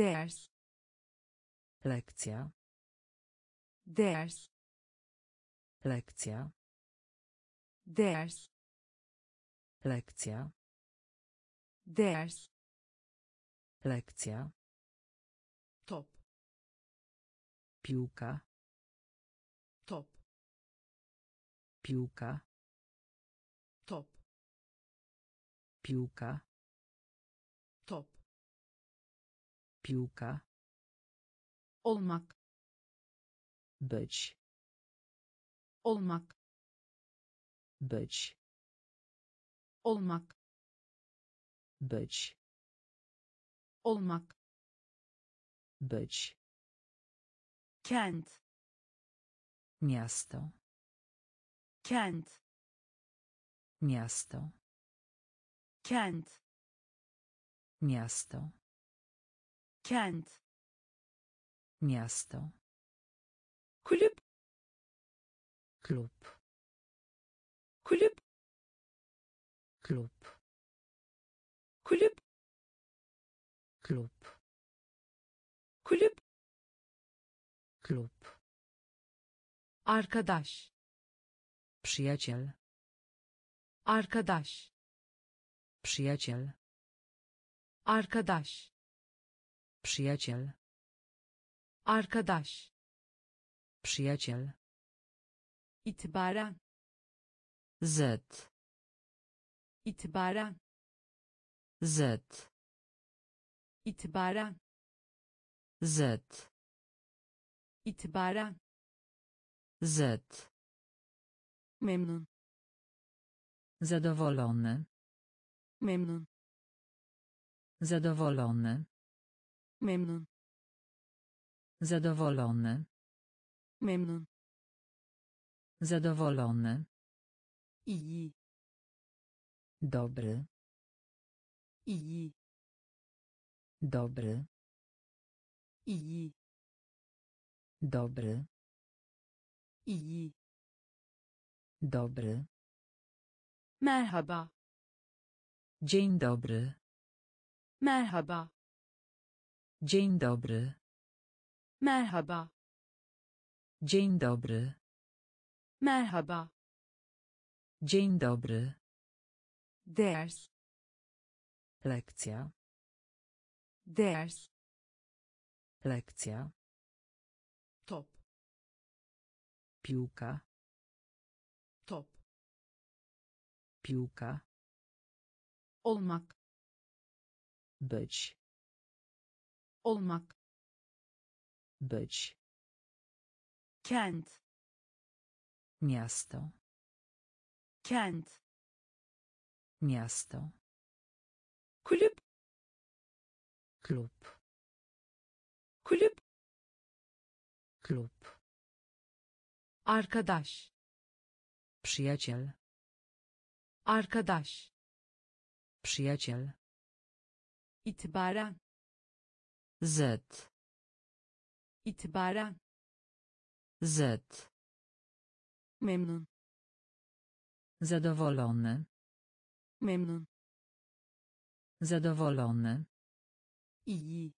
Ders. Lekcja. Ders. Lekcja. Ders. Lekcja. Ders. Lekcja. Top. Piłka. Top. Piłka. Top. Piłka. Top. Piłka. Olmak. Być. Olmak. Być. Olmak. Być. Olmak. Być. Kent. Miasto. Kent. Miasto. Kent. Miasto. Kent. Miasto. Kulüp. Klub. Kulüp. Klub. Kulüp. Klub. Kulüp. Klub. Arkadaş. Przyjaciel. Arkadaş. Przyjaciel. Arkadaş. Przyjaciel. Arkadaş. Przyjaciel. İtibaren. Z. İtibaren. Z. İtibaren. Z. İtibaren. Z. Memnun. Zadowolony. Memnun. Zadowolony. Memnun. Zadowolony. Memnun. Zadowolony. İyi. Dobry. İyi. Dobry. İyi. Dobry. İyi. Dobry. Merhaba. Dzień dobry. Merhaba. Dzień dobry. Merhaba. Dzień dobry. Merhaba. Dzień dobry. Ders. Lekcja. Ders. Lekcja. Top. Piłka. Top. Piłka. Olmak. Być. Olmak. Być. Kent. Miasto. Kent. Miasto. Kulüp. Klub. Kulüp. Klub. Arkadaş. Przyjaciel. Arkadaş. Przyjaciel. İtibaren. Z. İtibaren. Z. Memnun. Zadowolony. Memnun. Zadowolony. İyi.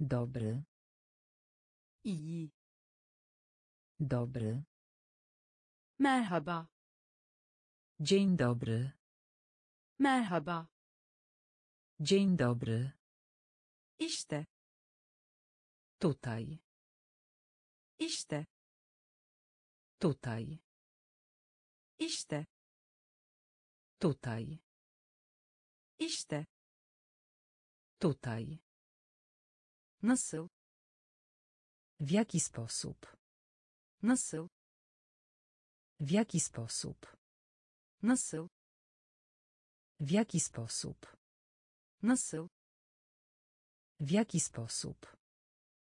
Dobry. İyi. Dobry. Merhaba. Dzień dobry. Merhaba. Dzień dobry. İşte. Tutaj. İşte. Tutaj. İşte. Tutaj. İşte. Tutaj. Nasıl? W jaki sposób? Nasıl? W jaki sposób? Nasıl? W jaki sposób? Nasıl? W jaki sposób?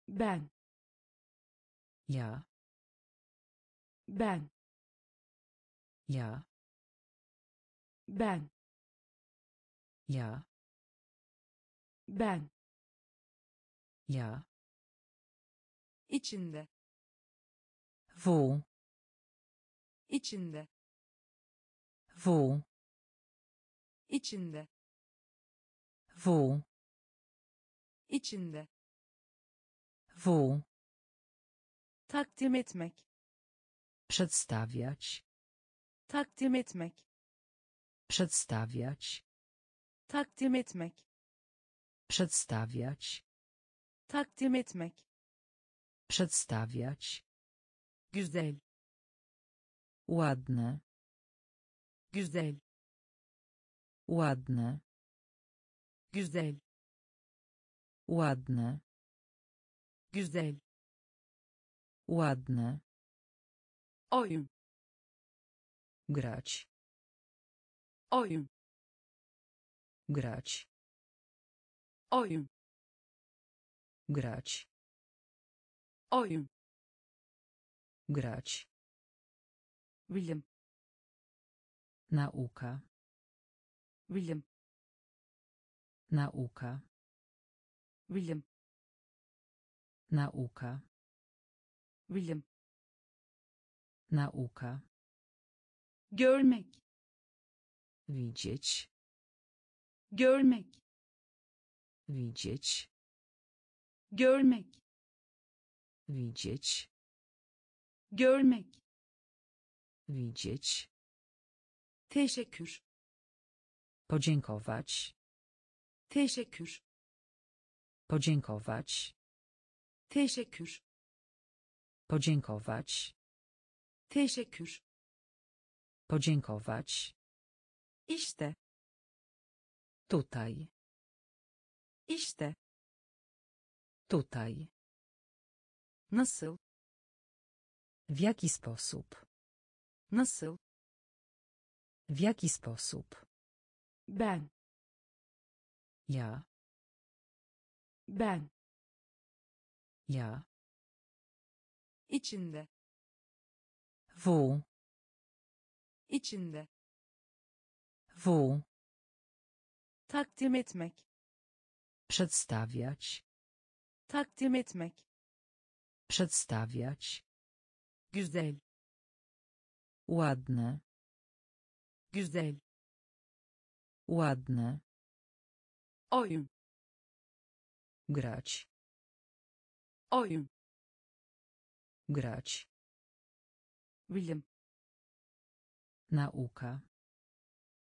Ben. Ja. Ben. Ja. Ben. Ja. Ben. Ja. İçinde. Wo. İçinde. Wo. İçinde. Wo. içinde. W. Takdim etmek. Przedstawiać. Takdim etmek. Przedstawiać. Takdim etmek. Przedstawiać. Takdim etmek. Przedstawiać. Güzel. Ładne. Güzel. Ładne. Güzel. Ładne. Güzel. Ładne. Oyun. Grać. Oyun. Grać. Oyun. Grać. Oyun. Grać. Bilim. Nauka. Bilim. Nauka. Bilim. Nauka. Bilim. Nauka. Görmek. Widzieć. Görmek. Widzieć. Görmek. Widzieć. Görmek. Widzieć. Teşekkür. Podziękować. Teşekkür. Podziękować. Teşekkür. Podziękować. Teşekkür. Podziękować. İşte. Tutaj. İşte. Tutaj. Nasıl? W jaki sposób? Nasıl? W jaki sposób? Ben. Ja. Ben. Ja. İçinde. W. İçinde. W. Takdim etmek. Przedstawiać. Takdim etmek. Przedstawiać. Güzel. Ładne. Güzel. Ładne. Oyun. Grać. Oyun. Grać. Bilim. Nauka.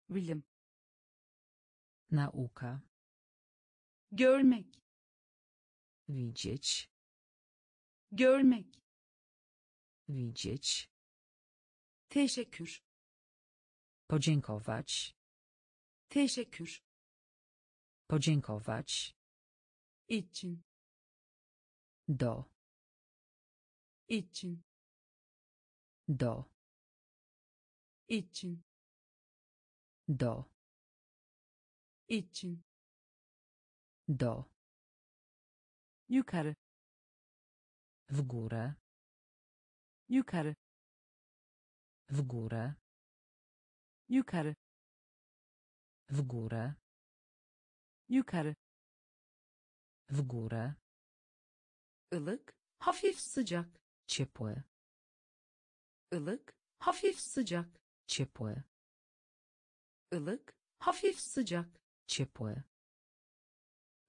Bilim. Nauka. Görmek. Widzieć. Görmek. Widzieć. Teşekkür. Podziękować. Teşekkür. Podziękować. İçin. Do. İçin. Do. İçin. Do. İçin. Do. Yukarı. W górę. Yukarı. W górę. Yukarı. W górę. Yukarı. W górę. Ilık, hafif sıcak. Ciepłe. Ilık, hafif sıcak. Ciepłe. Ilık, hafif sıcak. Ciepłe.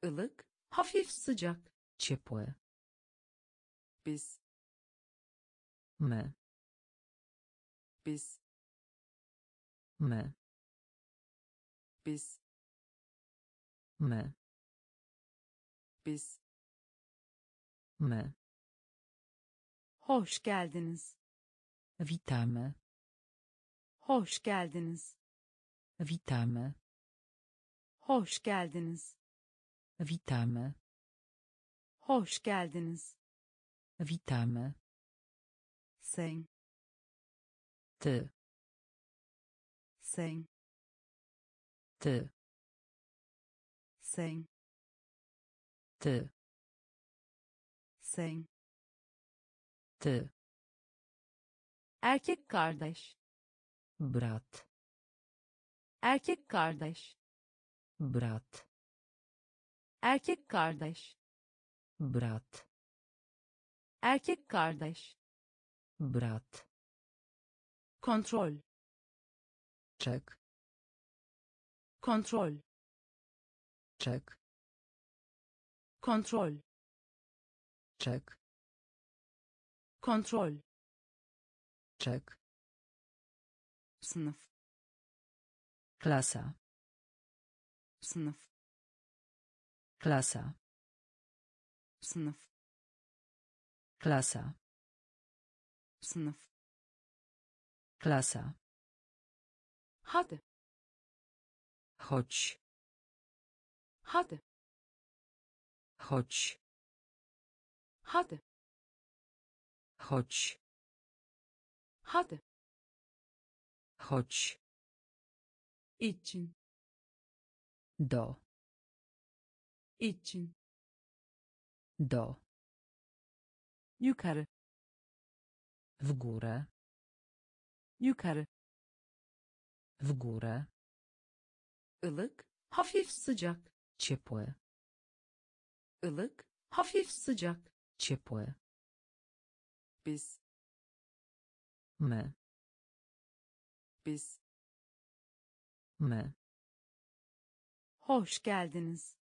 Ilık, hafif sıcak. Ciepłe. Biz. My. Biz. My. Biz. My. Biz. My. Hoş geldiniz. Witamy. Hoş geldiniz. Witamy. Hoş geldiniz. Witamy. Hoş geldiniz. Witamy. Sen. Ty. Sen. Ty. Sen. Ty. Sen. Ty. Erkek kardeş. Brat. Erkek kardeş. Brat. Erkek kardeş. Brat. Erkek kardeş. Brat. Kontrol. Czek. Kontrol. Czek. Kontrol. Czek. Kontrol. Czek. Sınıf. Klasa. Sınıf. Klasa. Sınıf. Klasa. Sınıf. Klasa. Hadi. Chodź. Hadi. Chodź. Hadi. Chodź. Hadi. Chodź. İçin. Do. İçin. Do. Yukarı. W górę. Yukarı. W górę. Ilık, hafif sıcak. Ciepłe. Ilık, hafif sıcak. Ciepłe. Biz. My. Biz. My. Hoş geldiniz.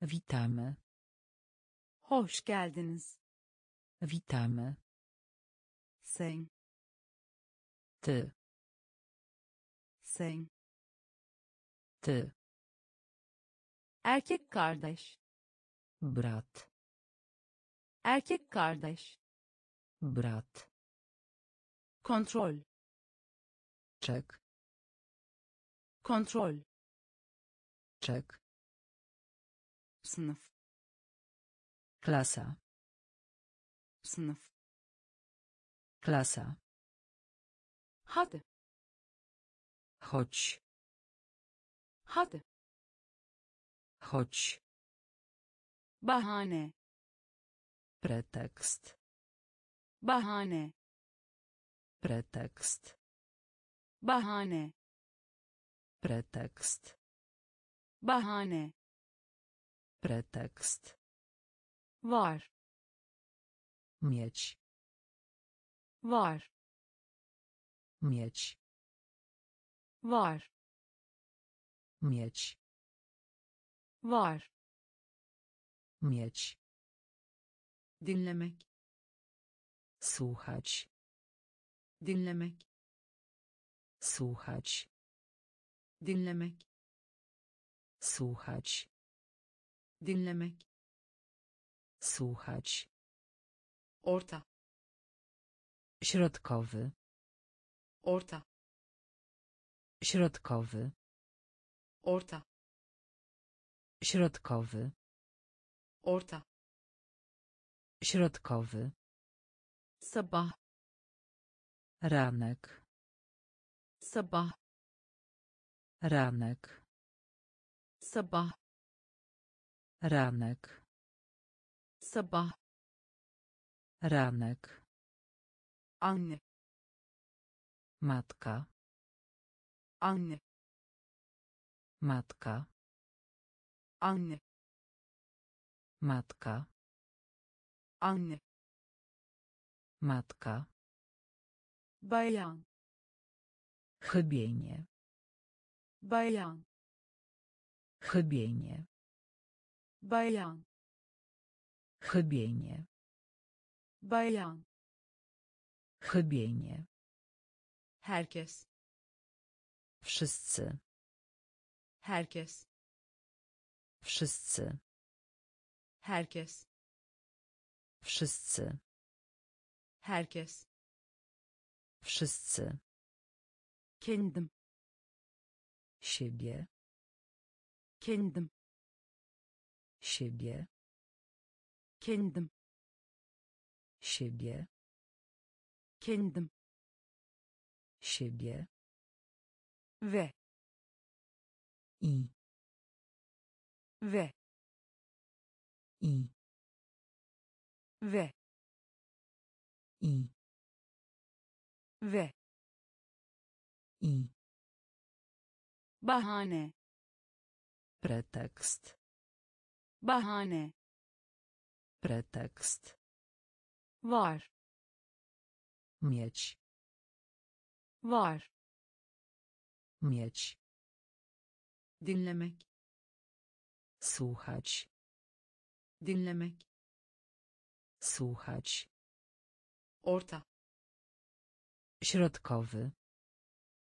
Witamy. Hoş geldiniz. Witamy. Sen. Ty. Sen. Ty. Erkek kardeş. Brat. Erkek kardeş. Brat. Kontrol. Czek. Kontrol. Czek. Sınıf. Klasa. Sınıf. Klasa. Hadi. Chodź. Hadi. Chodź. Bahane. Pretekst. Bahane. Pretekst. Bahane. Pretekst. Bahane. Pretekst. Var. Mieć. Var. Mieć. Var. Mieć. Var. Mieć. Dinlemek. Słuchać. Dinlemek. Słuchać. Dinlemek. Słuchać. Dinlemek. Słuchać. Orta. Środkowy. Orta. Środkowy. Orta. Środkowy. Orta. Środkowy. Sabah. Ranek. Sabah. Ranek. Sabah. Ranek. Sabah. Ranek. Anne. Matka. Anne. Matka. Anne. Matka. Anne. Matka. Bajan. Chybienie. Bajan. Chybienie. Bajan. Chybienie. Bajan. Chybienie. Herkes. Wszyscy. Herkes. Wszyscy. Herkes. Wszyscy. Herkes. Wszyscy. Kendim. Siebie. Kendim. Siebie. Kendim. Siebie. Kendim. Siebie. Ve. I. Ve. I. Ve. I. Ve. I. Bahane. Pretekst. Bahane. Pretekst. Var. Mieć. Var. Mieć. Dinlemek. Słuchać. Dinlemek. Słuchać. Orta. Środkowy.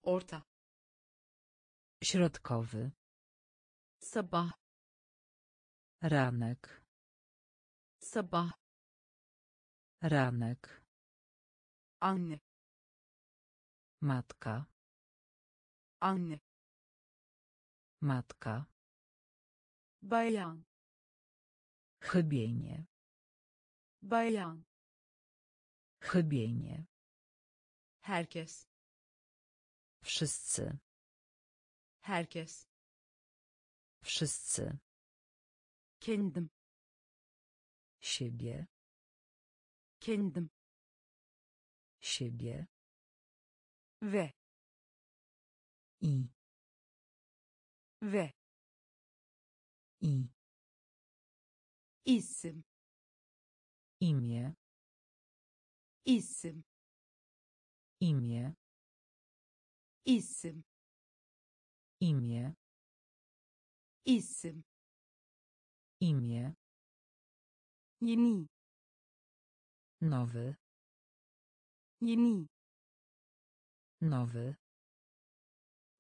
Orta. Środkowy. Sabah. Ranek. Sabah. Ranek. Anne. Matka. Anne. Matka. Bayan. Chybienie. Bayan. Chybienie. Herkes. Wszyscy. Herkes. Wszyscy. Kendim. Siebie. Kendim. Siebie. Ve. I. Ve. I. İsim. Imię. İsim. Imię. İsim. Imię. İsim. Imię. Yeni. Nowy. Yeni. Nowy.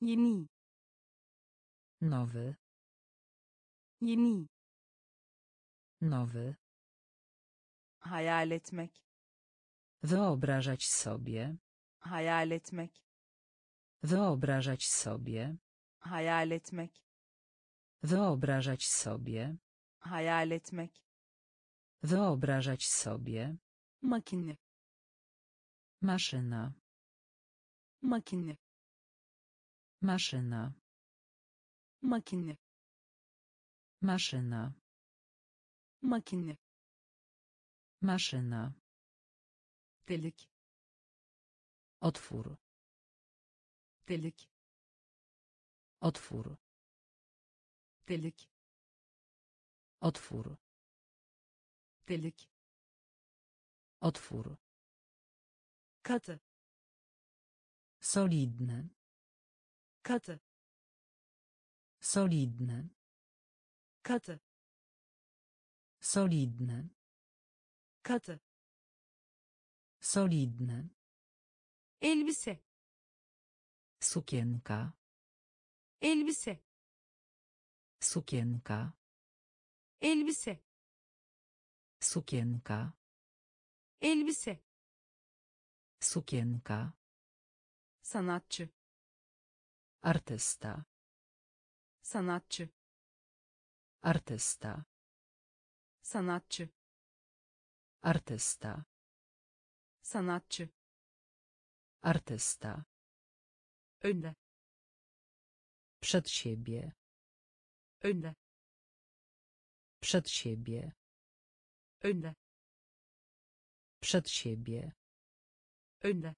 Yeni. Nowy. Yeni. Nowy. Hayal etmek. Wyobrażać sobie. Hayal etmek. Wyobrażać sobie. Hayal etmek. Wyobrażać sobie. Hayal etmek. Wyobrażać sobie. Makine. Maszyna. Makine. Maszyna. Makine. Maszyna. Makine. Maszyna. Tylik. Otwór. Tylik. Otwór. Tylik. Otwór. Tylik. Otwór. Katę. Solidne. Katę. Solidne. Katę. Solidne. Katę. Solidne. Elbise. Sukienka. Elbise. Sukienka. Elbise. Sukienka. Elbise. Sukienka. Sanatçı. Artysta. Sanatçı. Artysta. Sanatçı. Artysta. Sanatçı. Artysta. Önde. Przed siebie. Önde. Przed siebie. Önde. Przed siebie. Önde.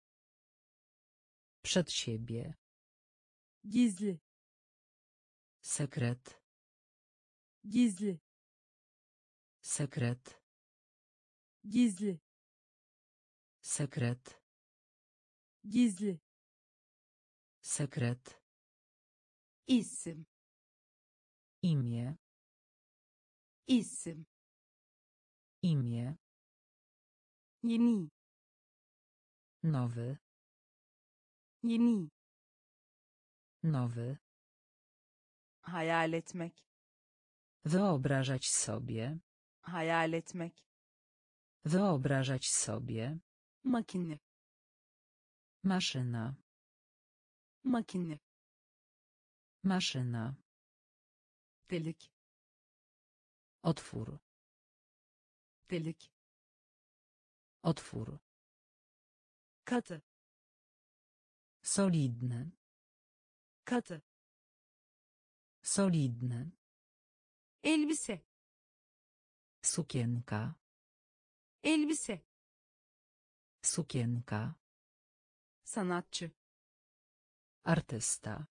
Przed siebie. Gizli. Sekret. Gizli. Sekret. Gizli. Sekret. Gizli. Sekret. İsim. Imię. İsim. Imię. Yeni. Nowy. Yeni. Nowy. Hayal etmek. Wyobrażać sobie. Hayal etmek. Wyobrażać sobie. Makine. Maszyna. Makine. Maszyna. Tylik. Otwór. Tylik. Otwór. Katę. Solidne. Katę. Solidne. Elbise. Sukienka. Elbise. Sukienka. Sanatçı. Artysta.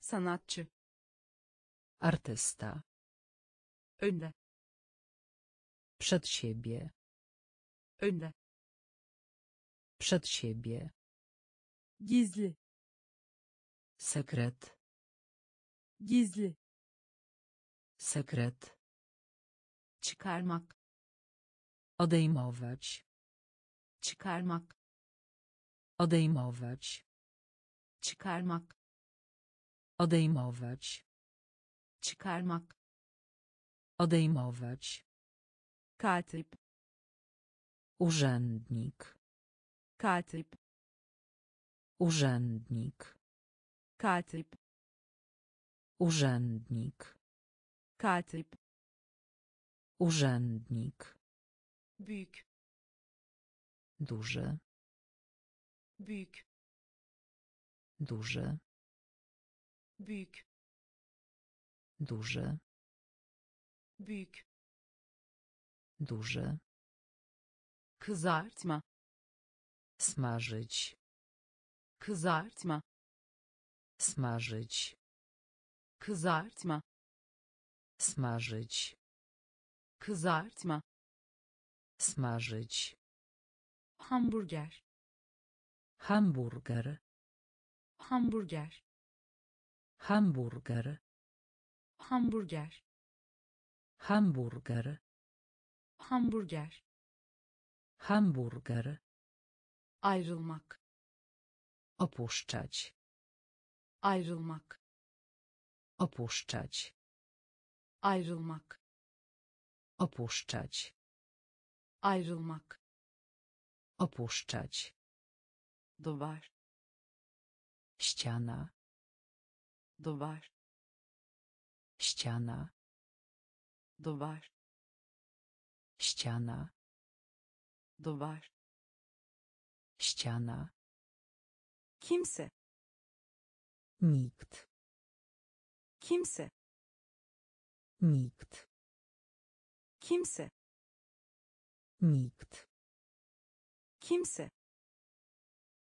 Sanatçı. Artysta. Önde. Przed siebie. Önde. Przed siebie. Gizli. Sekret. Gizli. Sekret. Çıkarmak. Odejmować. Çıkarmak. Odejmować. Çıkarmak. Odejmować. Çıkarmak. Odejmować. Katip. Urzędnik. Katip. Urzędnik. Katip. Urzędnik. Katip. Urzędnik. Büyük. Duży. Büyük. Duży. Büyük. Duży. Büyük. Duży. Kızartma. Smażyć. Kızartma. Smażyć. Kızartma. Smażyć. Kızartma. Smażyć. Hamburger. Hamburger. Hamburger. Hamburger. Hamburger. Hamburger. Hamburger. Hamburger. Ayrılmak. Opuszczać. Ayrılmak. Opuszczać. Ayrılmak. Opuszczać. Ayrılmak. Opuszczać. Duvar. Ściana. Duvar. Ściana. Duvar. Ściana. Duvar. Ściana. Kimse. Nikt. Kimse. Nikt. Kimse. Nikt. Kimse.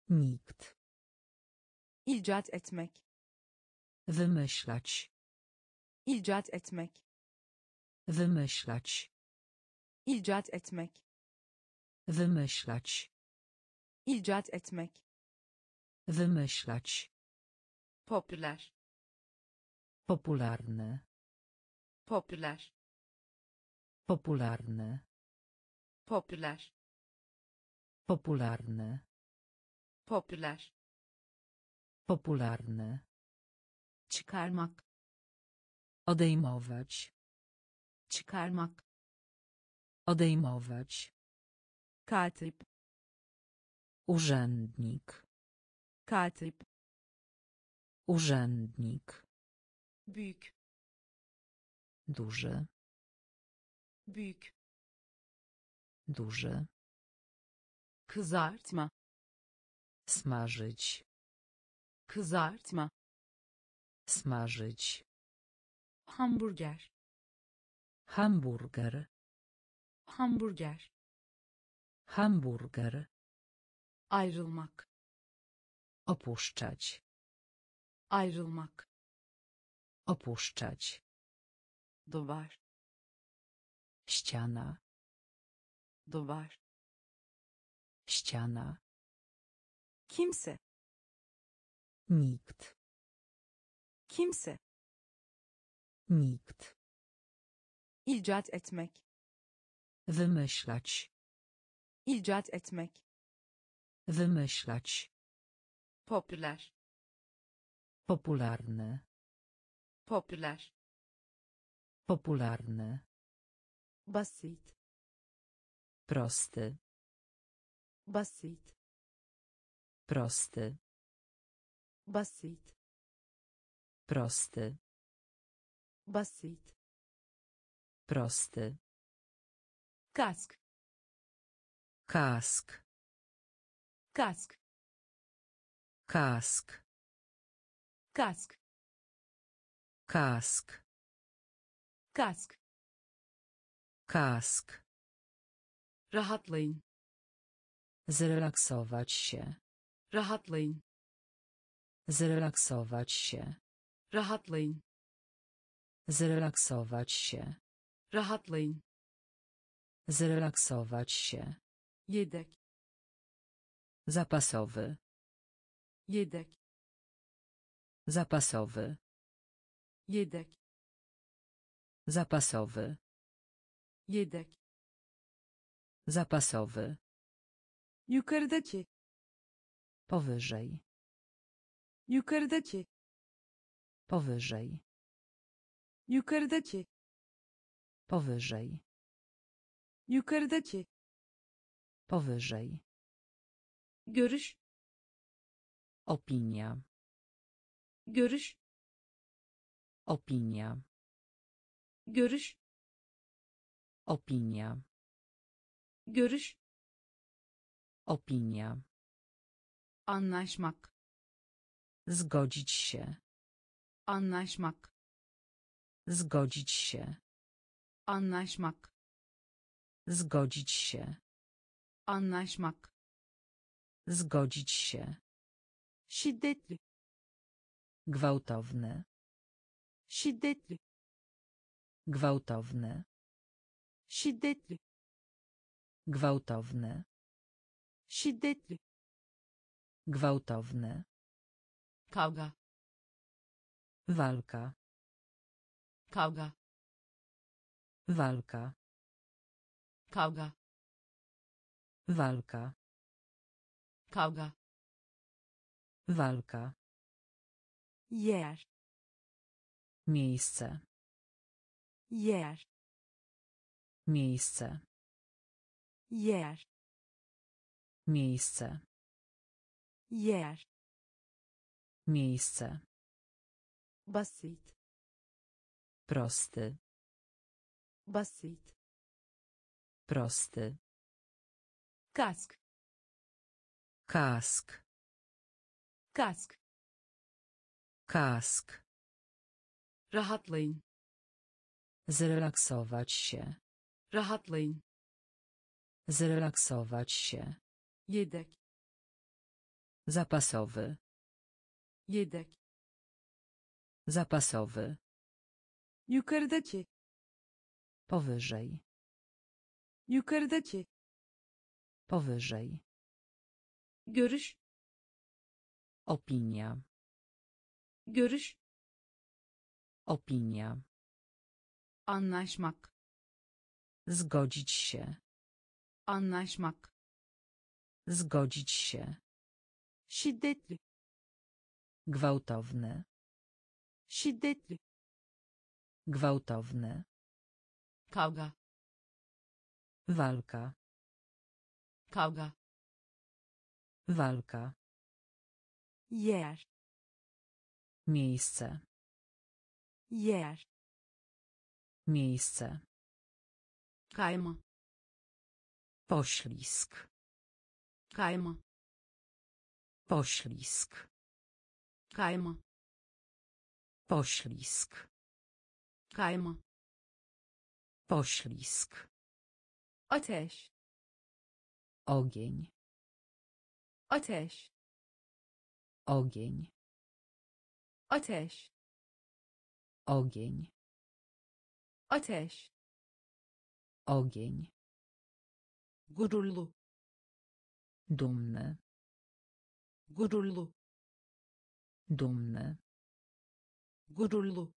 Nikt. İcat etmek. Wymyślać. İcat etmek. Wymyślać. İcat etmek. Wymyślać. İcat etmek. Wymyślać. Popüler. Popularny. Popüler. Popularny. Popüler. Popularny. Popüler. Popularny. Çıkarmak. Odejmować. Çıkarmak. Odejmować. Katip. Urzędnik. Katip. Urzędnik. Büyük. Duży. Büyük. Duży. Kızartma. Smażyć. Kızartma. Smażyć. Hamburger. Hamburger. Hamburger. Hamburger. Ayrılmak. Opuszczać. Ayrılmak. Opuszczać. Duvar. Ściana. Duvar. Ściana. Kimse. Nikt. Kimse. Nikt. İcat etmek. Wymyślać. İcat etmek. Wymyślać. Popüler. Popularny. Popüler. Popularny. Basit. Prosty. Basit. Prosty. Basit. Prosty. Basit. Prosty. Kask. Kask. Kask. Kask. Kask. Kask. Kask. Kask. Rahatlayın. Zrelaksować się. Rahatlayın. Zrelaksować się. Rahatlayın. Zrelaksować się. Rahatlayın. Zrelaksować się. Yedek. Zapasowy. Yedek. Zapasowy. Yedek. Zapasowy. Yedek. Zapasowy. Yukarıdaki. Powyżej. Yukarıdaki. Powyżej. Yukarıdaki. Powyżej. Yukarıdaki. Powyżej. Görüş. Opinia. Görüş. Opinia. Görüş. Opinia. Görüş. Opinia. Anlaşmak. Zgodzić się. Anlaşmak. Zgodzić się. Anlaşmak. Zgodzić się. Anlaşmak. Zgodzić się. Şiddetli. Gwałtowny. Şiddetli. Gwałtowny. Şiddetli. Gwałtowny. Şiddetli. Gwałtowny. Kavga. Walka. Kavga. Walka. Kavga. Walka. Kavga. Walka. Yer. Miejsce. Yer. Miejsce. Yer. Miejsce. Yer. Miejsce. Basit. Prosty. Basit. Prosty. Kask. Kask. Kask. Kask. Rahatlayın. Zrelaksować się. Rahatlayın. Zrelaksować się. Yedek. Zapasowy. Yedek. Zapasowy. Yukarıdaki. Powyżej. Yukarıdaki. Powyżej. Görüş. Opinia. Görüş. Opinia. Anlaşmak. Zgodzić się. Anlaşmak. Zgodzić się. Şiddetli. Gwałtowny. Şiddetli. Gwałtowny. Kavga. Walka. Kavga. Walka. Yer. Miejsce. Yer. Miejsce. Kajma. Poślizg. Kajma. Poślizg. Kajma. Poślizg. Kajma. Poślizg. Ateş. Ogień. Ateş. Ogień. Ateş. Ogień. Ateş. Ogień. Gururlu. Dumny. Gururlu. Dumny. Gururlu.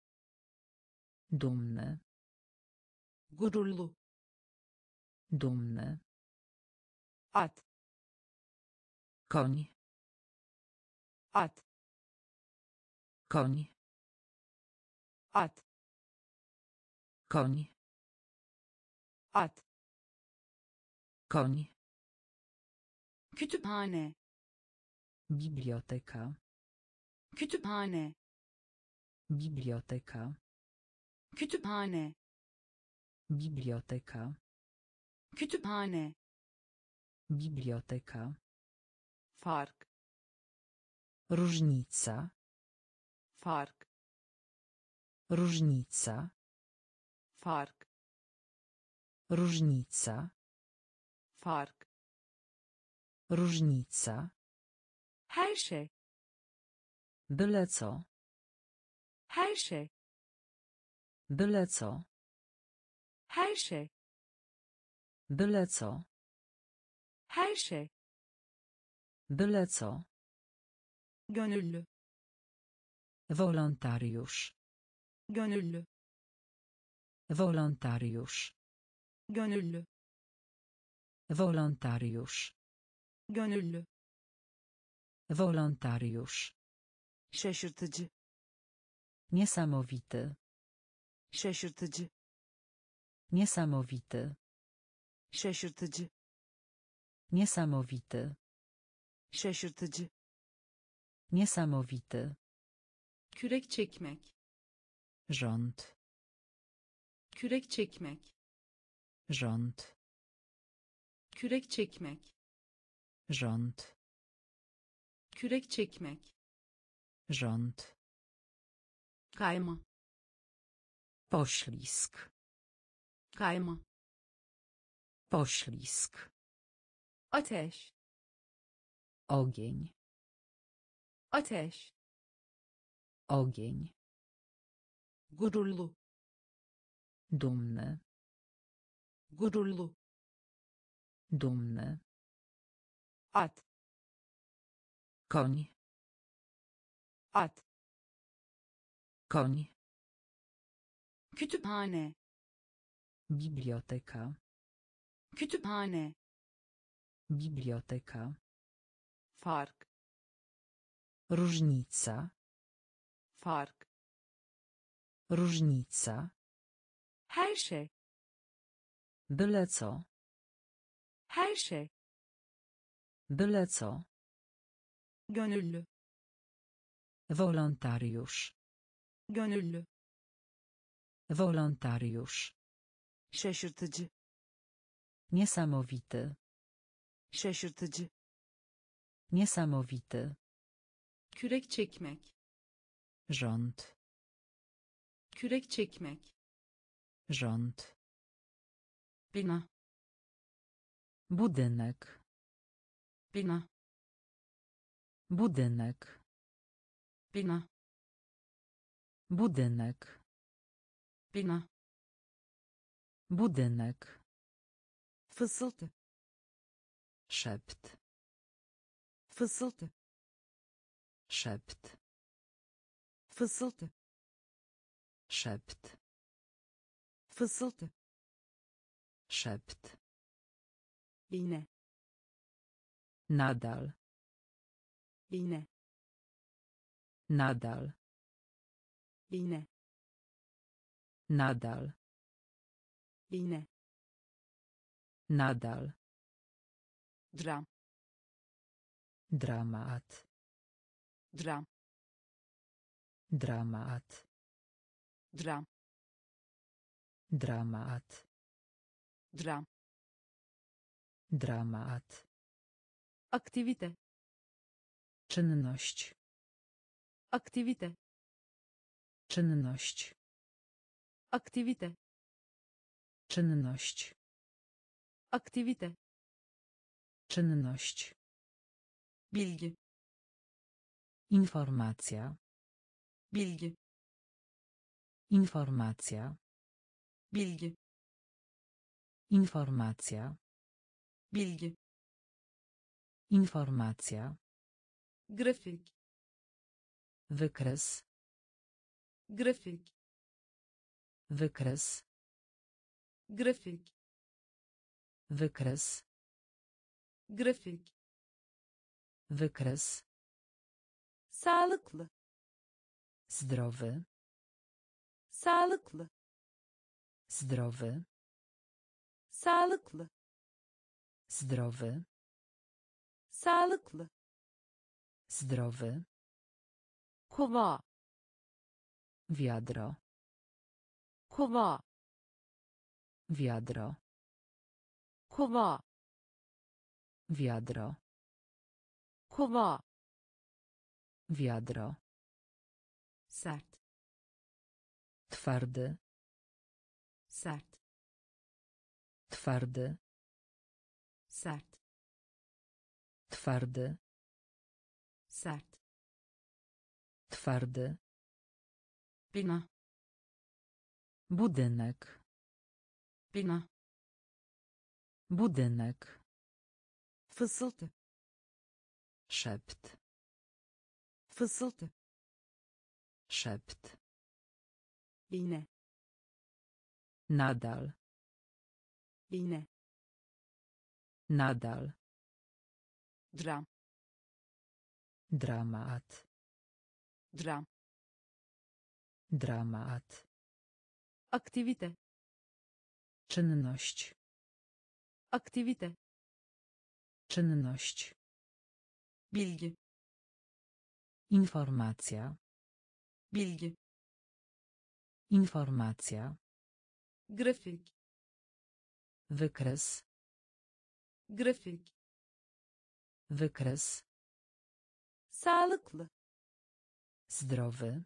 Dumny. Gururlu. Dumny. At. Koń. At. Koń. At. Koń. At. Koń. Kütüphane. Biblioteka. Kütüphane. Biblioteka. Kütüphane. Biblioteka. Kütüphane. Biblioteka. Fark. Różnica. Fark. Różnica. Fark. Różnica. Fark. Różnica. Her şey. Byle co. Her şey. Byle co. Her şey. Byle co. Her şey. Byle co. Gönüllü. Wolontariusz. Gönüllü. Wolontariusz. Gönüllü. Wolontariusz. Gönüllü. Wolontariusz. Şaşırtıcı. Niesamowity. Şaşırtıcı. Niesamowity. Şaşırtıcı. Niesamowity. Şaşırtıcı. Niesamowity. Kürek çekmek. Rząd. Kürek çekmek. Rząd. Kürek çekmek. Rząd. Kürek çekmek. Rząd. Kayma. Poślizg. Kayma. Poślizg. Ateş. Ogień. Ateş. Ogień. Gururlu. Dumny. Gururlu. Dumny. At. Koń. At. Koń. Kütüphane. Biblioteka. Kütüphane. Biblioteka. Fark. Różnica. Fark. Różnica. Her şey. Byle co. Her şey. Byle co. Gönüllü. Wolontariusz. Gönüllü. Wolontariusz. Şaşırtıcı. Niesamowity. Şaşırtıcı. Niesamowity. Kürek çekmek. Rząd. Kürek çekmek. Rząd. Bina. Budynek. Bina. Budynek. Bina. Budynek. Bina. Budynek. Fısıltı. Szept. Fısıltı. Szept. Fısıltı. Szept. Fısıltı. Szept. Yine. Nadal. Yine. Nadal. Yine. Nadal. Yine. Nadal. Dram. Dramat. Dram. Dramat. Dram. Dramat. Dram. Dramat. Aktivite. Czynność. Aktivite. Czynność. Aktivite. Czynność. Aktivite. Czynność. Bilgi. Informacja. Bilgi. Informacja. Bilgi. Informacja. Bilgi. Informacja. Grafik. Wykres. Grafik. Wykres. Grafik. Wykres. Grafik. Wykres. Sağlıklı. Zdrowy. Sağlıklı. Zdrowy. Sağlıklı. Zdrowy. Sağlıklı. Zdrowy. Kowa. Wiadro. Kowa. Wiadro. Kowa. Wiadro. Kowa. Wiadro. Sert. Twardy. Sert. Twardy. Sert. Twardy. Sert. Twardy. Bina. Budynek. Bina. Budynek. Fısıltı. Szept. Fısıltı. Szept. Yine. Nadal. Bine. Nadal. Dra. Dramat. Dra. Dramat. Aktivite. Czynność. Aktivite. Czynność. Bilgi. Informacja. Bilgi. Informacja. Grafik. Wykres. Grafik. Wykres. Sağlıklı. Zdrowy.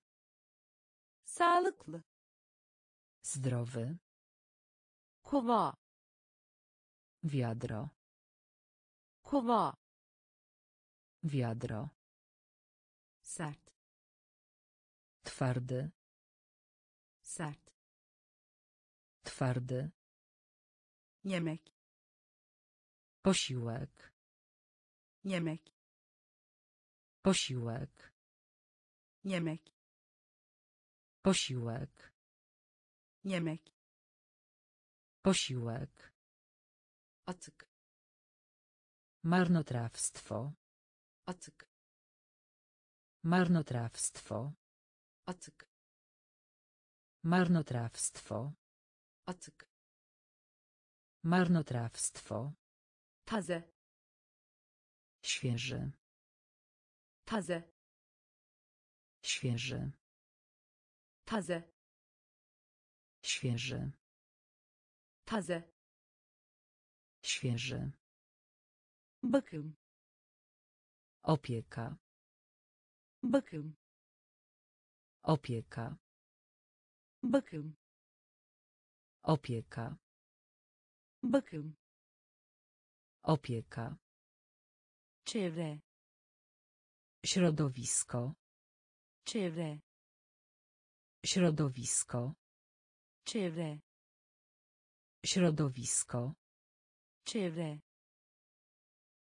Sağlıklı. Zdrowy. Kuba. Wiadro. Kuba. Wiadro. Sert. Twardy. Sert. Twardy. Yemek. Posiłek. Yemek. Posiłek. Yemek. Posiłek. Yemek. Posiłek. Atık. Marnotrawstwo. Atık. Marnotrawstwo. Atyk. Marnotrawstwo. Atyk. Marnotrawstwo. Taze. Świeży. Taze. Świeży. Taze. Świeży. Taze. Świeży. Bakım. Opieka. Bakım. Opieka. Bakım. Opieka. Bakım. Opieka. Çevre. Środowisko. Çevre. Środowisko. Çevre. Środowisko. Çevre.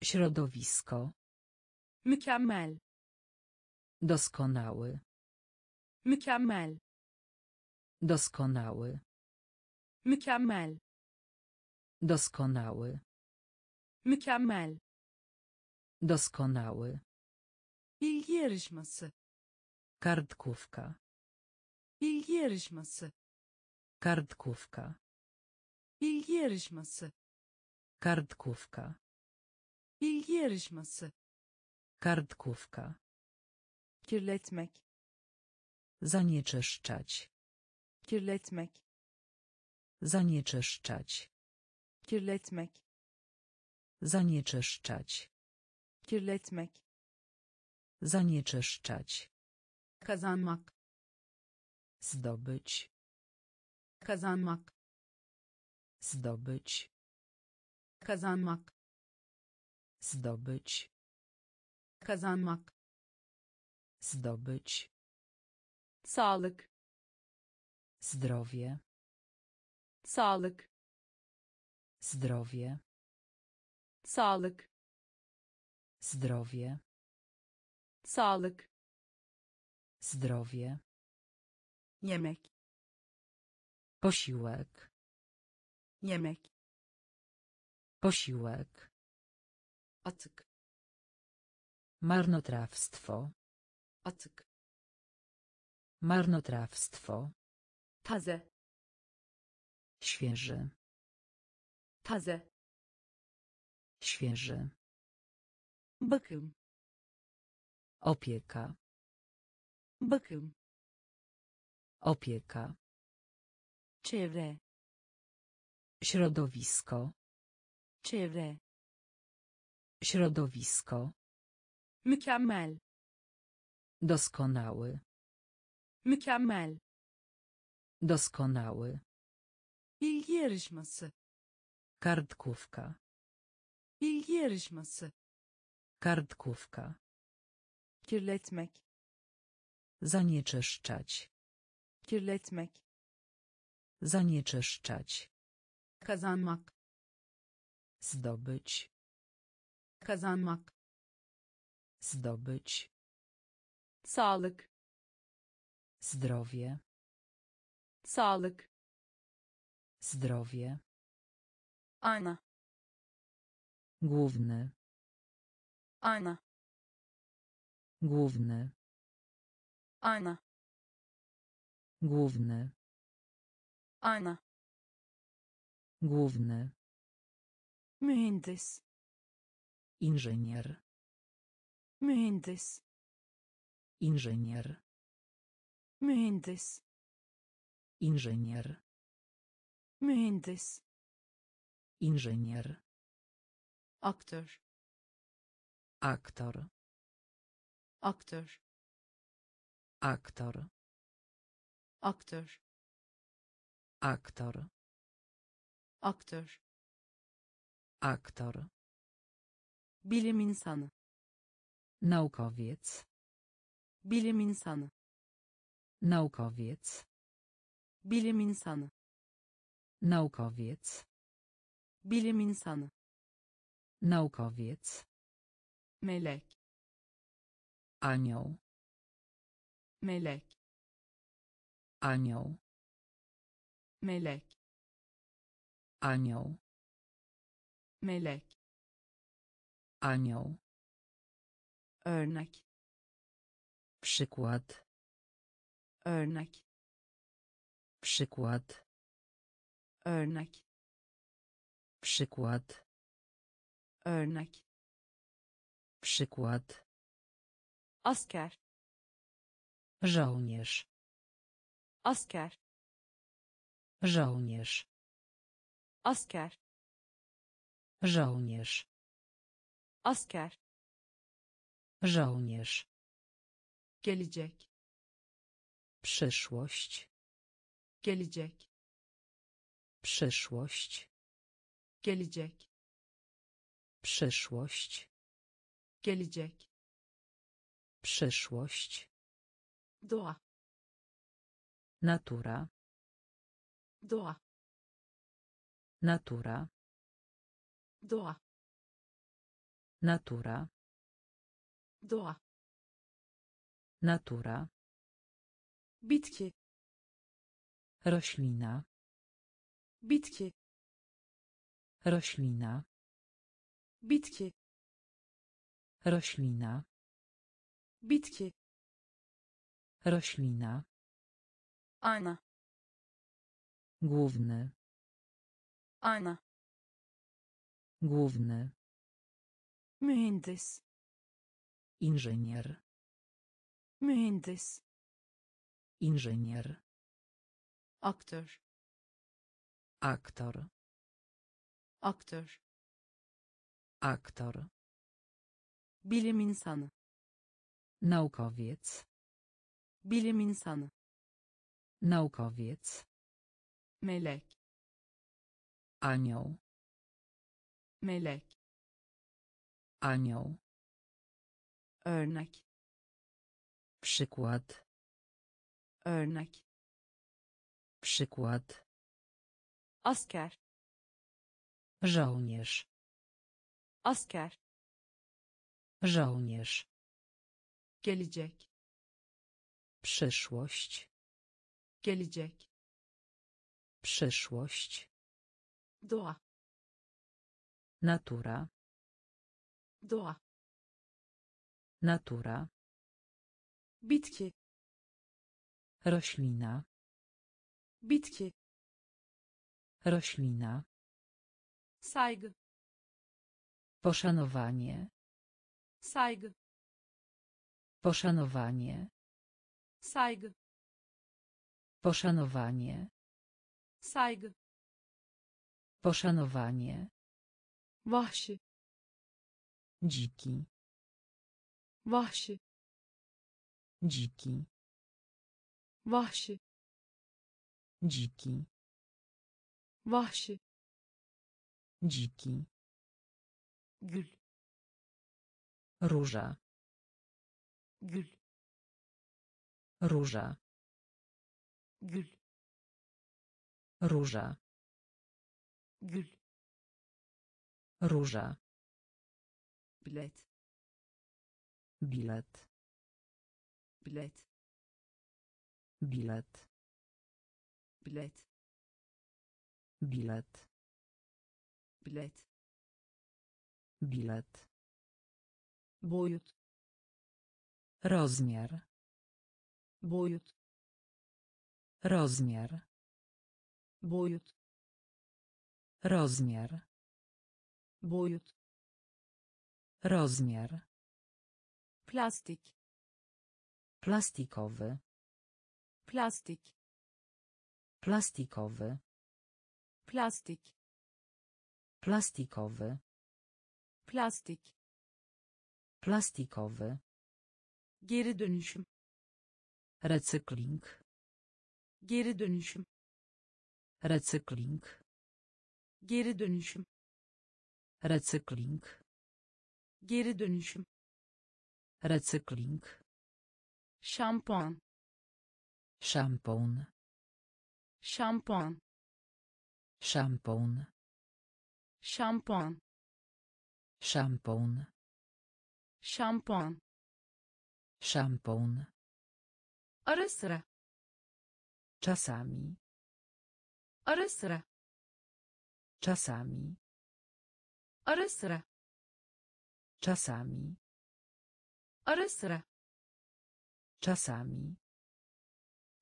Środowisko. Mükemmel. Doskonały. Mükemmel. Doskonały. Mükemmel. Doskonały. Mükemmel. Doskonały. Bilgi yarışması. Kartkówka. Bilgi yarışması. Kartkówka. Bilgi yarışması. Kartkówka. Bilgi yarışması. Kartkówka. Kirletmek. Zanieczyszczać. Kirletmek. Zanieczyszczać. Kirletmek. Zanieczyszczać. Kirletmek. Zanieczyszczać. Kazanmak. Zdobyć. Kazanmak. Zdobyć. Kazanmak. Zdobyć. Kazanmak. Zdobyć. Sağlık. Zdrowie. Sağlık. Zdrowie. Sağlık. Zdrowie. Sağlık. Zdrowie. Yemek. Posiłek. Yemek. Posiłek. Atık. Marnotrawstwo. Atyk. Marnotrawstwo. Taze. Świeży. Taze. Świeży. Bakım. Opieka. Bakım. Opieka. Çevre. Środowisko. Çevre. Środowisko. Mükemmel. Doskonały. Mükemmel. Doskonały. Bilgi yarışması. Kartkówka. Bilgi yarışması. Kartkówka. Kirletmek. Zanieczyszczać. Kirletmek. Zanieczyszczać. Kazanmak. Zdobyć. Kazanmak. Zdobyć. Sağlık. Zdrowie. Sağlık. Zdrowie. Ana. Główny. Ana. Główny. Ana. Główny. Ana. Główny. Mühendis. Inżynier. Mühendis. Inżynier. Mühendis. Inżynier. Mühendis. Inżynier. Aktör. Aktor. Aktör. Aktor. Aktör. Aktor. Aktör. Aktor. Bilim insanı. Naukowiec. Bilim insanı. Naukowiec. Bilim insanı. Naukowiec. Bilim insanı. Naukowiec. Melek. Anioł. Melek. Anioł. Melek. Anioł. Melek. Anioł. Örnek. Przykład. Örnek. Przykład. Örnek. Przykład. Örnek. Przykład. Asker. Żołnierz. Asker. Żołnierz. Asker. Żołnierz. Asker. Żołnierz. Gelecek. Przyszłość. Gelecek. Przyszłość. Gelecek. Przyszłość. Gelecek. Przyszłość. Doğa. Natura. Doğa. Natura. Doğa. Natura. Doğa. Natura. Bitki. Roślina. Bitki. Roślina. Bitki. Roślina. Bitki. Roślina. Ana. Główny. Ana. Główny. Mühendis. Inżynier. Mühendis. Inżynier. Aktör. Aktor. Aktör. Aktor. Bilim insanı. Naukowiec. Bilim insanı. Naukowiec. Melek. Anioł. Melek. Anioł. Örnek. Przykład. Örnek. Przykład. Asker. Żołnierz. Asker. Żołnierz. Gelecek. Przyszłość. Gelecek. Przyszłość. Doğa. Natura. Doğa. Natura. Bitki. Roślina. Bitki. Roślina. Saygı. Poszanowanie. Saygı. Poszanowanie. Saygı. Poszanowanie. Saygı. Poszanowanie. Vahşi. Dziki. Vahşi. Dziki. Vahşi. Dziki. Vahşi. Dziki. Gül. Róża. Gül. Róża. Gül. Róża. Gül. Róża. Bilet. Bilet. Bilet. Bilet. Bilet. Bilet. bilet, bilet, boyut, rozmiar, boyut, rozmiar, boyut, rozmiar, plastik, plastikowy, plastik, plastikowy, plastik, plastikowy, plastik, plastikowy, geri dönüşüm, recykling, geri dönüşüm, recykling, geri dönüşüm, recykling, geri dönüşüm, recykling, şampuan, şampuan, şampuan, şampuan, şampuan, şampuan, şampuan, şampuan, ara sıra, czasami, ara sıra, czasami,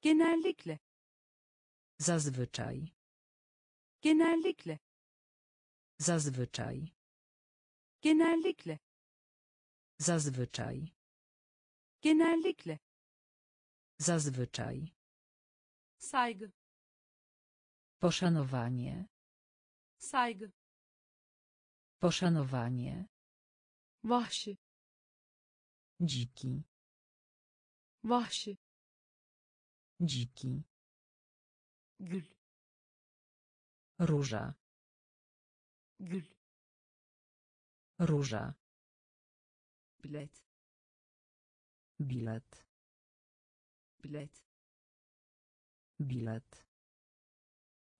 genellikle, zazwyczaj, genellikle, zazwyczaj, genellikle, zazwyczaj, genellikle, zazwyczaj, saygı, poszanowanie, saygı, poszanowanie, vahşi, dziki, vahşi, dziki, gül, róża, gül, róża, bilet, bilet, bilet, bilet,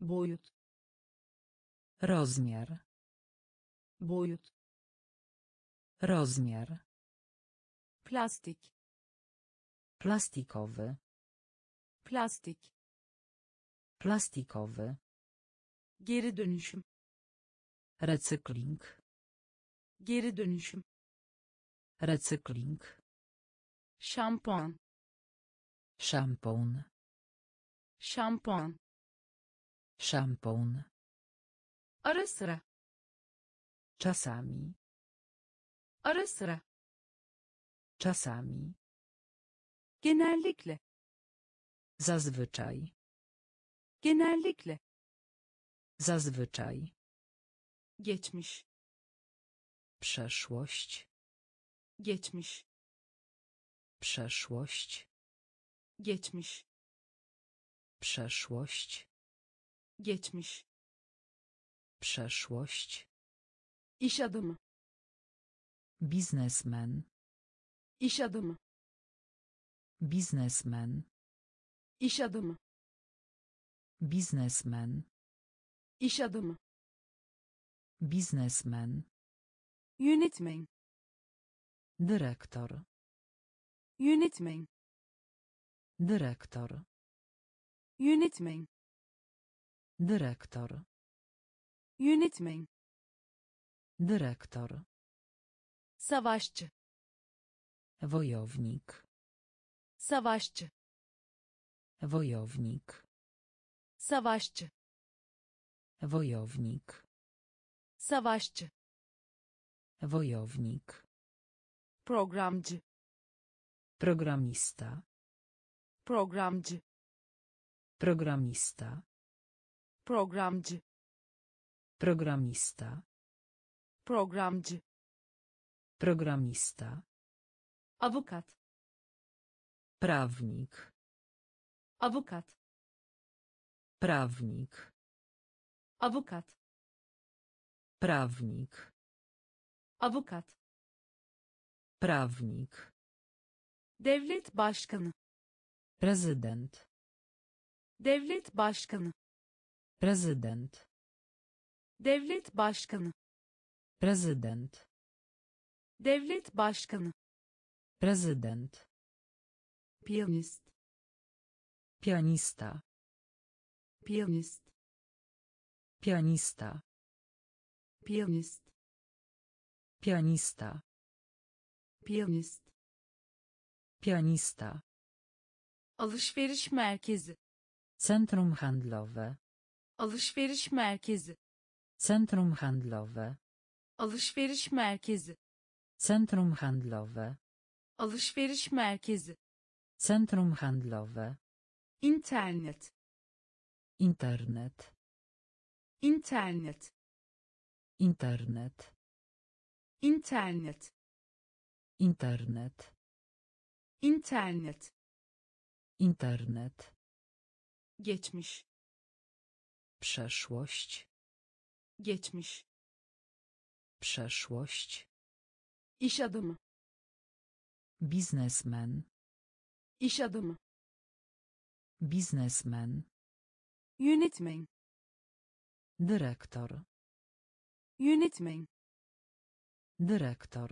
boyut, rozmiar, plastik, plastikowy, plastik, plastikowy, geri dönüşüm, recykling, geri dönüşüm, recykling, şampuan, şampuan, şampuan, şampuan, ara sıra, czasami, genellikle, zazwyczaj, geçmiş, przeszłość, geçmiş, przeszłość, geçmiş, przeszłość, iş adamı, biznesmen, iş adamı, biznesmen, iş adamı, biznesmen, iş adamı, biznesmen, yönetmen, dyrektor, yönetmen, dyrektor, yönetmen, dyrektor, yönetmen, dyrektor, savaşçı, wojownik, savaşçı, wojownik, savaşçı, wojownik, savaşçı, wojownik, programcı, programista, programcı, programista, programcı, programista, programcı, programista, avukat, prawnik, avukat, prawnik, avukat, prawnik, avukat, prawnik, devlet başkanı, prezydent, devlet başkanı, prezydent, devlet başkanı, prezydent, devlet başkanı, prezydent, piyanist, piyanista, piyanist, piyanista, Pianist. Pianista. Pianist. Pianista. Alışveriş merkezi. Centrum handlowe. Alışveriş merkezi. Centrum handlowe. Alışveriş merkezi. Centrum handlowe. Alışveriş merkezi. Centrum handlowe. Internet. Internet. Internet. Internet. Internet. Internet. Internet. Internet. Geçmiş. Przeszłość. Geçmiş. Przeszłość. İş adamı. Biznesmen. İş adamı. Biznesmen. Yönetmen. Dyrektor. Yönetmen. Dyrektor.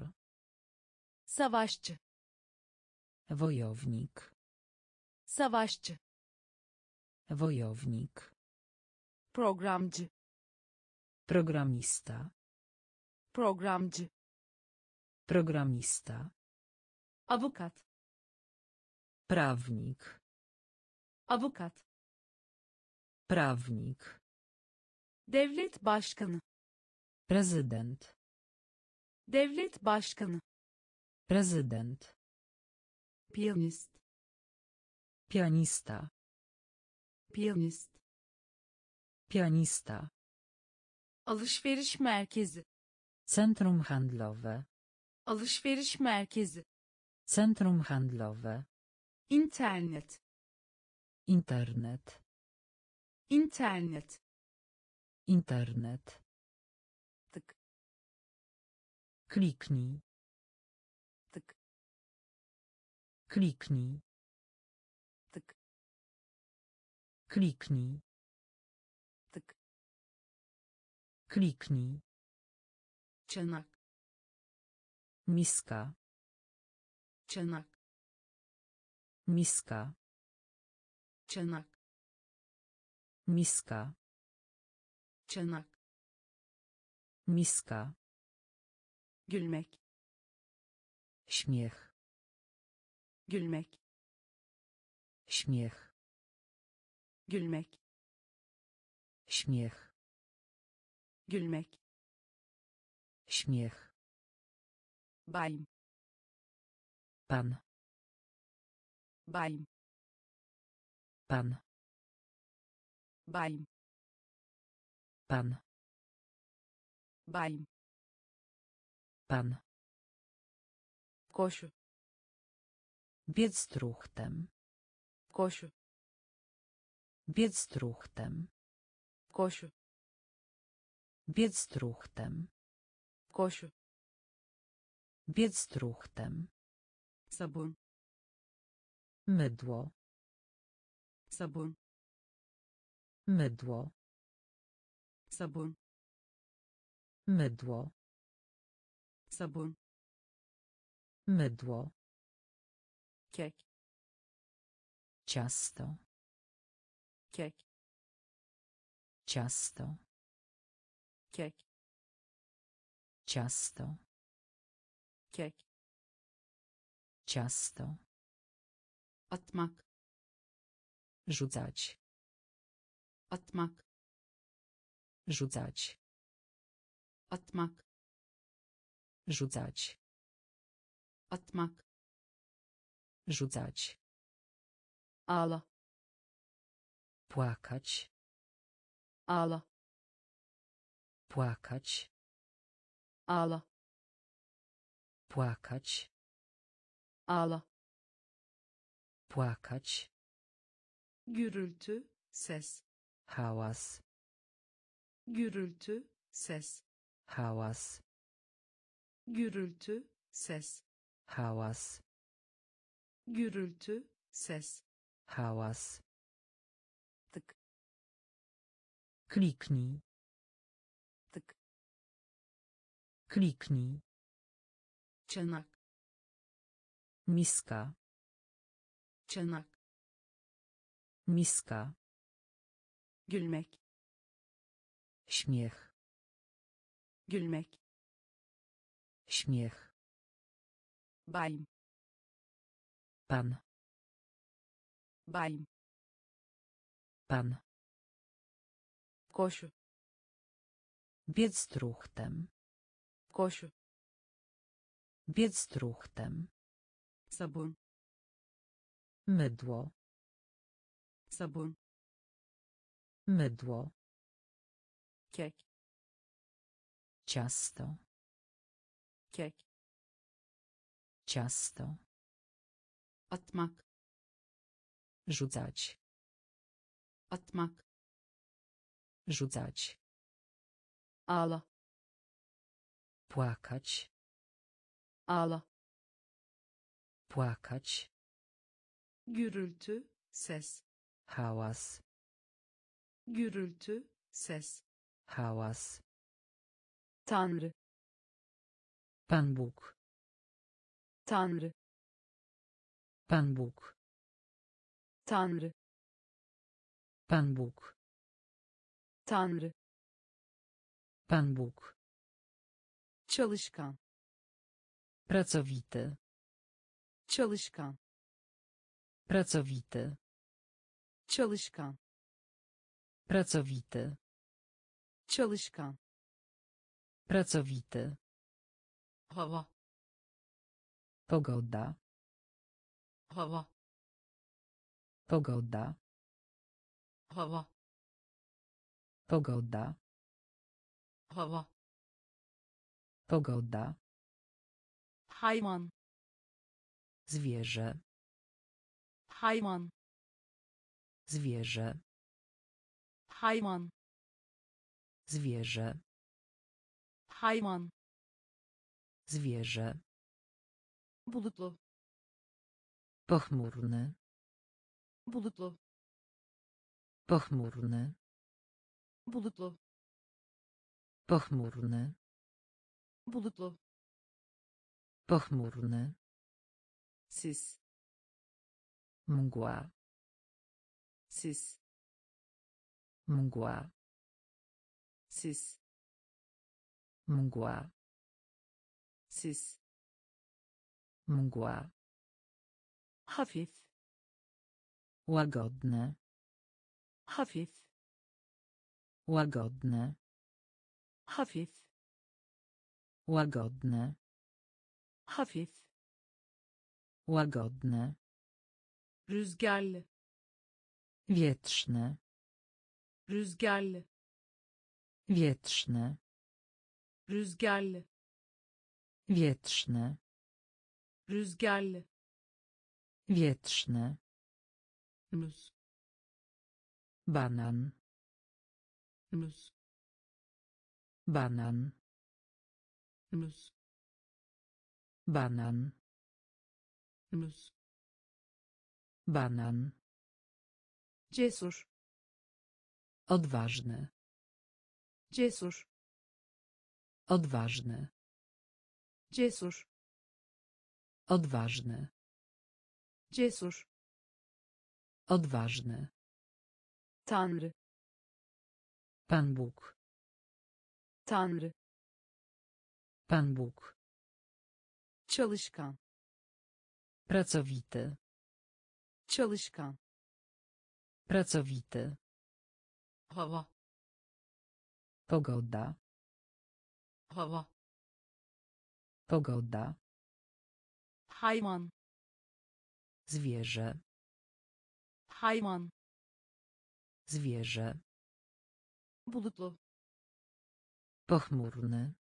Savaşçı. Wojownik. Savaşçı. Wojownik. Programcı. Programista. Programcı. Programista. Avukat. Prawnik. Avukat. Prawnik. Devlet başkanı. Prezydent. Devlet başkanı. Prezydent. Pianist. Pianista. Pianist. Pianista. Alışveriş merkezi. Centrum handlowe. Alışveriş merkezi. Centrum handlowe. Internet. Internet. Internet. Internet. Tık. Kliknij. Tık. Kliknij. Tık. Kliknij. Tık. Kliknij. Çanak. Miska. Çanak. Miska. Çanak. Miska. Çanak. Miska. Gülmek. Śmiech. Gülmek. Śmiech. Gülmek. Śmiech. Gülmek. Śmiech. Baim. Pan. Baim. Pan. Baim. Pan. Baim. Pan. Kosiu. Biec truchtem. Kosiu. Biec truchtem. Kosiu. Biec truchtem. Kosiu. Biec truchtem. Sabun. Mydło. Sabun. Mydło. Sabun. Mydło. Sabun. Mydło. Kek. Ciasto. Kek. Ciasto. Kek. Ciasto. Kek. Ciasto. Atmak. Rzucać. Atmak. Rzucać. Atmak. Rzucać. Atmak. Rzucać. Ala. Płakać. Ala. Płakać. Ala. Płakać. Ala. Płakać. Gürültü, ses. Hałas. Gürültü, ses. Hałas. Gürültü, ses. Hałas. Gürültü, ses. Hałas. Tık. Kliknij. Tık. Kliknij. Çanak. Miska. Çanak. Miska. Gülmek. Śmiech. Gülmek. Śmiech. Baim. Pan. Baim. Pan. Kosz. Biec truchtem. Kosz. Biec truchtem. Sabun. Mydło. Sabun. Mydło. Kek. Ciasto. Kek. Ciasto. Atmak. Rzucać. Atmak. Rzucać. Ala. Płakać. Ala. Płakać. Gürültü, ses. Hałas. Gürültü, ses. Hałas. Tanrı. Pan Bóg. Tanrı. Pan Bóg. Tanrı. Pan Bóg. Tanrı. Pan Bóg. Çalışkan. Pracowity. Çalışkan. Pracowity. Çalışkan. Pracowity. Çalışkan. Pracowity. Hava. Pogoda. Hava. Pogoda. Hava. Pogoda. Hava. Pogoda. Hayvan. Zwierzę. Hayvan. Zwierzę. Hayvan. Zwierzę. Hayvan. Zwierzę. Bulutlu. Pochmurny. Bulutlu. Pochmurny. Bulutlu. Pochmurny. Bulutlu. Pochmurny. Sis. Mgła. Sis. Mgła. Sis. Mgła. Sis. Mgła. Hafif. Łagodne. Hafif. Łagodne. Hafif. Łagodne. Hafif. Łagodne. Rüzgarlı. Wietrzne. Rüzgarlı. Wietrzne. Rüzgarlı. Wietrzne. Rüzgarlı. Wietrzne. Mus. Banan. Mus. Banan. Mus. Banan. Mus. Banan. Cesur. Odważny. Cesur. Odważny. Cesur. Odważny. Cesur. Odważny. Tanrı. Pan Bóg. Tanrı. Pan Bóg. Çalışkan. Pracowity. Çalışkan. Pracowity. Hava. Pogoda. Hava. Pogoda. Hayvan. Zwierzę. Hayvan. Zwierzę. Bulutlu. Pochmurny.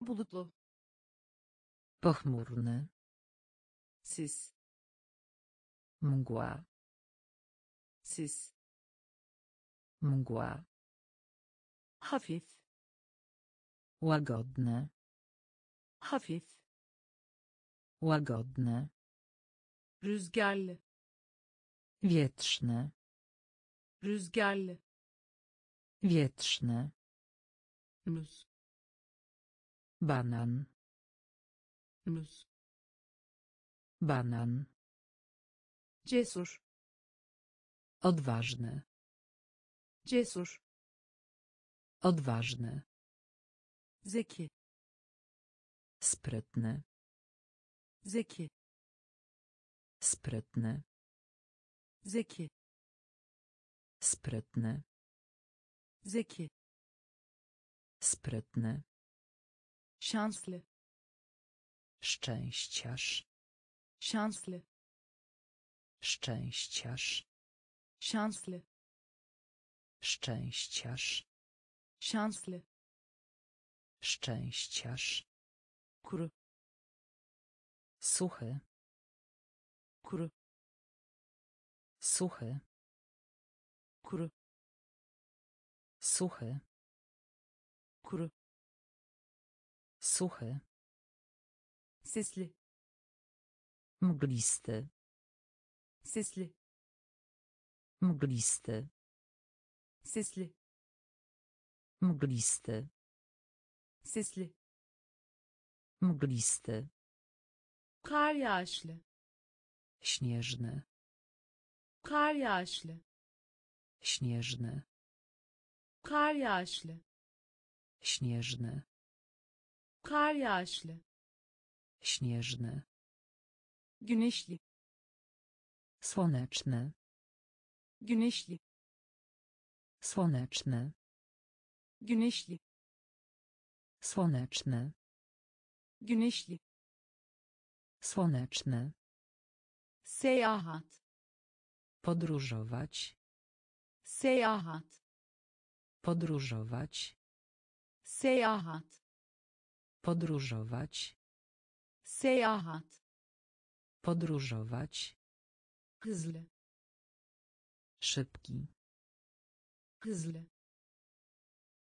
Bulutlu. Pochmurny. Sis. Mgła. Sis. Mgła. Hafif. Łagodne. Hafif. Łagodne. Rüzgarlı. Wietrzne. Rüzgarlı. Wietrzne. Mus. Banan. Mus. Banan. Cesur. Odważny. Cesur. Odważny. Zeki. Sprytny. Zeki. Sprytny. Zeki. Sprytny. Zeki. Sprytny. Şanslı. Szczęściarz. Şanslı. Szczęściarz. Şanslı. Szczęściarz. Şanslı. Szczęściarz. Kuru. Suchy. Kuru. Suchy. Kuru. Suchy. Kuru. Suchy. Sesli. Mglisty. Sesli. Mglisty. Sesli. Mglisty. Sesli. Mglisty. Kar yağışlı. Śnieżny. Kar yağışlı. Śnieżny. Kar yağışlı. Śnieżny. Kar yağışlı. Śnieżny. Güneşli. Słoneczny. Güneşli. Słoneczny. Güneşli. Słoneczny. Güneşli. Słoneczny. Seyahat. Podróżować. Seyahat. Podróżować. Seyahat. Podróżować. Seyahat. Podróżować. Hızlı. Szybki. Hızlı.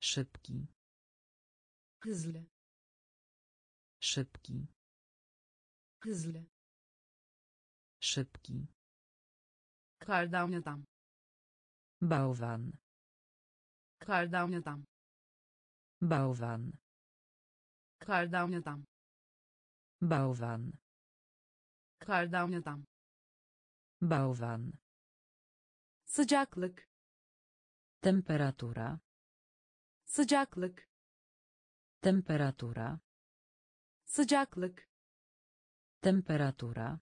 Szybki. Hızlı. Szybki. Hızlı. Szybki. Kardan adam. Bałwan. Kardan adam. Bałwan. Kardan adam. Bałwan. Kardan adam. Bałwan. Sıcaklık. Temperatura. Sıcaklık. Temperatura. Sıcaklık. Temperatura.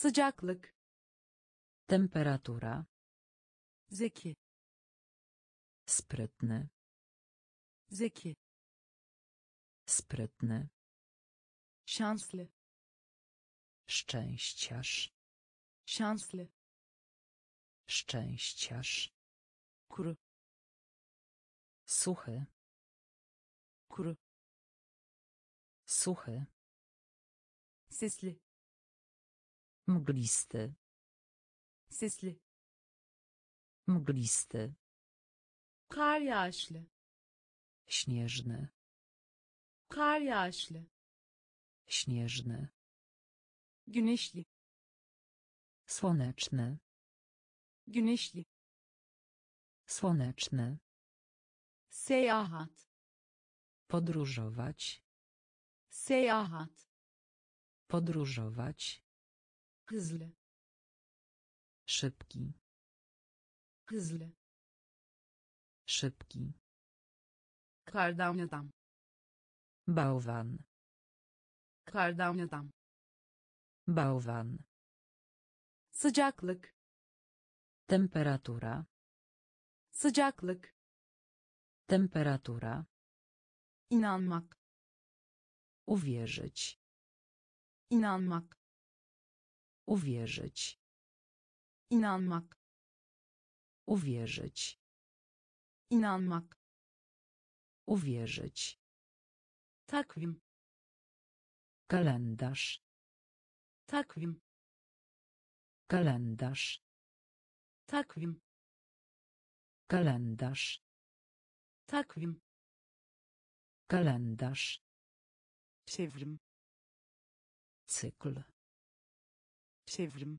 Sıcaklık. Temperatura. Zeki. Sprytny. Zeki. Sprytny. Şanslı. Szczęściarz. Şanslı. Szczęściarz. Kuru. Suchy. Kuru. Suchy. Sesli. Mglisty. Sesli. Mglisty. Kar yağışlı. Śnieżny. Kar yağışlı. Śnieżny. Güneşli. Słoneczny. Güneşli. Słoneczny. Seyahat. Podróżować. Seyahat. Podróżować. Hızlı. Szybki. Hızlı. Szybki. Kardan adam. Bałwan. Kardan adam. Bałwan. Sıcaklık. Temperatura. Sıcaklık. Temperatura. İnanmak. Uwierzyć. İnanmak. Uwierzyć. İnanmak. Uwierzyć. İnanmak. Uwierzyć. Takvim. Kalendarz. Takvim. Kalendarz. Takvim. Kalendarz. Takvim. Kalendarz. Çevrim. Cykl. Çevrim.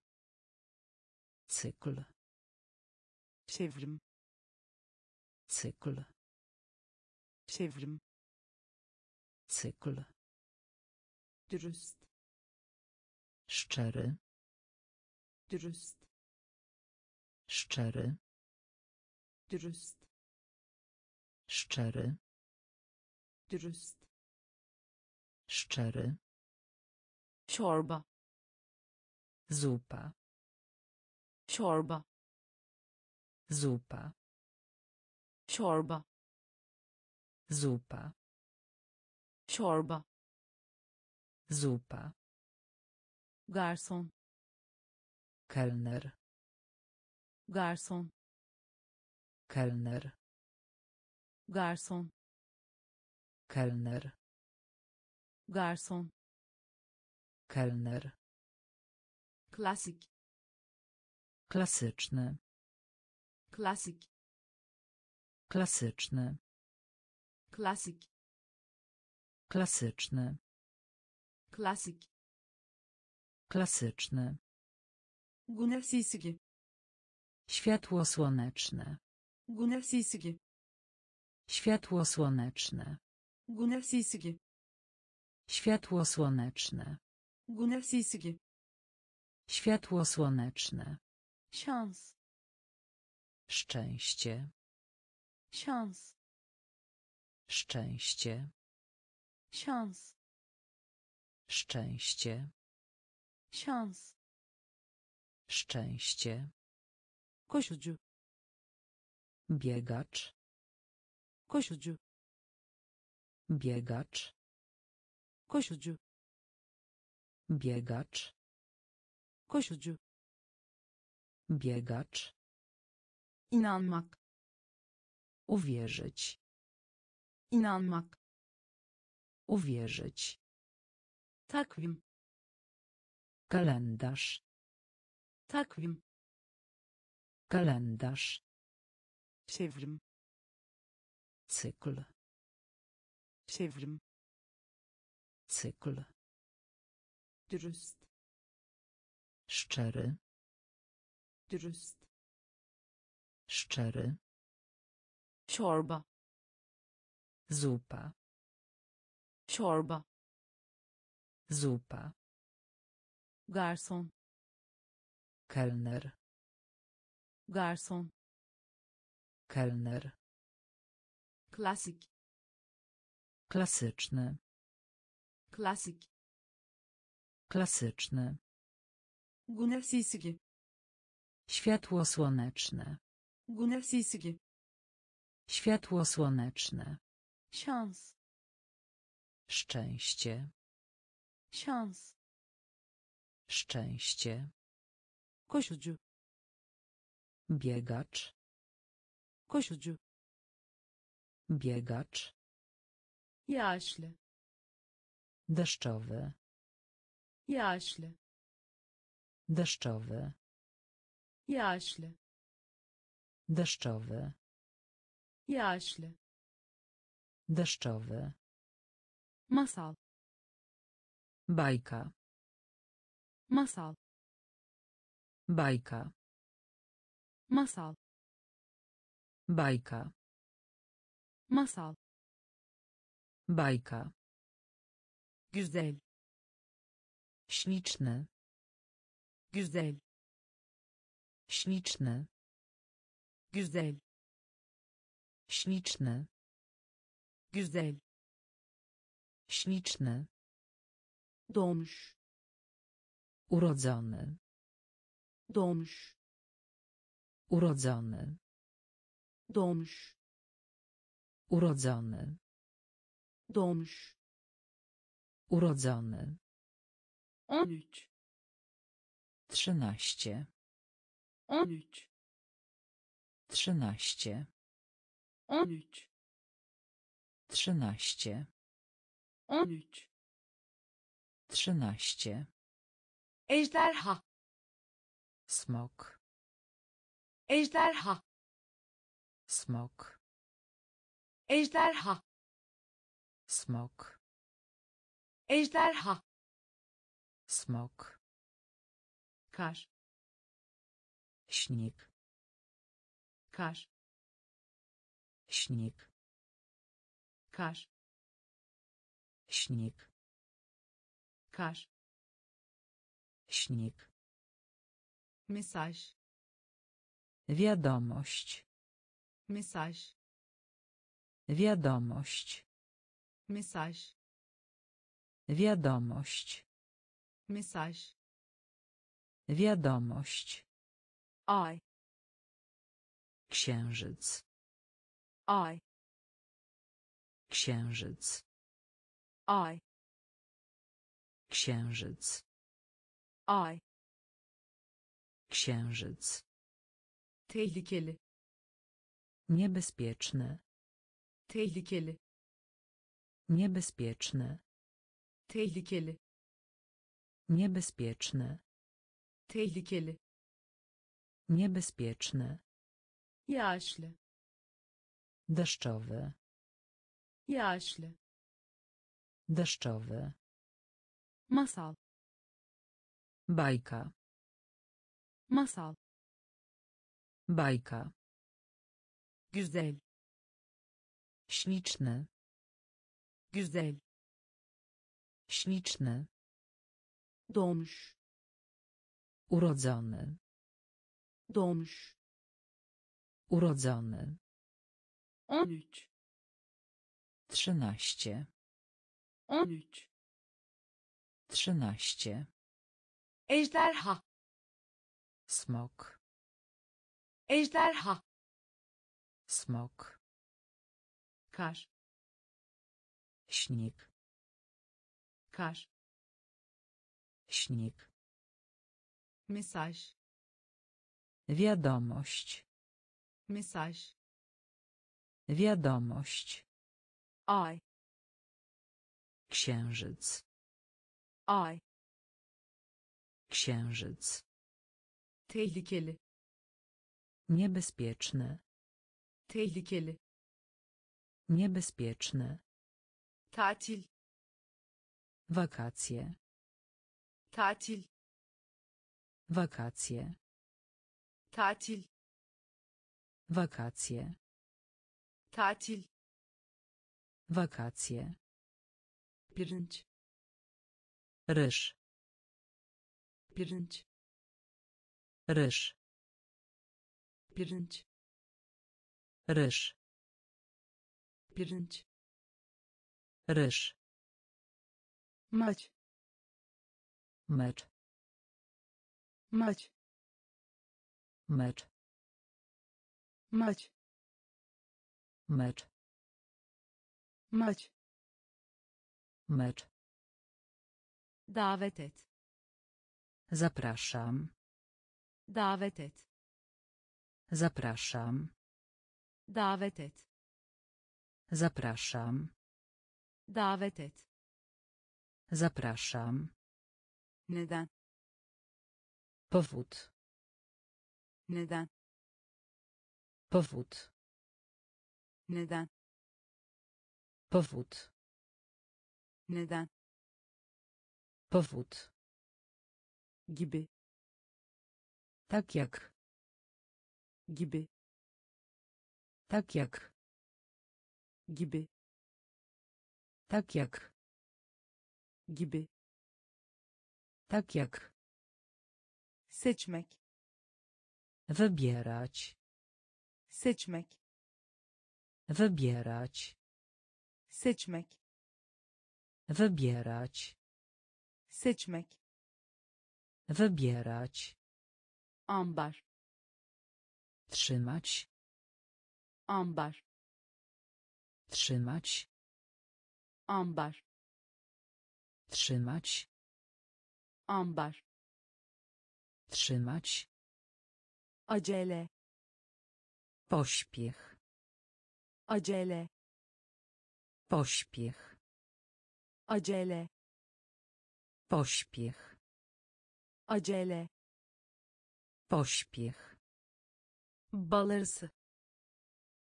Cykl. Çevrim. Cykl. Çevrim. Cykl. Dürüst. Szczery. Dürüst. Szczery. Dürüst. Szczery. Dürüst. Szczery. Çorba. Zupa. Çorba. Zupa. Çorba. Zupa. Çorba. Zupa. Garson. Kelner. Garson. Kelner. Garson. Kelner. Garson. Kelner. Klasyk. Klasyczny. Klasyk. Klasyczny. Klasyk. Klasyczny. Klasyk. Klasyczny. Güneşsizlik. Światło słoneczne. Güneşsizlik. Światło słoneczne. Güneşsizlik. Światło słoneczne. Güneşsizlik. Światło słoneczne. Szans. Szczęście. Szans. Szczęście. Szans. Szczęście. Şans. Szczęście. Koşucu. Biegacz. Koşucu. Biegacz. Koşucu. Biegacz. Koşucu. Biegacz. İnanmak. Uwierzyć. İnanmak. Uwierzyć. Takwim. Kalendarz. Takwim. Kalendarz. Çevrim. Cykl. Çevrim. Cykl. Dürüst. Szczery. Dürüst. Szczery. Çorba. Zupa. Çorba. Zupa. Garson. Kelner. Garson. Kelner. Klasyk. Klasyczny. Klasyk. Klasyczny. Güneşsizlik. Światło słoneczne. Güneşsizlik. Światło słoneczne. Szans. Szczęście. Şans. Szczęście. Koşucu. Biegacz. Koşucu. Biegacz. Yaşlı. Deszczowy. Yaşlı. Deszczowy. Yaşlı. Deszczowy. Yaşlı. Deszczowy. Masal. Bajka. Masal. Bajka. Masal. Bajka. Masal. Bajka. Güzel. Śliczny. Güzel. Śliczny. Güzel. Śliczny. Güzel. Śliczny. Doğmuş. Urodzony. Doğmuş. Urodzony. Doğmuş. Urodzony. Doğmuş. Urodzony. 13. 13. 13. 13. 13. 13. 13. 13. Ejderha. Smok. Ejderha. Smok. Ejderha. Smok. Ejderha. Smok. Kar. Śnieg. Kar. Śnieg. Kar. Śnieg. Kar. Śnieg. Mesaj. Wiadomość. Mesaj. Wiadomość. Mesaj. Wiadomość. Mesaj. Wiadomość. Aj. Księżyc. Aj. Księżyc. Aj. Księżyc. Aj. Księżyc. Tehlikeli. Niebezpieczny. Tehlikeli. Niebezpieczny. Tehlikeli. Niebezpieczny. Tehlikeli. Niebezpieczny. Yaşlı. Deszczowy. Yaşlı. Deszczowy. Masal. Bajka. Masal. Bajka. Güzel. Śliczny. Güzel. Śliczny. Doğmuş. Urodzony. Doğmuş. Urodzony. 13. 13. 13. 13. Ejderha. Smok. Ejderha. Smok. Kar. Śnieg. Kar. Śnieg. Mesaj. Wiadomość. Mesaj. Wiadomość. Aj. Księżyc. Aj. Księżyc. Tehlikeli. Niebezpieczny. Tehlikeli. Niebezpieczny. Tatil. Wakacje. Tatil. Wakacje. Tatil. Wakacje. Tatil. Wakacje. Pirinç. Ryż. Pirinç. Ryż. Pirinç. Ryż. Pirinç. Ryż. Mać. Mecz. Mać. Mecz. Mać. Mecz. Mać. Mecz. Davet et. Zapraszam. Davet et. Zapraszam. Davet et. Zapraszam. Davet et. Zapraszam. Neden. Powód. Neden. Powód. Neden. Powód. Neden. Powód. Gibi. Tak jak. Gibi. Tak jak. Gibi. Tak jak. Gibi. Tak jak. Seçmek. Wybierać. Seçmek. Wybierać. Seçmek. Wybierać. Seçmek. Wybierać. Ambar. Trzymać. Ambar. Trzymać. Ambar. Trzymać. Ambar. Trzymać. Acele. Pośpiech. Acele. Pośpiech. Acele. Pośpiech. Acele. Pośpiech. Balers.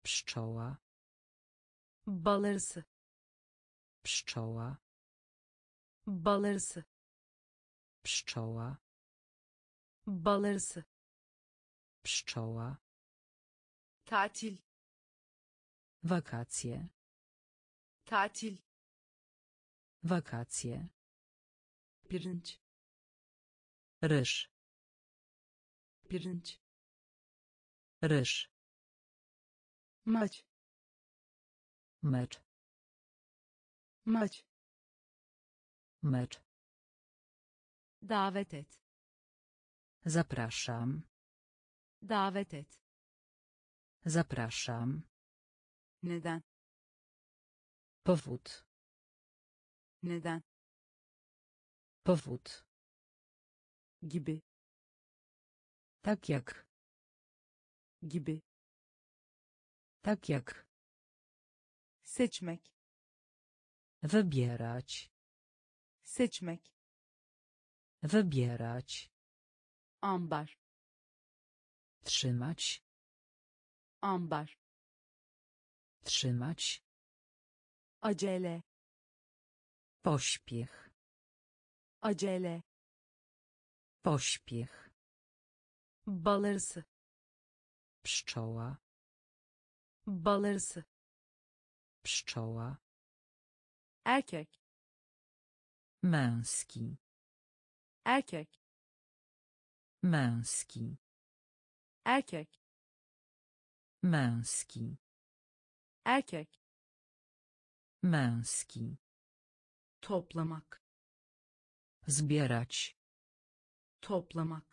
Pszczoła. Balers. Pszczoła. Balers. Pszczoła. Balers. Pszczoła. Tatil. Wakacje. Tatil. Wakacje. Pirinç. Ryż. Pirinç. Ryż. Mać. Mecz. Maç. Mecz. Davet et. Zapraszam. Davet et. Zapraszam. Neden? Powód. Neden? Powód. Gibi. Tak jak. Gibi. Tak jak. Seçmek. Wybierać. Seçmek. Wybierać. Ambar. Trzymać. Ambar. Trzymać. Acele. Pośpiech. Acele. Pośpiech. Balers. Pszczoła. Balers. Pszczoła. Erkek. Męski. Erkek. Męski. Erkek. Męski. Erkek. Męski. Toplamak. Zbierać. Toplamak.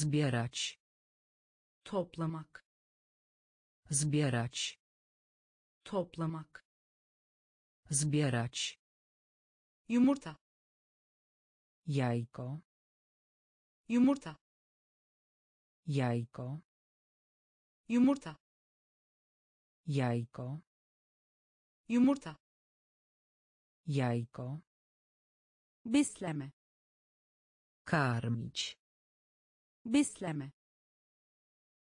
Zbierać. Toplamak. Zbierać. Toplamak. Zbierać. Yumurta. Jajko. Yumurta. Jajko. Yumurta. Jajko. Yumurta. Jajko. Besleme. Karmić. Besleme.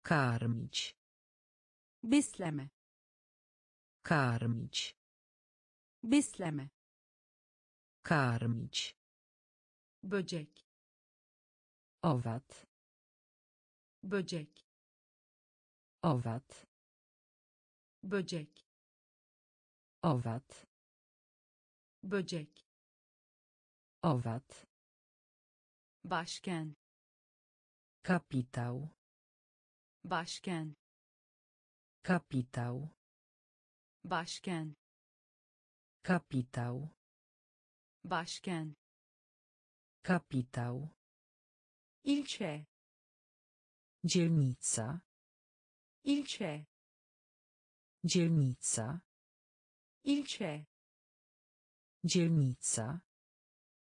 Karmić. Besleme. Karmić. Besleme. Karmić. Böcek. Owad. Böcek. Owad. Böcek. Owad. Böcek. Owad. Başkan. Kapitał. Başkan. Kapitał. Başkan. Kapitał. Başkan. Kapitał. Ilçe. Dzielnica. Ilçe. Dzielnica. Ilçe. Dzielnica.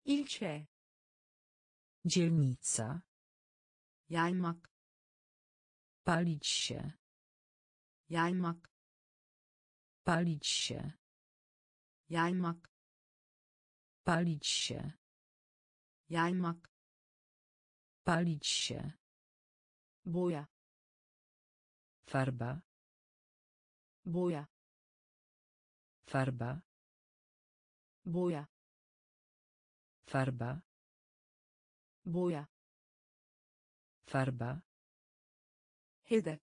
Ilçe. Dzielnica. Yaymak. Palić się. Yaymak. Palić się. Yaymak. Palić się. Yaymak. Palić się. Boya. Farba. Boya. Farba. Boya. Farba. Boya. Farba. Hedef.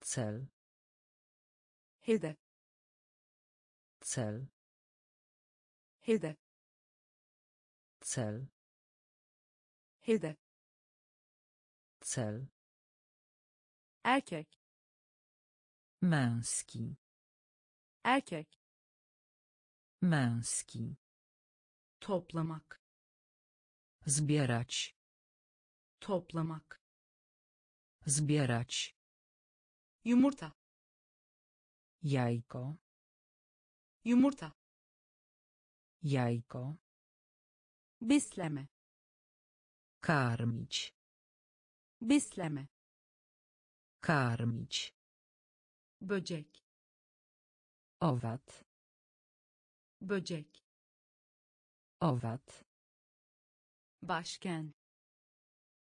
Cel. Hedef. Cel. Hedef. Cel. Hedef. Cel. Erkek. Męski. Erkek. Męski. Toplamak. Zbierać. Toplamak. Zbierać. Yumurta. Jajko. Yumurta. Jajko. Besleme. Karmić. Besleme. Karmić. Böcek. Owad. Böcek. Owad. Başkan.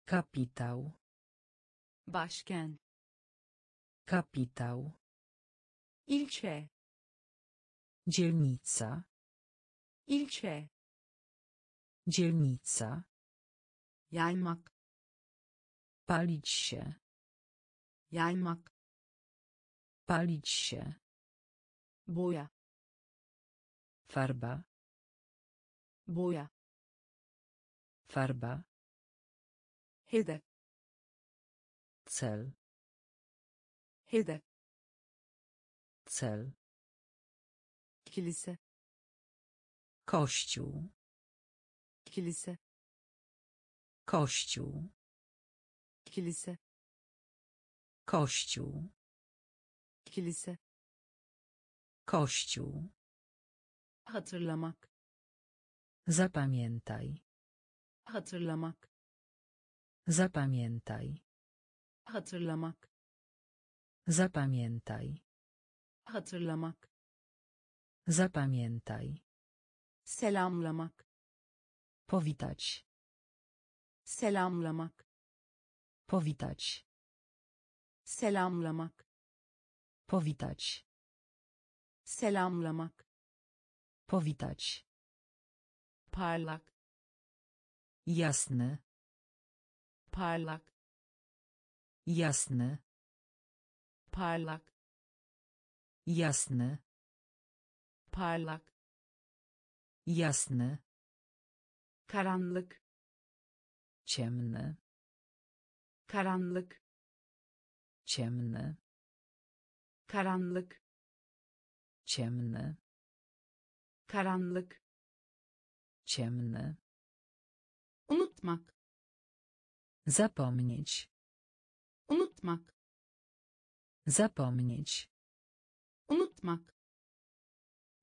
Kapitał. Başkan. Kapitał. Ilçe. Dzielnica. Ilçe. Dzielnica. Yaymak. Palić się. Yaymak. Palić się. Boya. Farba. Boya. Farba. Hedef. Cel. Hedef. Cel. Kilise. Kościół. Kilise. Kościół. Kilise. Kościół. Kilise. Kościół. Hatırlamak. Zapamiętaj. Hatırlamak. Zapamiętaj. Hatırlamak. Zapamiętaj. Hatırlamak. Zapamiętaj. Selamlamak. Powitać. Selamlamak. Powitać. Selamlamak. Powitać. Selamlamak. Powitać. Parlak. Jasny. Parlak. Jasny. Parlak. Jasny. Parlak. Jasny. Karanlık. Ciemny. Karanlık. Ciemny. Karanlık. Ciemny. Karanlık. Ciemny. Unutmak. Zapomnieć. Unutmak. Zapomnieć. Unutmak.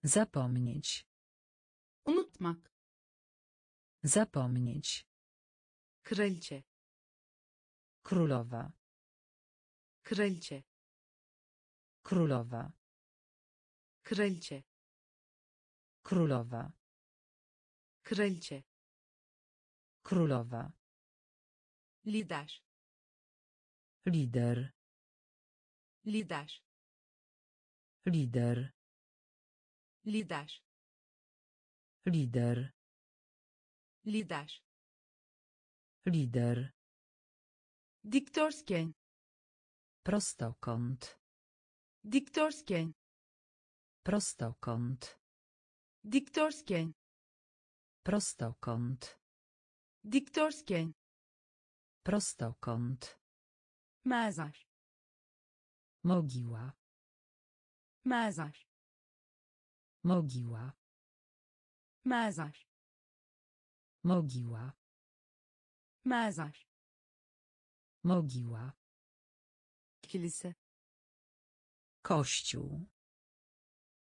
Zapomnieć. Unutmak. Zapomnieć. Królcie. Królowa. Królcie. Królowa. Królcie. Królowa. Królcie. Królowa. Lider. Lider. Lider. Lider. Lider. Lider. Lider. Lider. Dyktorskie. Prostokąt. Dyktorskie. Prostokąt. Dyktorskie. Prostokąt. Dyktorskie. Prostokąt. Mazar. Mogiła. Mazar. Mogiła. Mazar. Mogiła. Mazar. Mogiła. Kilise. Kościół.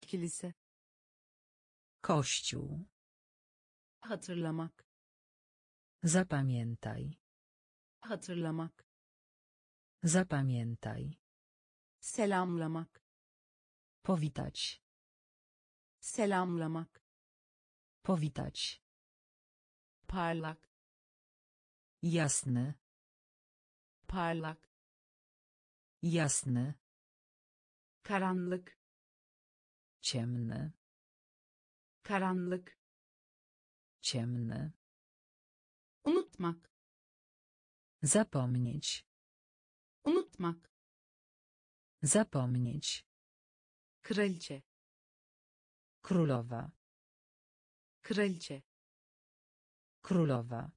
Kilise. Kościół. Hatırlamak. Zapamiętaj. Hatırlamak. Zapamiętaj. Selamlamak. Powitać. Selamlamak. Powitać. Parlak. Jasny. Parlak. Jasny. Karanlık. Ciemny. Karanlık. Ciemny. Unutmak. Zapomnieć. Unutmak. Zapomnieć. Królcie. Królowa. Królcie. Królowa.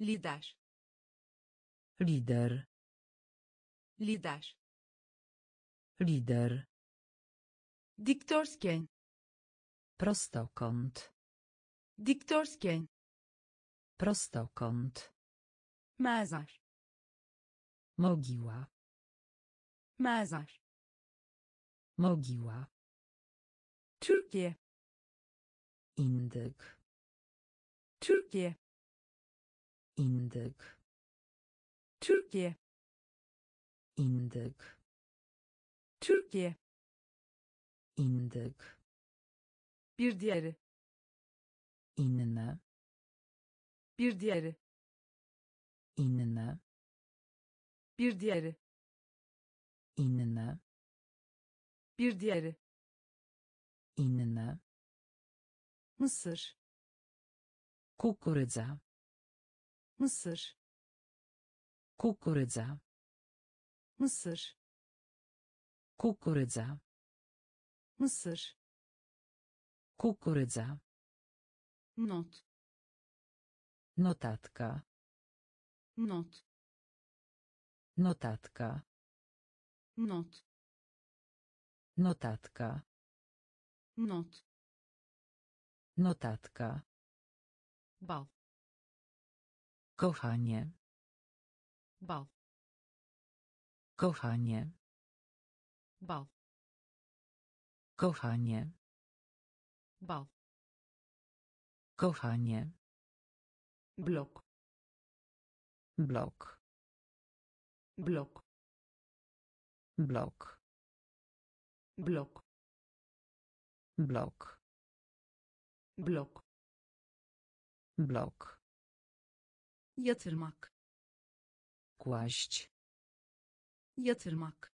Lider. Lider. Lider. Lider. Dyktorskie. Prostokąt. Dyktorskie. Prostokąt. Mazar. Mogiła. Mazar. Mogiła. Türkiye. Indyk. Türkiye. Indyk. Türkiye. Indyk. Türkiye. Indyk. Bir diğeri. Inne. Bir diğeri. Inne. Bir diğeri. Inne. Bir diğeri. Inne. Mısır. Kukurydza. Mısır. Kukurydza. Mısır. Kukurydza. Mısır. Kukurydza. Not. Notatka. Not. Notatka. Not. Notatka. Not. Notatka. Bal. Kochanie. Bal. Kochanie. Bal. Kochanie. Bal. Kochanie. Blok. Blok. Blok. Blok. Blok. Blok. Blok. Blok. Yatırmak. Kłaść. Yatırmak.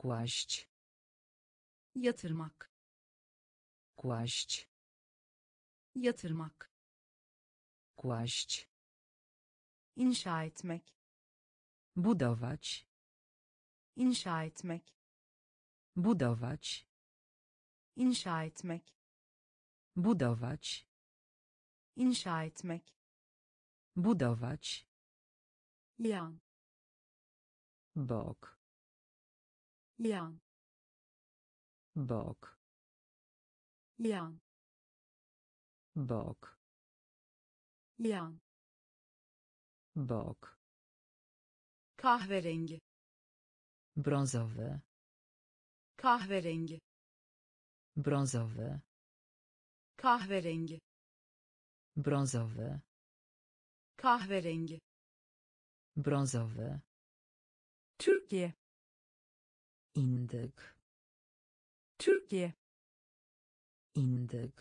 Kłaść. Yatırmak. Kłaść. Yatırmak. Kłaść. İnşa etmek. Budować. İnşa etmek. Budować. İnşa etmek. Budować. İnşa etmek. Budować. Yan. Bok. Yan. Bok. Yan. Bok. Yan. Bok. Kahverengi. Brązowy. Kahverengi. Brązowy. Kahverengi. Brązowy. Kahverengi. Brązowy. Türkiye. Indyk. Türkiye. Indyk.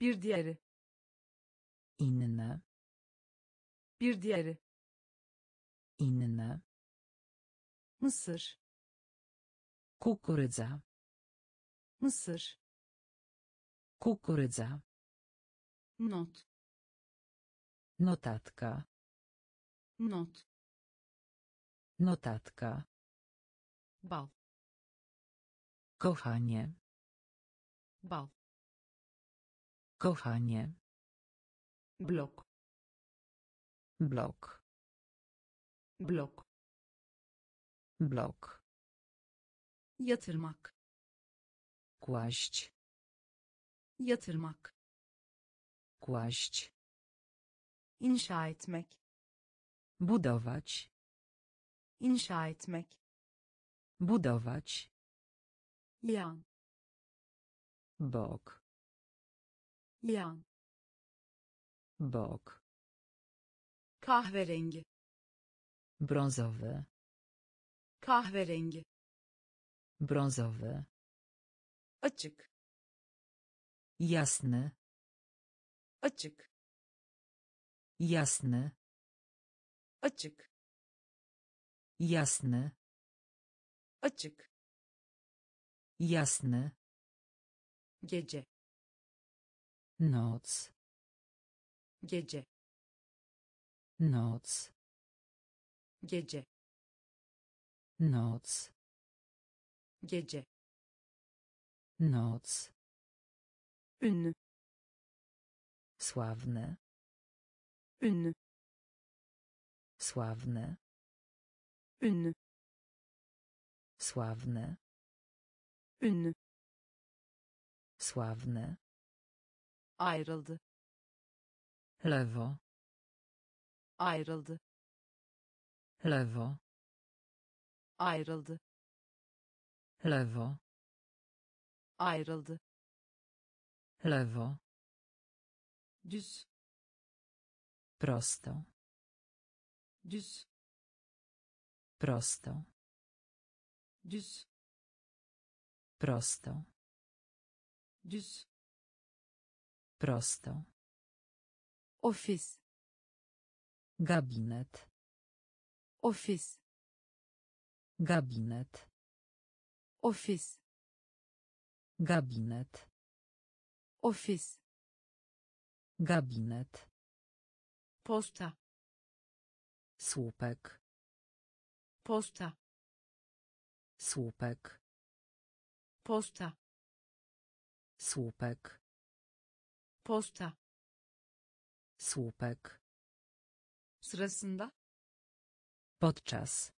Bir diğeri. Inne. Bir diğeri. Inne. Mısır. Kukurydza. Mısır. Kukurydza. Not. Notatka. Not. Notatka. Bal. Kochanie. Bal. Kochanie. Blok. Blok. Blok. Blok. Yatırmak. Kłaść. Yatırmak. Kłaść. İnşa etmek. Budować. İnşa etmek. Budować. Yan. Bok. Yan. Bok. Kahverengi. Brązowy. Kahverengi. Brązowy. Açık. Jasny. Açık. Jasny. Açık. Jasny. Açık. Jasny. Gece. Noc. Gece. Noc. Gece. Noc. Gece. Noc. Ünlü. Sławny. Ünlü. Sławny. Ünlü. Sławny. Ünlü. Sławny. Ayrıldı. Lewo. Ayrıldı. Lewo. Ayrıldı. Lewo. Ayrıldı. Lewo. Düz. Prosto. Düz. Prosto. Düz. Prosto. Düz. Prosto. Ofis. Gabinet. Ofis. Gabinet. Ofis. Gabinet. Ofis. Gabinet. Posta. Słupek. Posta. Słupek. Posta. Słupek. Posta. Słupek. Sırasında. Podczas.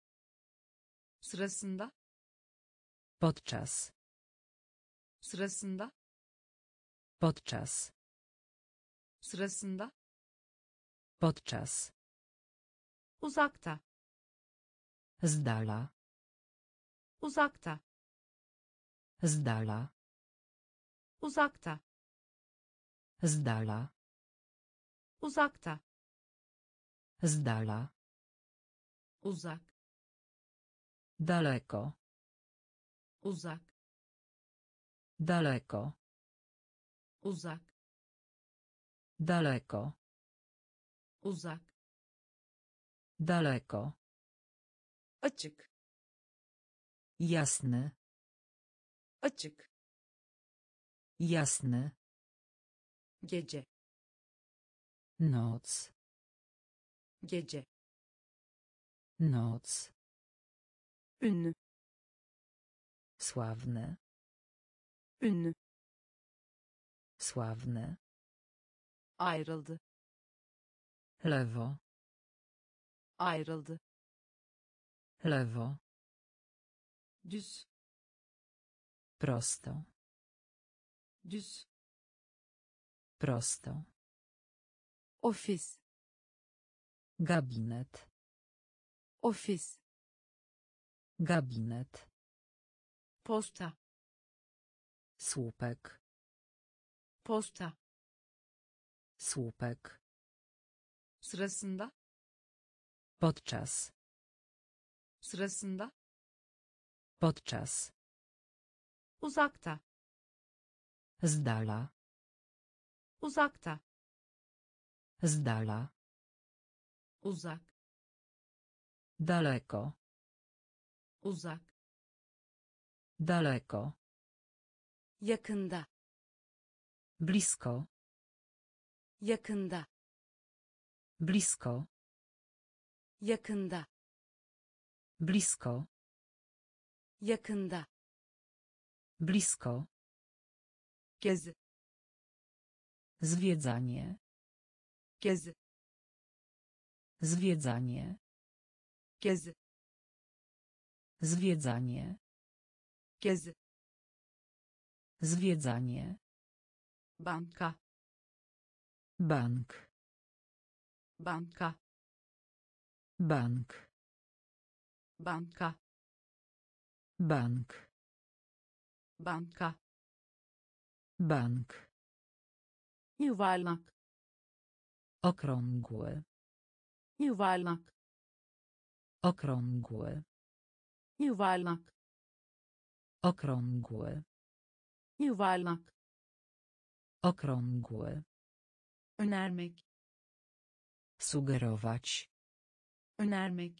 Sırasında. Podczas. Sırasında. Podczas. Sırasında. Podczas. Uzakta. Z dala. Uzakta. Z dala. Uzakta. Z dala. Uzakta. Z dala. Uzak. Daleko. Uzak. Daleko. Uzak. Daleko. Uzak. Daleko. Açık. Jasny. Açık. Jasny. Gece. Noc. Gece. Noc. Ünlü. Sławny. Ünlü. Sławny. Ayrıldı. Lewo. Ayrıldı. Lewo. Düz. Prosto. Düz. Prosto. Ofis. Gabinet. Ofis. Gabinet. Posta. Słupek. Posta. Słupek. Sırasında. Podczas. Sırasında. Podczas. Uzakta. Z dala. Uzakta. Z dala. Uzak. Daleko. Uzak. Daleko. Yakında. Blisko. Yakında. Blisko. Yakında. Blisko. Yakında. Blisko. Gez. Zwiedzanie. Gez. Zwiedzanie. Gez. Zwiedzanie. Gez. Zwiedzanie. Banka. Bank. Banka. Bank. Banka. Bank. Banka. Bank. Yuvarlak. Okrągły. Yuvarlak. Okrągły. Yuvarlak. Okrągły. Yuvarlak. Okrągły. Önermek. Sugerować. Önermek.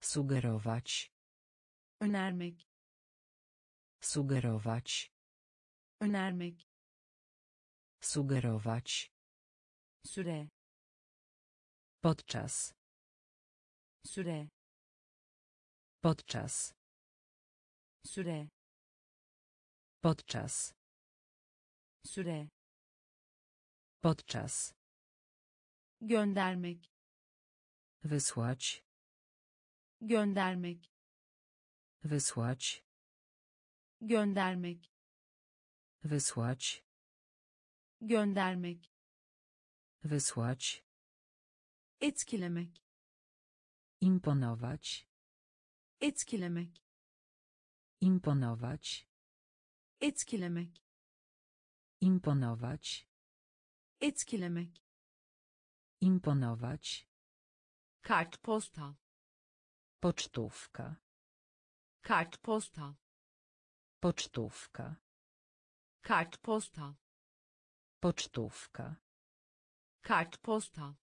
Sugerować. Önermek. Sugerować. Önermek. Sugerować. Süre. Podczas. Süre. Podczas. Süre. Podczas. Süre. Podczas. Göndermek. Wysłać. Göndermek. Wysłać. Göndermek. Wysłać. Göndermek. Wysłać. Etkilemek. Imponować. Etkilemek. Imponować. Etkilemek. Imponować. Etkilemek. Imponować. Kartpostal. Pocztówka. Kartpostal. Pocztówka. Kartpostal. Pocztówka. Kartpostal.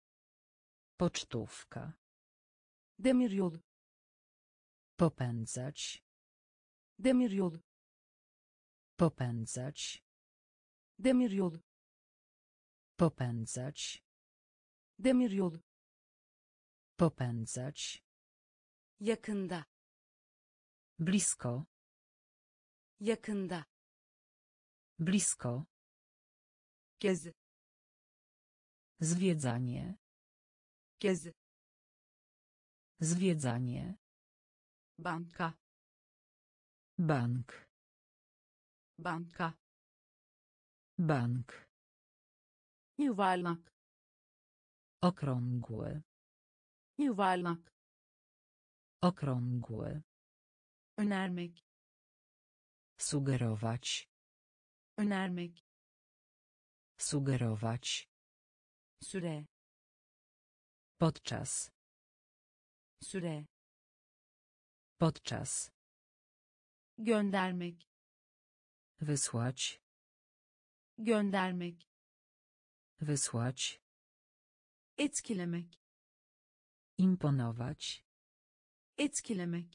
Pocztówka. Demiryolu. Popędzać. Demiryolu. Popędzać. Demiryolu. Popędzać. Demiryolu. Popędzać. Yakında. Blisko. Yakında. Blisko. Gez. Zwiedzanie. Gez. Zwiedzanie. Banka. Bank. banka, bank, yuvarlak, okrągły, yuvarlak, okrągły, önermek, sugerować, önermek, sugerować, süre, podczas, süre, podczas, göndermek, wysłać, göndermek, wysłać, etkilemek, imponować, etkilemek,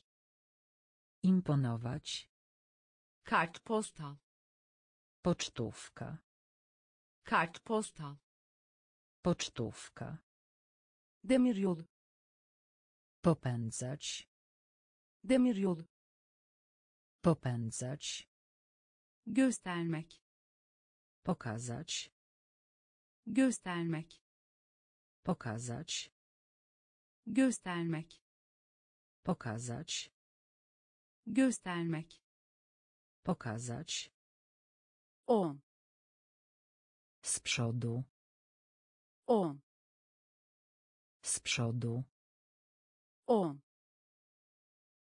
imponować, kartpostal, pocztówka, kartpostal, pocztówka, demiryolu, popędzać, demiryolu, popędzać, göstermek, pokazać, göstermek, pokazać, göstermek, pokazać, göstermek, pokazać, on, z przodu, on, z przodu, on,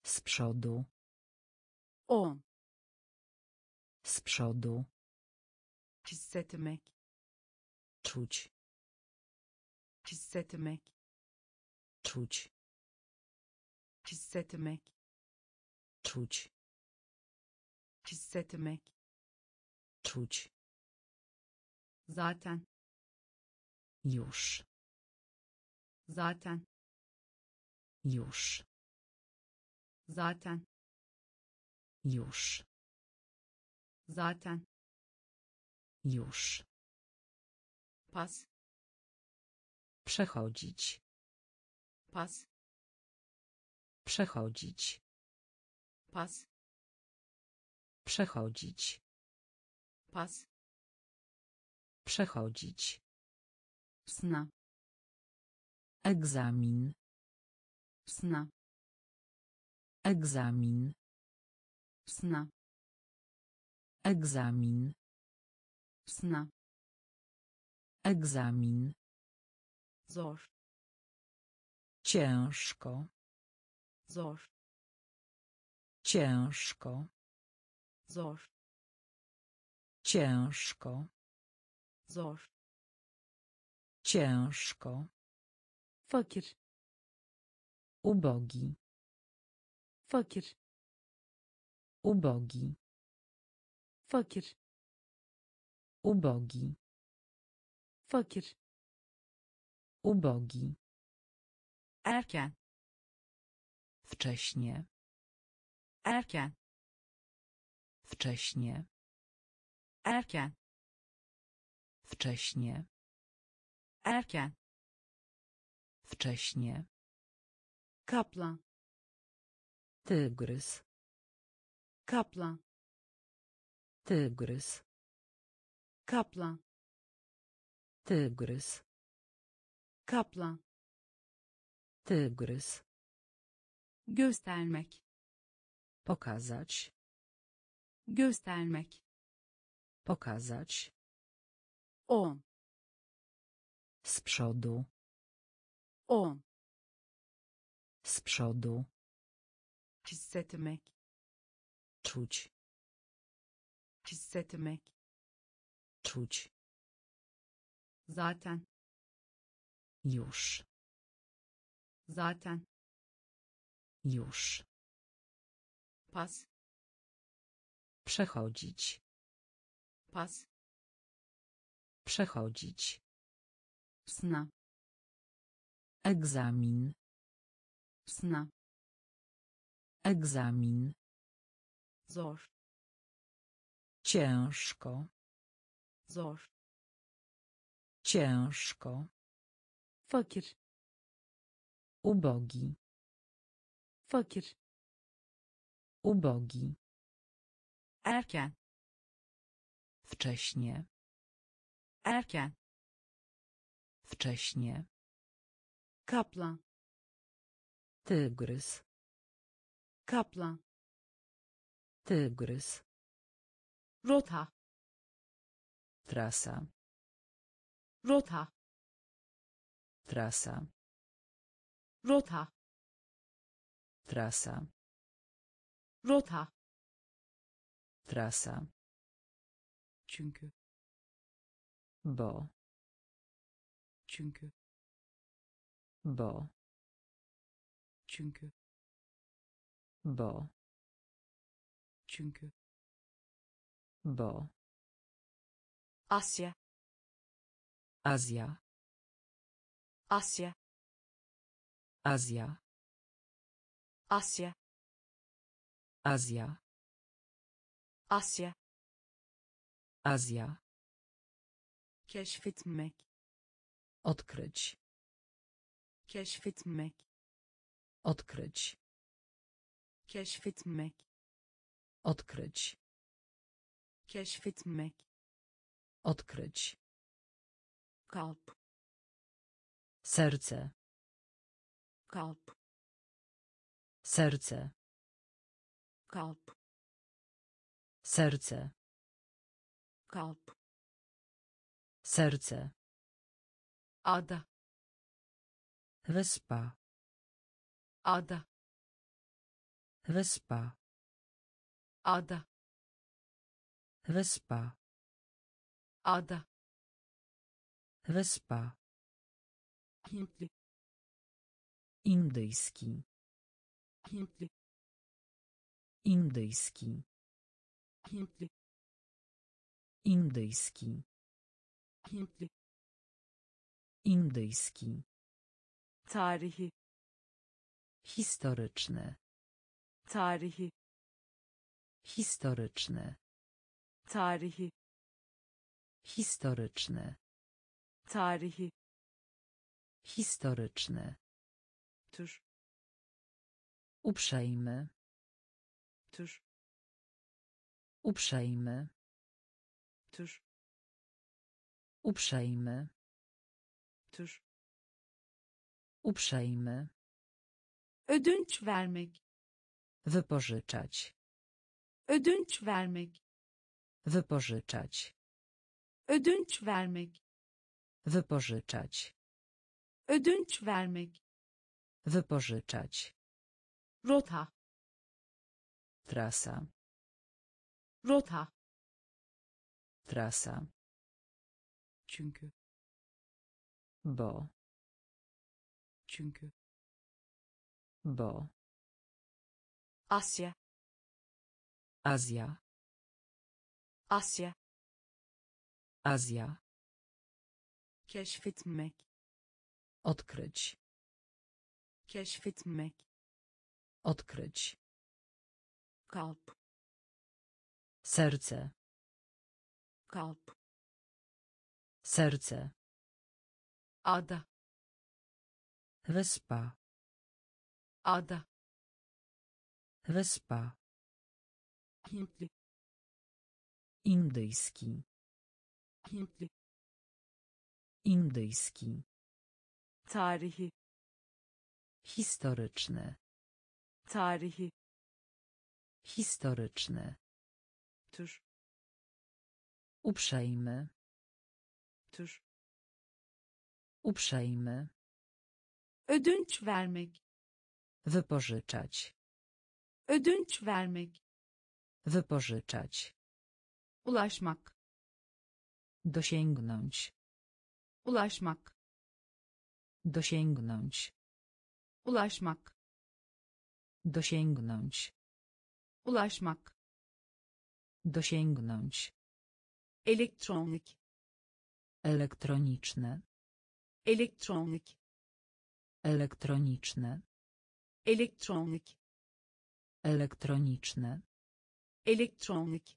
z przodu, on, z przodu, hissetmek, czuć, hissetmek, czuć, hissetmek, czuć, hissetmek, czuć, zaten, już, zaten, już, zaten, już, zaten, już, pas, przechodzić, pas, przechodzić, pas, przechodzić, pas, przechodzić, sna, egzamin, sna, egzamin, sna, egzamin, sna, egzamin, zor, ciężko, zor, ciężko, zor, ciężko, zor, ciężko, fakir, ubogi, fakir, ubogi, fakir, ubogi, fakir, ubogi, erken, wcześnie, erken, wcześnie, erken, wcześnie, erken, wcześnie, kaplan, tygrys, kaplan, tygrys, kaplan, tygrys, kaplan, tygrys, göstermek, pokazać, göstermek, pokazać, on, z przodu, on, z przodu, hissetmek, czuć, hissetmek, czuć, zaten, już, zaten, już, pas, przechodzić, pas, przechodzić, sna, egzamin, sna, egzamin, zor, ciężko, zor, ciężko, fakir, ubogi, fakir, ubogi, erken, wcześnie, erken, wcześnie, kaplan, tygrys, kaplan, tygrys, Rota. Trasa. Rota. Trasa. Rota. Trasa. Rota. Trasa. Çünkü. Bo. Çünkü. Bo. Çünkü. Bo. Çünkü. Bo. Asya. Azja. Asya. Azja. Asya. Azja. Asya. Azja. Keşfetmek. Odkryć. Keşfetmek. Odkryć. Keşfetmek. Odkryć. Keşfetmek. Odkryć. Kalp. Serce. Kalp. Serce. Kalp. Serce. Kalp. Serce. Ada. Wyspa. Ada. Wyspa. Ada. Wyspa. Ada. Wyspa. Hintli. Indyjski. Hintli. Indyjski. Hintli. Indyjski. Hintli. Indyjski. Tarihi. Historyczne. Tarihi. Historyczne. Tarihi. Historyczne. Tarihi. Historyczne. Tuż. Uprzejmy. Tuż. Uprzejmy. Tuż. Uprzejmy. Tuż. Uprzejmy. Ödünç vermek. Wypożyczać. Ödünç vermek. Wypożyczać. Ödünç vermek. Wypożyczać. Ödünç vermek. Wypożyczać. Rota. Trasa. Rota. Trasa. Çünkü. Bo. Çünkü. Bo. Asya. Azja. Asya. Azja. Keşfetmek. Odkryć. Keşfetmek. Odkryć. Kalp. Serce. Kalp. Serce. Ada. Wyspa. Ada. Wyspa. Hintli. Indyjski. Hintli. Indyjski. Tarihi. Historyczne. Tarihi. Historyczne. Tuż. Uprzejmy. Tuż. Uprzejmy. Ödünç vermek. Wypożyczać. Ödünç vermek. Wypożyczać. Ulaşmak. Dosięgnąć. Ulaşmak. Dosięgnąć. Ulaşmak. Dosięgnąć. Ulaşmak. Dosięgnąć. Elektronik. Elektroniczne. Elektronik. Elektroniczne. Elektronik. Elektroniczne. Elektronik.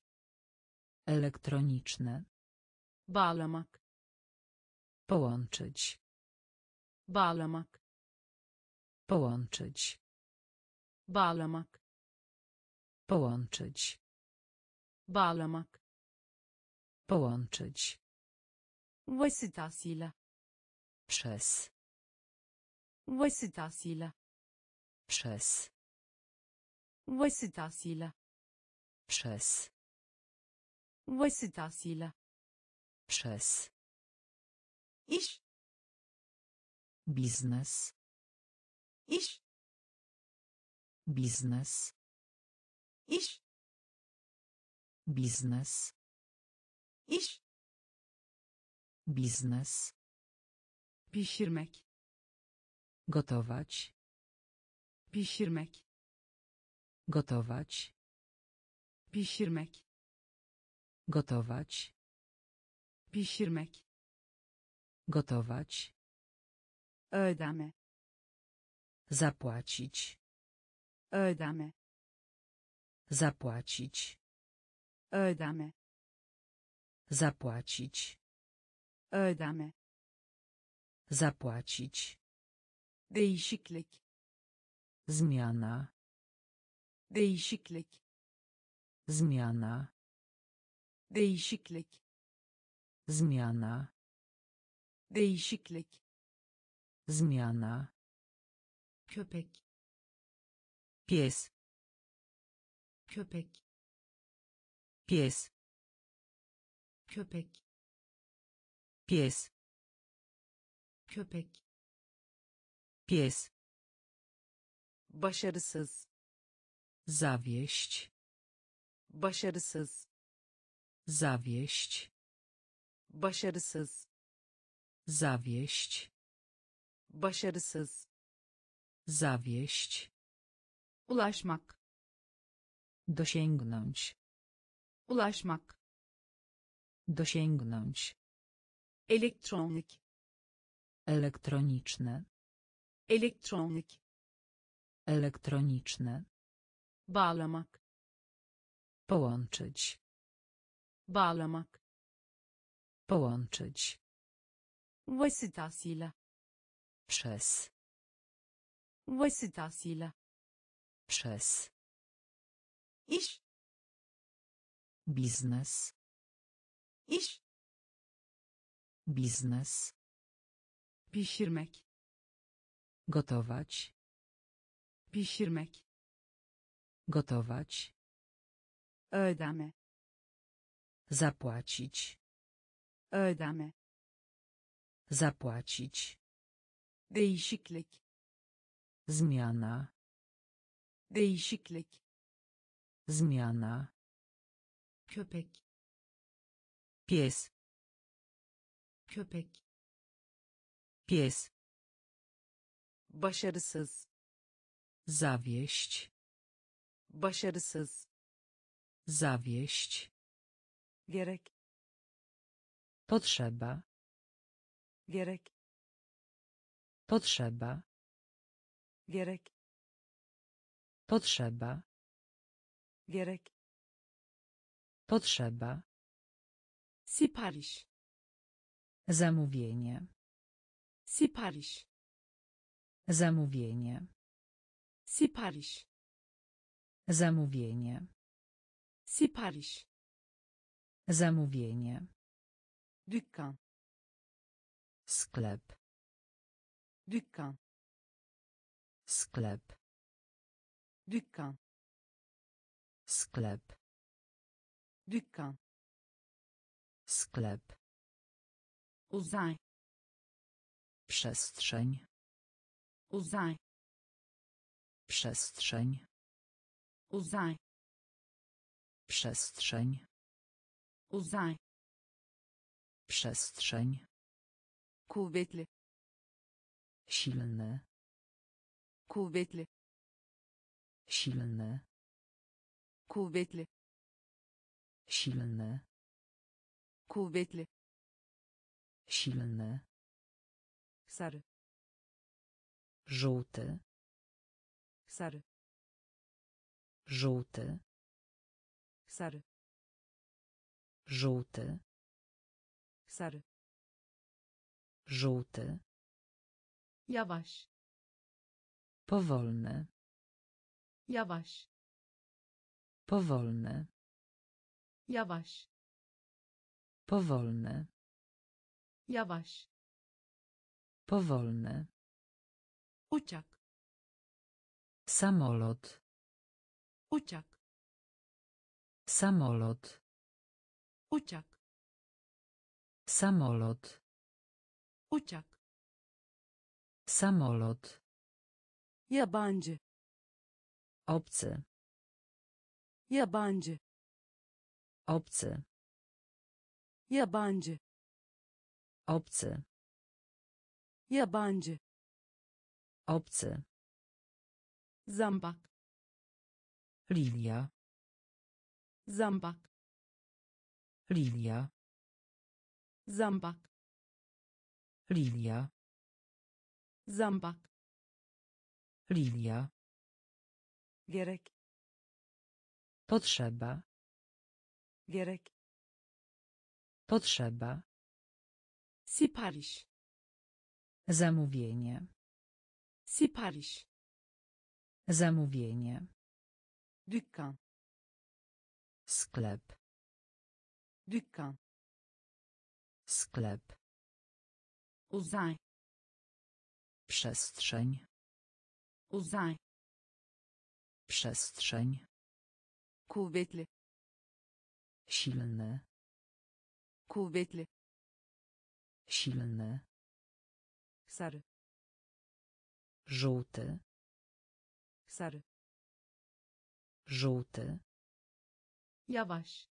Elektroniczne. Bağlamak. Połączyć. Bağlamak. Połączyć. Bağlamak. Połączyć. Bağlamak. Połączyć. Wesitasila. Przez. Wesitasila. Przez. Wesitasila. Przez. Vasıtasıyla. Przez. İş. Biznes. İş. Biznes. İş. Biznes. İş. Biznes. Pişirmek. Gotować. Pişirmek. Gotować. Pişirmek. Gotować. Pişirmek. Gotować. Ödeme. Zapłacić. Ödeme. Zapłacić. Ödeme. Zapłacić. Ödeme. Zapłacić. Değişiklik. Zmiana. Değişiklik. Zmiana. Değişiklik. Zmiana. Değişiklik. Zmiana. Köpek. Pies. Köpek. Pies. Köpek. Pies. Köpek. Pies. Başarısız. Zawieść. Başarısız. Zawieść. Başarısız. Zawieść. Başarısız. Zawieść. Ulaşmak. Dosięgnąć. Ulaşmak. Dosięgnąć. Elektronik. Elektroniczne. Elektronik. Elektroniczne. Bağlamak. Połączyć. Bağlamak. Połączyć. Vasıtasıyla. Przez. Vasıtasıyla. Przez. İş. Biznes. İş. Biznes. Pişirmek. Gotować. Pişirmek. Gotować. Ödeme. Zapłacić. Ödeme. Zapłacić. Değişiklik. Zmiana. Değişiklik. Zmiana. Köpek. Pies. Köpek. Pies. Başarısız. Zawieść. Başarısız. Zawieść. Gerek. Potrzeba. Gerek. Potrzeba. Gerek. Potrzeba. Gerek. Potrzeba. Sipariş. Zamówienie. Sipariş. Zamówienie. Sipariş. Zamówienie. Sipariş. Zamówienie. Dükkan. Sklep. Dükkan. Sklep. Dükkan. Sklep. Dükkan. Sklep. Uzaj. Przestrzeń. Uzaj. Przestrzeń. Uzaj. Przestrzeń. Uzaj. Przestrzeń. Kuvvetli. Silny. Kuvvetli. Silny. Kuvvetli. Silny. Kuvvetli. Silny. Sarı. Żółty. Sarı. Żółty. Sarı. Żółty. Sarı. Żółty. Yavaş. Powolny. Yavaş. Powolny. Yavaş. Powolny. Yavaş. Powolny. Uçak. Samolot. Uçak. Samolot. Uciek. Samolot. Uciek. Samolot. Yabancı. Obcy. Yabancı. Obcy. Yabancı. Obcy. Yabancı. Obcy. Zambak. Lilia. Zambak. Lilia. Zambak. Lilia. Zambak. Lilia. Gerek. Potrzeba. Gerek. Potrzeba. Sipariş. Zamówienie. Sipariş. Zamówienie. Dükkan. Sklep. Dükkan. Sklep. Uzaj. Przestrzeń. Uzaj. Przestrzeń. Kuvvetli. Silny. Kuvvetli. Silny. Sary. Żółty. Sary. Żółty. Yavaş.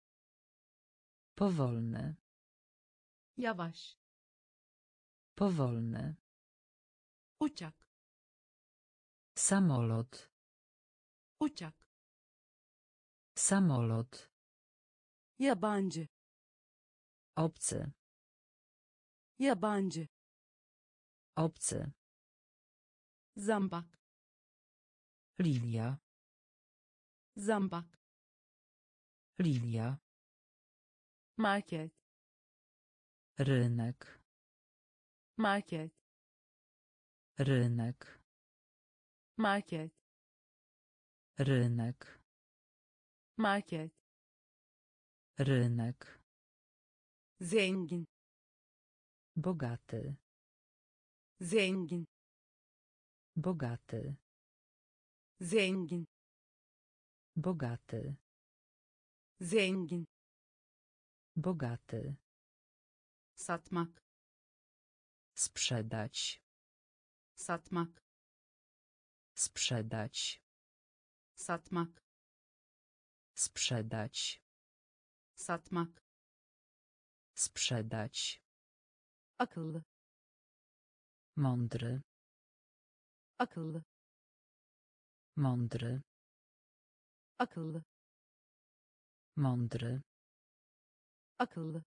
Powolny. Yavaş. Powolny. Uciek. Samolot. Uciek. Samolot. Yabancı. Obcy. Yabancı. Obcy. Zambak. Lilia. Zambak. Lilia. Market. Rynek. Market. Rynek. Market. Rynek. Market. Rynek. Zengin. Bogaty. Zengin. Bogaty. Zengin. Bogaty. Zengin. Bogaty. Satmak. Sprzedać. Satmak. Sprzedać. Satmak. Sprzedać. Satmak. Sprzedać. Akıllı. Mądry. Akıllı. Mądry. Akıllı. Mądry. Akıllı.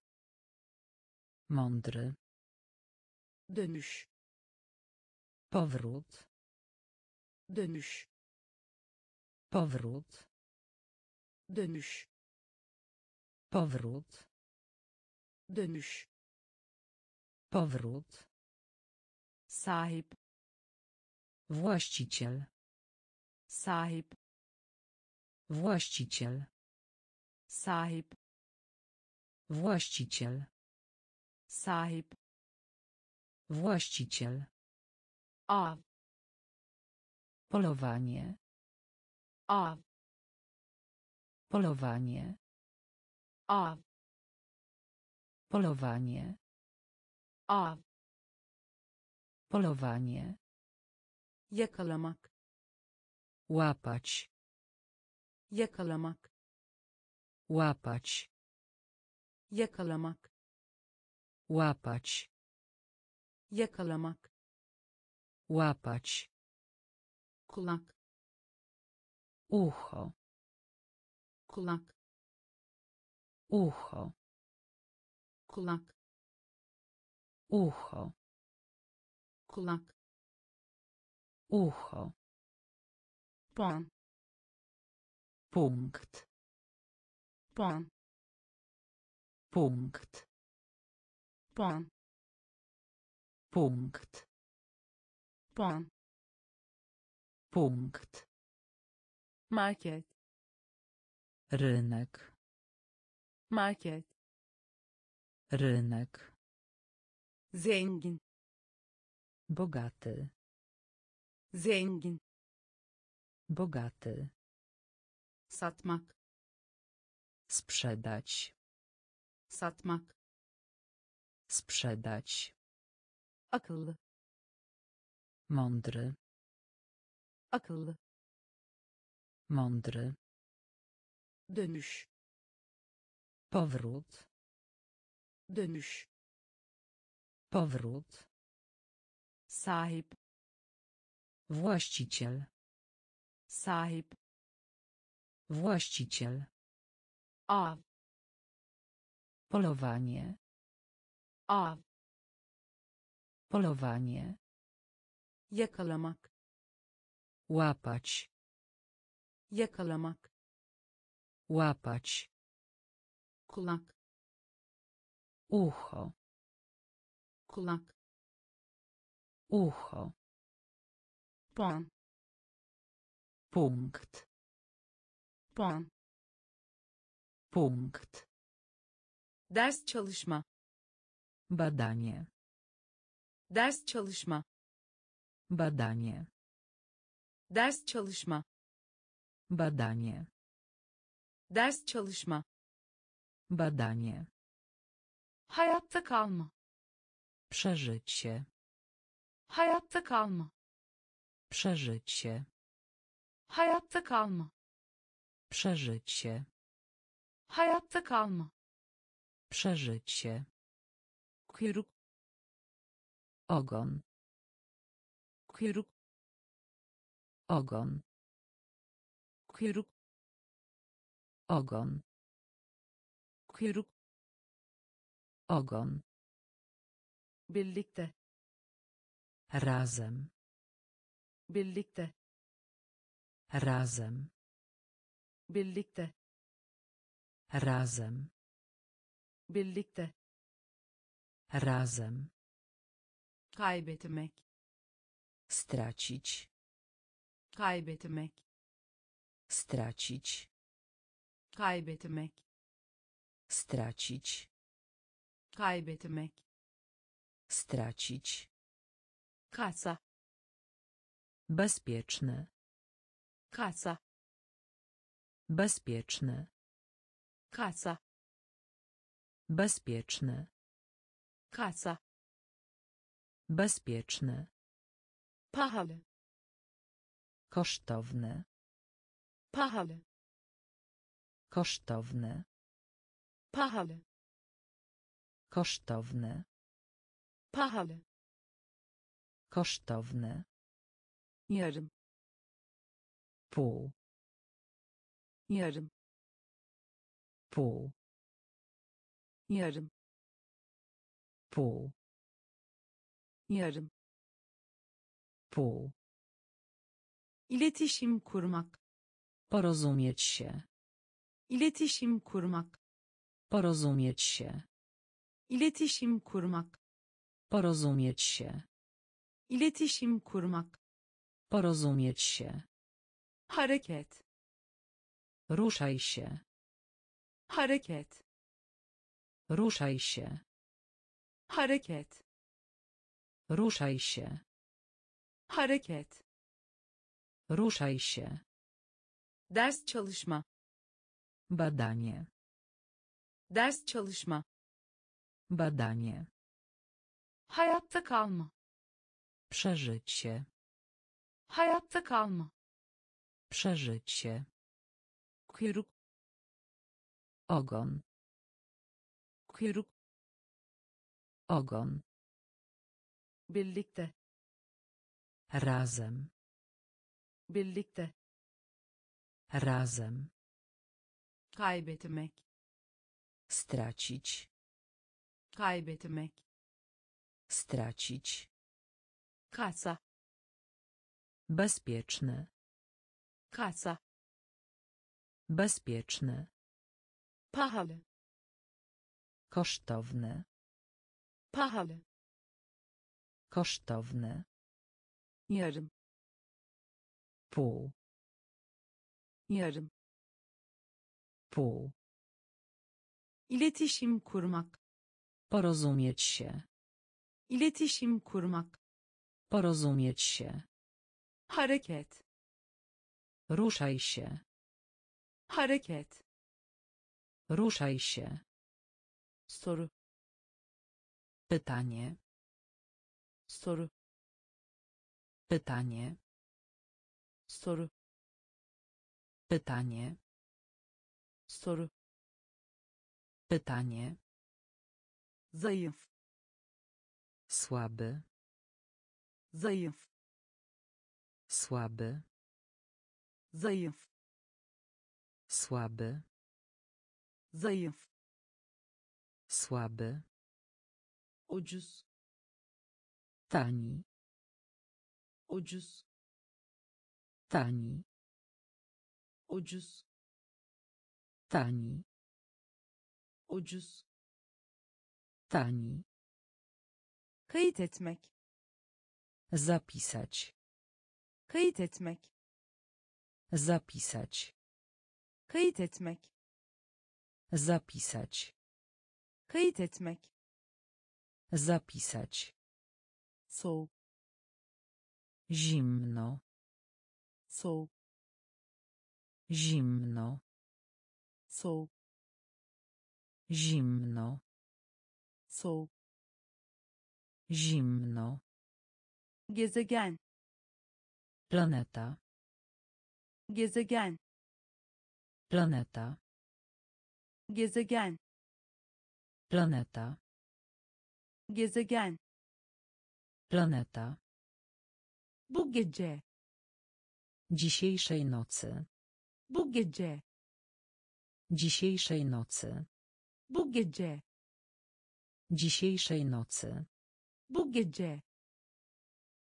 Mądry. Dönüş. Powrót. Dönüş. Powrót. Dönüş. Powrót. Dönüş. Powrót. Sahip. Właściciel. Sahip. Właściciel. Sahip. Właściciel. Sahip. Właściciel. A. Polowanie. A. Polowanie. A. Polowanie. A. Polowanie. Yakalamak. Łapać. Yakalamak. Łapać. Yakalamak. Łapać. Yakalamak. Łapać. Kulak. Ucho. Kulak. Ucho. Kulak. Ucho. Kulak. Ucho. Pan. Punkt. Pan. Punkt. Pan. Punkt. Pan. Punkt. Market. Rynek. Market. Rynek. Zengin. Bogaty. Zengin. Bogaty. Satmak. Sprzedać. satmak, sprzedać, akıllı, mądry, akıllı, mądry, dönüş, powrót, dönüş, powrót, sahip, właściciel, sahip, właściciel, av, polowanie, av, polowanie, yakalamak, łapać, yakalamak, łapać, kulak, ucho, kulak, ucho, pan, punkt, pan, punkt, ders çalışma, badanie, ders çalışma, badanie, ders çalışma, badanie, ders çalışma, badanie, hayatta kalma, przeżycie, hayatta kalma, przeżycie, hayatta kalma, przeżycie, hayatta kalma, przeżycie, kuyruk, ogon, kuyruk, ogon, kuyruk, ogon, kuyruk, ogon, birlikte, razem, birlikte, razem, birlikte, razem, birlikte, razem, kaybetmek, stracić, kaybetmek, stracić, kaybetmek, stracić, kaybetmek, stracić, kasa, bezpieczny, kasa, bezpieczny, kasa, bezpieczny, kasa, bezpieczny, pahalı, kosztowny, pahalı, kosztowny, pahalı, kosztowny, pahalı, kosztowny, yarım, pół, yarım, pół, yarım, pół, yarım, pół, iletişim kurmak, porozumieć się, iletişim kurmak, porozumieć się, iletişim kurmak, porozumieć się, iletişim kurmak, porozumieć się, hareket, ruszaj się, hareket, ruszaj się, hareket, ruszaj się, hareket, ruszaj się, ders çalışma, badanie, ders çalışma, badanie, hayatta kalma, przeżycie, hayatta kalma, przeżycie, kuyruk, ogon, kuyruk, ogon, birlikte, razem, birlikte, razem, kaybetmek, stracić, kaybetmek, stracić, kasa, bezpieczny, kasa, bezpieczny, pahalı, kosztowny, pahalı, kosztowny, yarım, pół, yarım, pół, iletişim kurmak, porozumieć się, iletişim kurmak, porozumieć się, hareket, ruszaj się, hareket, ruszaj się, Soru. Pytanie. Soru. Pytanie. Soru. Pytanie. Soru. Pytanie. Zayıf. Słaby. Zayıf. Słaby. Zayıf. Słaby. Zayıf. Słaby. Ucuz. Tani. Ucuz. Tani. Ucuz. Tani. Ucuz. Tani. Kayıt etmek. Zapisać. Kayıt etmek. Zapisać. Kayıt etmek. Zapisać. Kayıt etmek. Zapisać. Soğuk. Zimno. Soğuk. Zimno. Soğuk. Zimno. Soğuk. Zimno. Gezegen. Planeta. Gezegen. Planeta. Gezegen. Planeta. Gezegen. Planeta. Bu gece. Dzisiejszej nocy. Bu gece. Dzisiejszej nocy. Bu gece. Dzisiejszej nocy. Bu gece.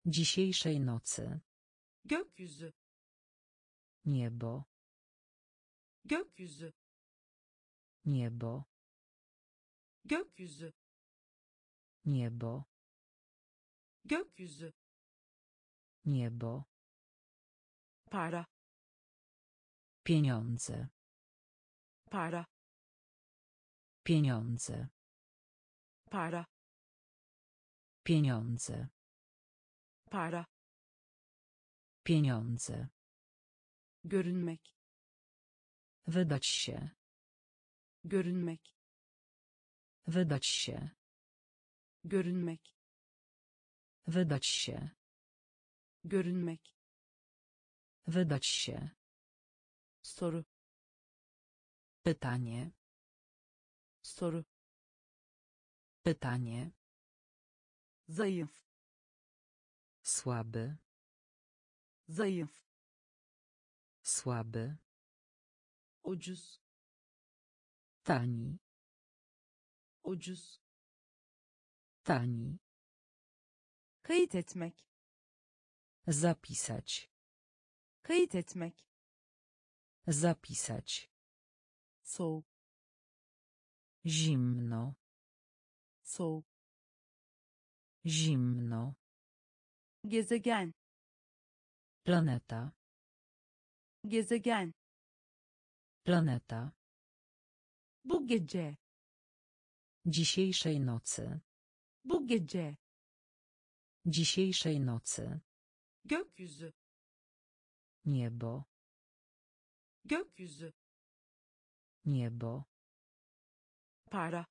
Dzisiejszej nocy. Gökyüzü. Niebo. Gökyüzü. Niebo. Gökyüzü. Niebo. Gökyüzü. Niebo. Para. Pieniądze. Para. Pieniądze. Para. Pieniądze. Para. Pieniądze. Görünmek. Wydać się. Görünmek. Wydać się. Görünmek. Wydać się. Görünmek. Wydać się. Soru. Pytanie. Soru. Pytanie. Zayıf. Słaby. Zayıf. Słaby. Ucuz. Tani. Ucuz. Tani. Kayıt etmek. Zapisać. Kayıt etmek. Zapisać. Soğuk. Zimno. Soğuk. Zimno. Gezegen. Planeta. Gezegen. Planeta. Bu gece. Dzisiejszej nocy. Bu gece. Dzisiejszej nocy. Gökyüzü. Niebo. Gökyüzü. Niebo. Para.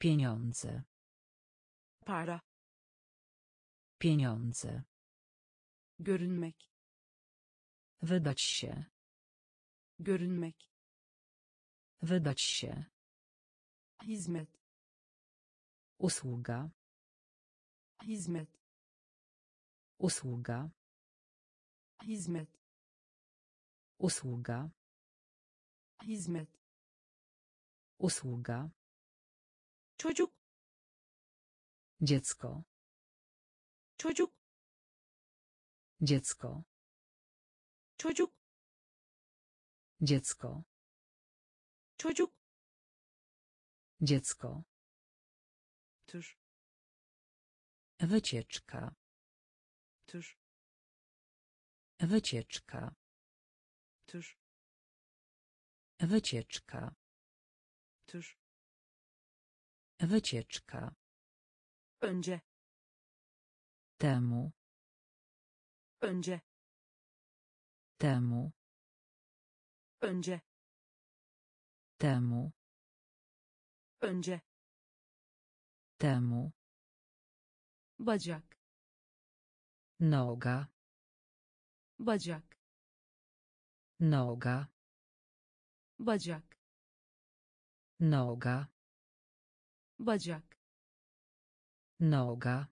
Pieniądze. Para. Pieniądze. Görünmek. Wydać się. Görünmek. Wydać się. Hizmet. Usługa. Hizmet. Usługa. Hizmet. Usługa. Hizmet. Usługa. Çocuk. Dziecko. Çocuk. Dziecko. Çocuk. Dziecko. Çocuk. Dziecko. Tuż. Wycieczka. Tuż. Wycieczka. Tuż. Wycieczka. Tuż. Wycieczka. Önce. Temu. Önce. Temu. Önce. Temu. Önce. Temu. Bacak. Noga. Bacak. Noga. Bacak. Noga. Bacak. Noga.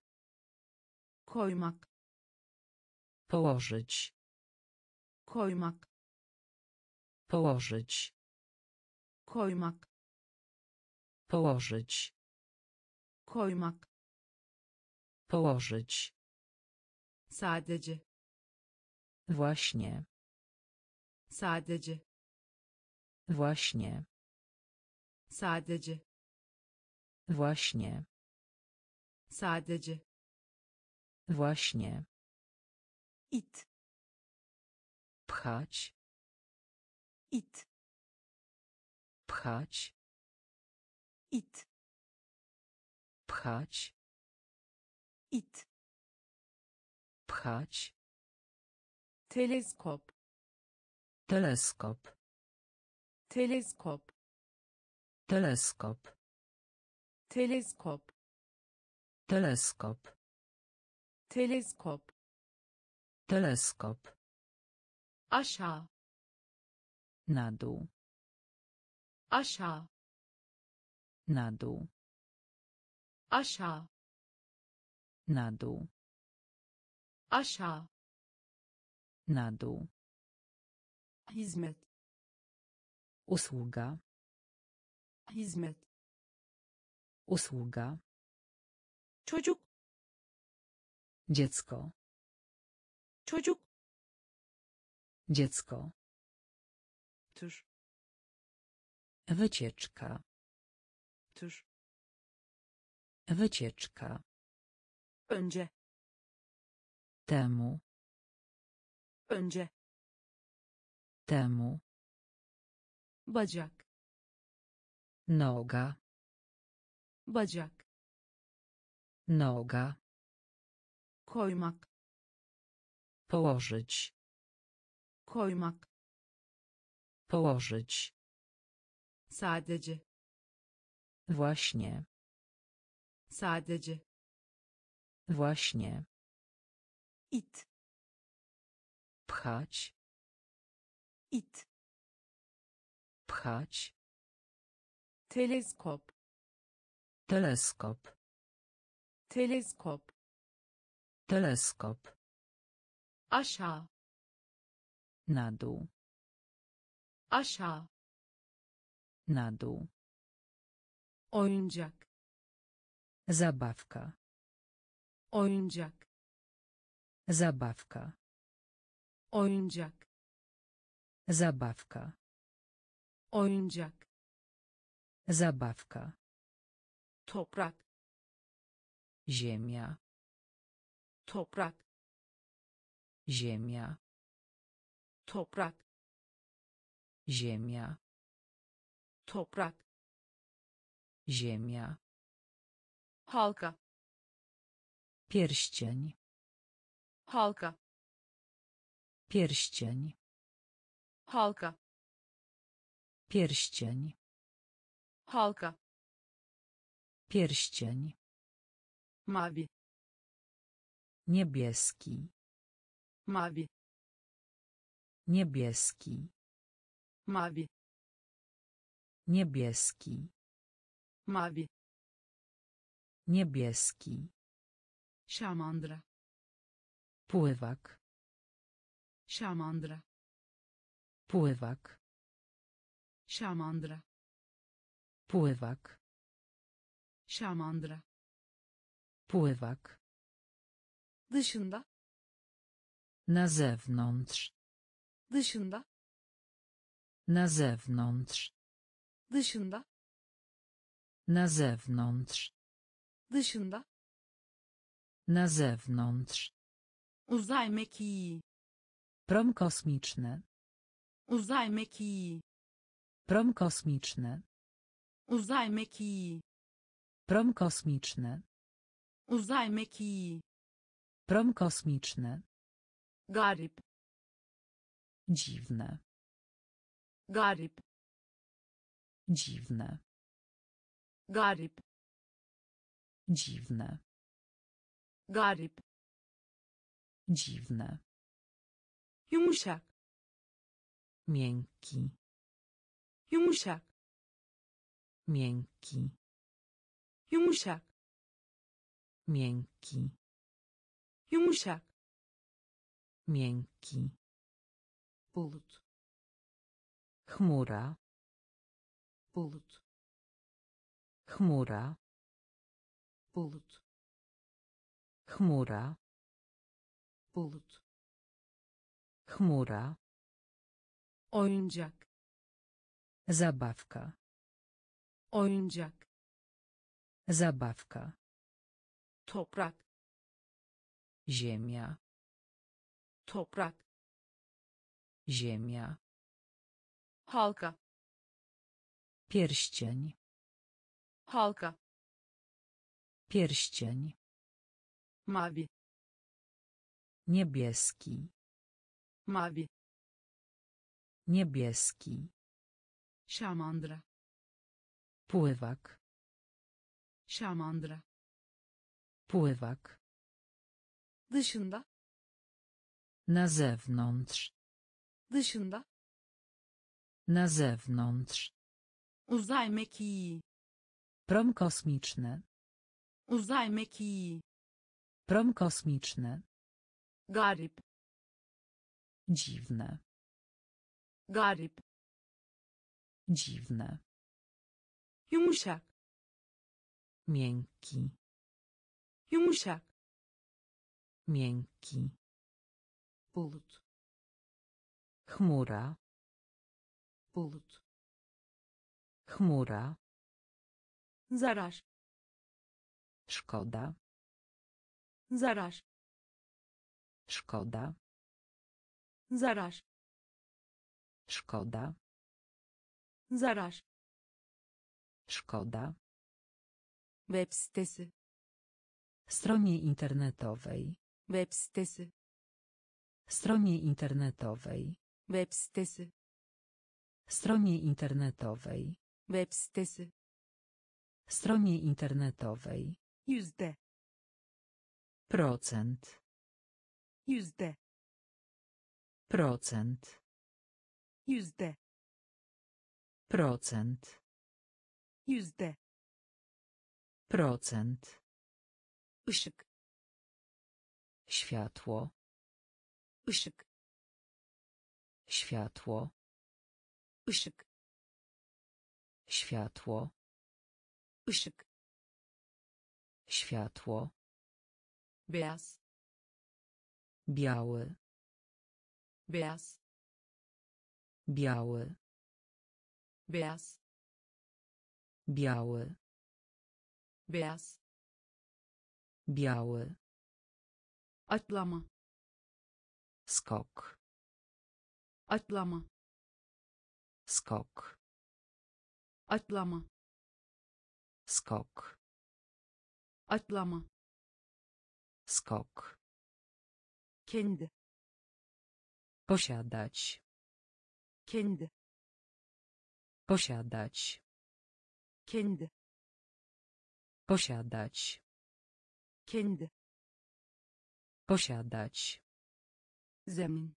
Koymak. Położyć. Koymak. Położyć. Koymak. Położyć. Koymak. Położyć. Sadece. Właśnie. Sadece. Właśnie. Sadece. Właśnie. Sadece. Właśnie. It. Pchać. It. Pchać. It. Pchać. It. Pchać. Teleskop. Teleskop. Teleskop. Teleskop. Teleskop. Teleskop. Teleskop. Teleskop. Aşağı. Na dół. Aşağı. Na dół. Aşağı. Na dół. Aşağı. Na dół. Hizmet. Usługa. Hizmet. Usługa. Çocuk. Dziecko. Çocuk. Dziecko. Tur. Wycieczka. Tur. Wycieczka. Önce. Temu. Önce. Temu. Bacak. Noga. Bacak. Noga. Koymak. Położyć. Koymak. Położyć. Sadece. Właśnie. Sadece. Właśnie. It. Pchać. It. Pchać. Teleskop. Teleskop. Teleskop. Teleskop. Aşağı. Na dół. Aşağı. Na dół. Oyuncak. Zabawka. Oyuncak. Zabawka. Oyuncak. Zabawka. Oyuncak. Zabawka. Toprak. Ziemia. Toprak. Ziemia. Toprak. Ziemia. Toprak. Ziemia. Halka. Pierścień. Halka. Pierścień. Halka. Pierścień. Halka. Pierścień. Mavi. Niebieski. Mavi. Niebieski. Mavi. Niebieski. Mavi. Niebieski. Szamandra. Pływak. Szamandra. Pływak. Szamandra. Pływak. Szamandra. Pływak. Dışında. Na zewnątrz. Dışında. Na zewnątrz. Dışında. Na zewnątrz. Dışında. Na zewnątrz. Uzay mekiği. Prom kosmiczny. Uzay mekiği. Prom kosmiczny. Uzay mekiği. Prom kosmiczny. Uzay mekiği. Prom kosmiczny. Garip. Dziwne. Garip. Dziwne. Garip. Dziwne. Garip. Dziwne. Yumuşak. Miękki. Yumuşak. Miękki. Yumuşak. Miękki. Yumuşak. Miękki. Bulut. Chmura. Bulut. Chmura. Bulut. Chmura. Bulut. Chmura. Oyuncak. Zabawka. Oyuncak. Zabawka. Toprak. Ziemia. Toprak. Ziemia. Halka. Pierścień. Halka. Pierścień. Mavi. Niebieski. Mavi. Niebieski. Szamandra. Pływak. Szamandra. Pływak. Dışında. Na zewnątrz. Dışında. Na zewnątrz. Uzay mekiği. Prom kosmiczny. Uzay mekiği. Prom kosmiczny. Garip. Dziwne. Garip. Dziwne. Yumuşak. Miękki. Yumuşak. Miękki. Bulut. Chmura. Bulut. Chmura. Zarar. Szkoda. Zarar. Szkoda. Zarar. Szkoda. Zarar. Szkoda. Web sitesi. Stronie internetowej. Web sitesi. Stronie internetowej. Web sitesi. Stronie internetowej. Web sitesi. Stronie internetowej. Yüzde. Procent. Yüzde. Procent. Yüzde. Procent. Yüzde. Procent. Işık. Światło. Işık. Światło. Işık. Światło. Işık. Światło. Beyaz. Biały. Beyaz. Biały. Beyaz. Biały. Beyaz. Biały. Atlama. Skok. Atlama. Skok. Atlama. Skok. Atlama. Skok. Kendi. Posiadać. Kendi. Posiadać. Kendi. Posiadać. Kendi. Posiadać. Zemin.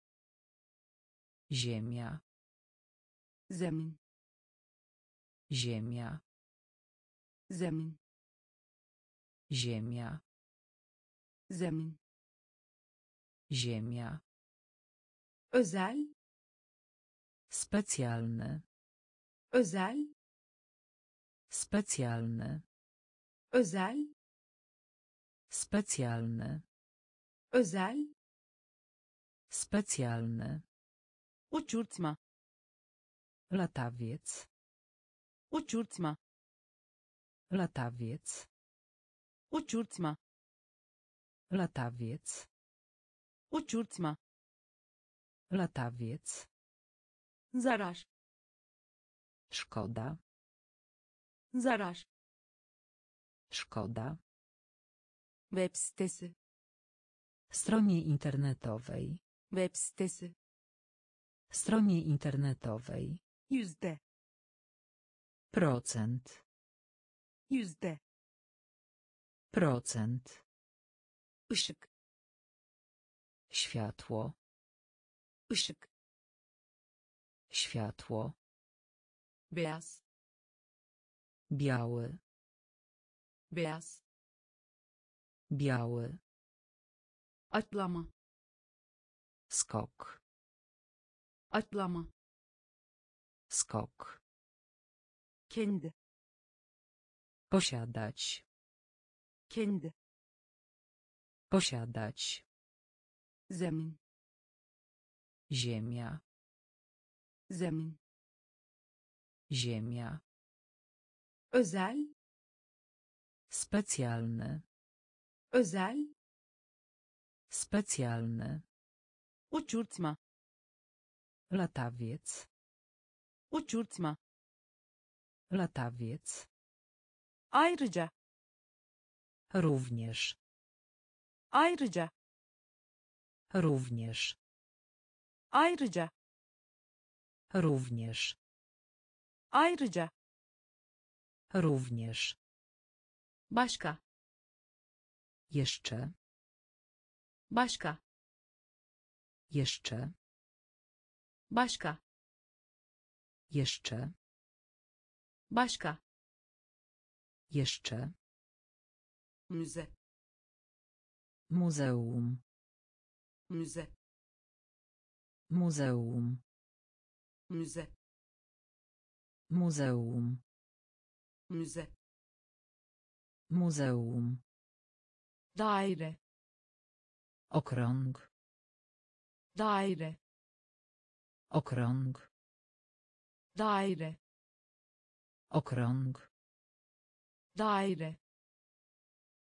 Ziemia. Zemin. Ziemia. Zemin. Ziemia. Zemin. Ziemia. Özel. Specjalny. Özel. Specjalny. Özel. Specjalny. Özel. Specjalny. Uçurtma. Latawiec. Uçurtma. Latawiec. Uçurtma. Latawiec. Uçurtma. Latawiec. Zarar. Szkoda. Zarar. Szkoda. Web sitesi. Stronie internetowej. Web sitesi. Stronie internetowej. Yüzde. Procent. Yüzde. Procent. Işık. Światło. Işık. Światło. Beyaz. Biały. Beyaz. Biały. Atlama. Skok. Atlama. Skok. Kendi. Posiadać. Kendi. Posiadać. Zemin. Ziemia. Zemin. Ziemia. Özel. Specjalny. Özel. Specjalny. Uçurtma. Latawiec. Uçurtma. Latawiec. Ayrıca. Również. Ayrıca. Również. Ayrıca. Również. Ayrıca. Również. Başka. Jeszcze. Başka. Jeszcze. Başka. Jeszcze. Başka. Jeszcze. Muze. Muzeum. Muze. Muzeum. Muze. Muzeum. Muze. Muzeum. Daire. Okrąg. Daire. Okrąg. Daire. Okrąg. Daire.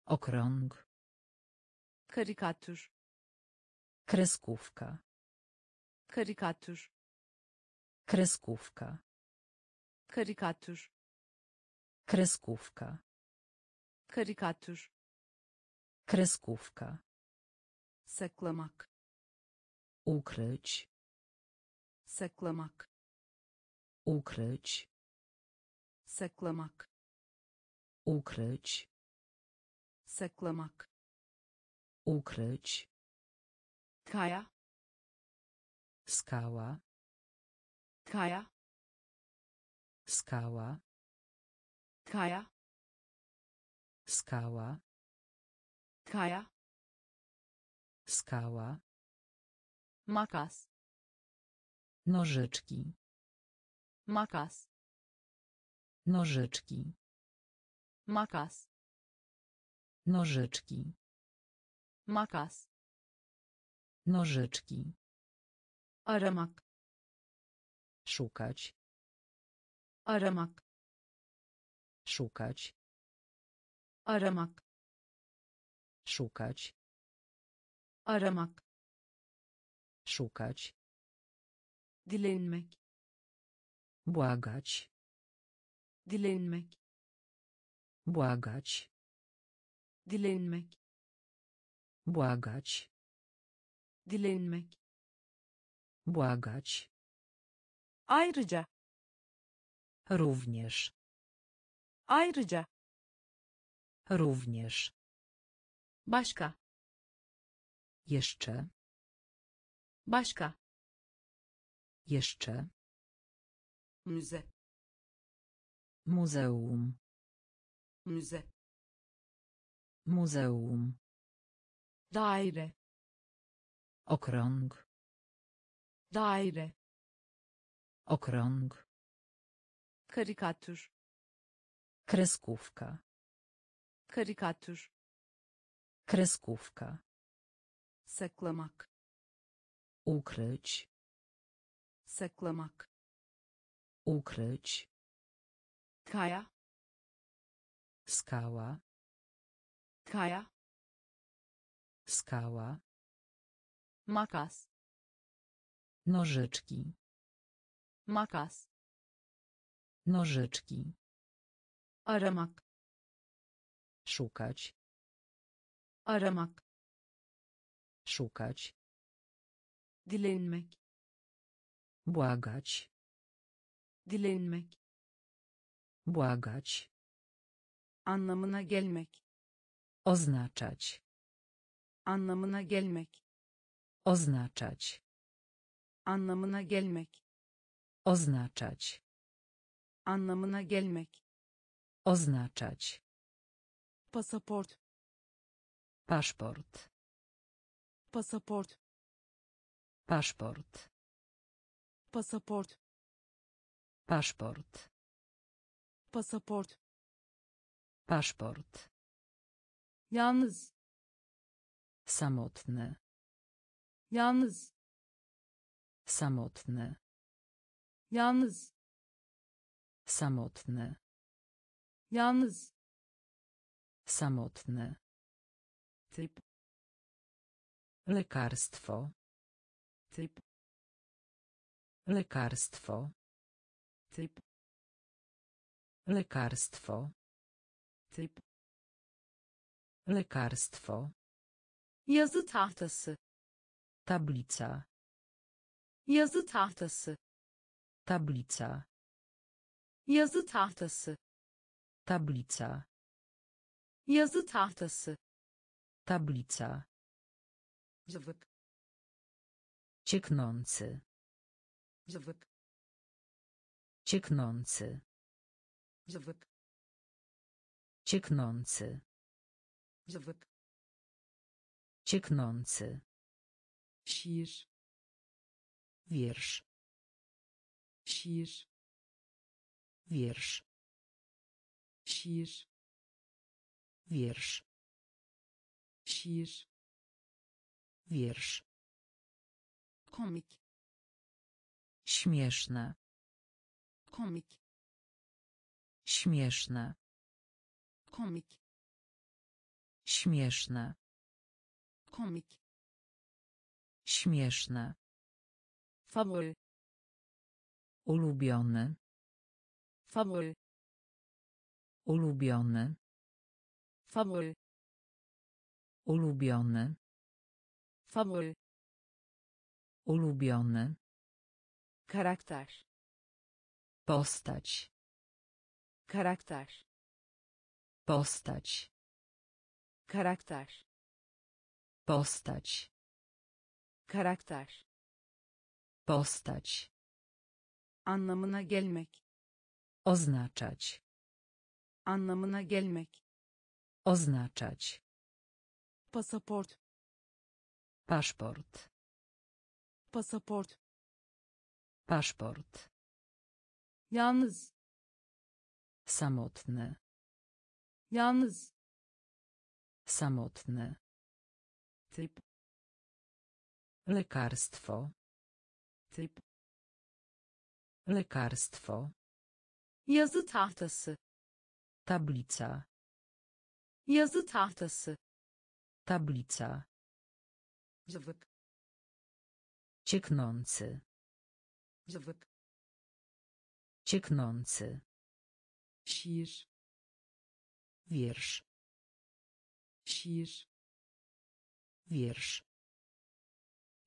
Okrąg. Karykatur. Kreskówka. Karykatur. Kreskówka. Karykatur. Kreskówka. Karykatur. Kreskówka. Saklamak. Ukryć. Saklamak. Ukryć. Saklamak. Ukryć. Saklamak. Ukryć. Kaja. Skała. Kaja. Skała. Kaja. Skała. Kaja. Skała. Makas. Nożyczki. Makas. Nożyczki. Makas. Nożyczki. Makas. Nożyczki. Aramak. Szukać. Aramak. Szukać. Aramak. Szukać. Aramak. Szukać. Dilenmek. Błagać. Dilenmek. Błagać. Dilenmek. Błagać. Dilenmek. Błagać. Ayrıca. Również. Ayrıca. Również. Başka. Jeszcze. Başka. Jeszcze. Muze. Muzeum. Muze. Muzeum. Daire. Okrąg. Daire. Okrąg. Karykatur. Kreskówka. Karykatur. Kreskówka. Saklamak. Ukryć. Saklamak. Ukryć. Kaja. Skała. Kaja. Skała. Makas. Nożyczki. Makas. Nożyczki. Aramak. Szukać. Aramak. Szukać. Dilenmek. Błagać. Dilenmek. Błagać. anlamına gelmek, oznaczać, anlamına gelmek, oznaczać, anlamına gelmek, oznaczać, anlamına gelmek, oznaczać, pasaport, paszport, pasaport, paszport, pasaport, paszport, pasaport, paszport, yalnız, samotny, yalnız, samotny, yalnız, samotny, yalnız, samotny, typ, lekarstwo, typ, lekarstwo, typ, lekarstwo, typ, lekarstwo, yazı tahtası, tablica, yazı tahtası, tablica, yazı tahtası, tablica, yazı tahtası, tablica, zıvık, cieknący, zıvık, cieknący, zıvık, cieknący, zıvık, cieknący, şiir, wiersz, şiir, wiersz, şiir, wiersz, şiir, wiersz, komik, śmieszne, komik, śmieszne, komik, śmieszne, komik, śmieszne, faworyt, ulubiony, faworyt, ulubiony, faworyt, ulubiony, faworyt, ulubiony, charakter, postać, charakter, postać, charakter, postać, charakter, postać, anlamına gelmek, oznaczać, anlamına gelmek, oznaczać, pasaport, paszport, pasaport, paszport, yalnız, samotny, yalnız, samotny, typ, lekarstwo, typ, lekarstwo, yazı tahtası, tablica, yazı tahtası, tablica, zıvık, cieknący, zıvık, cieknący, şiir, wiersz, şiir, wiersz,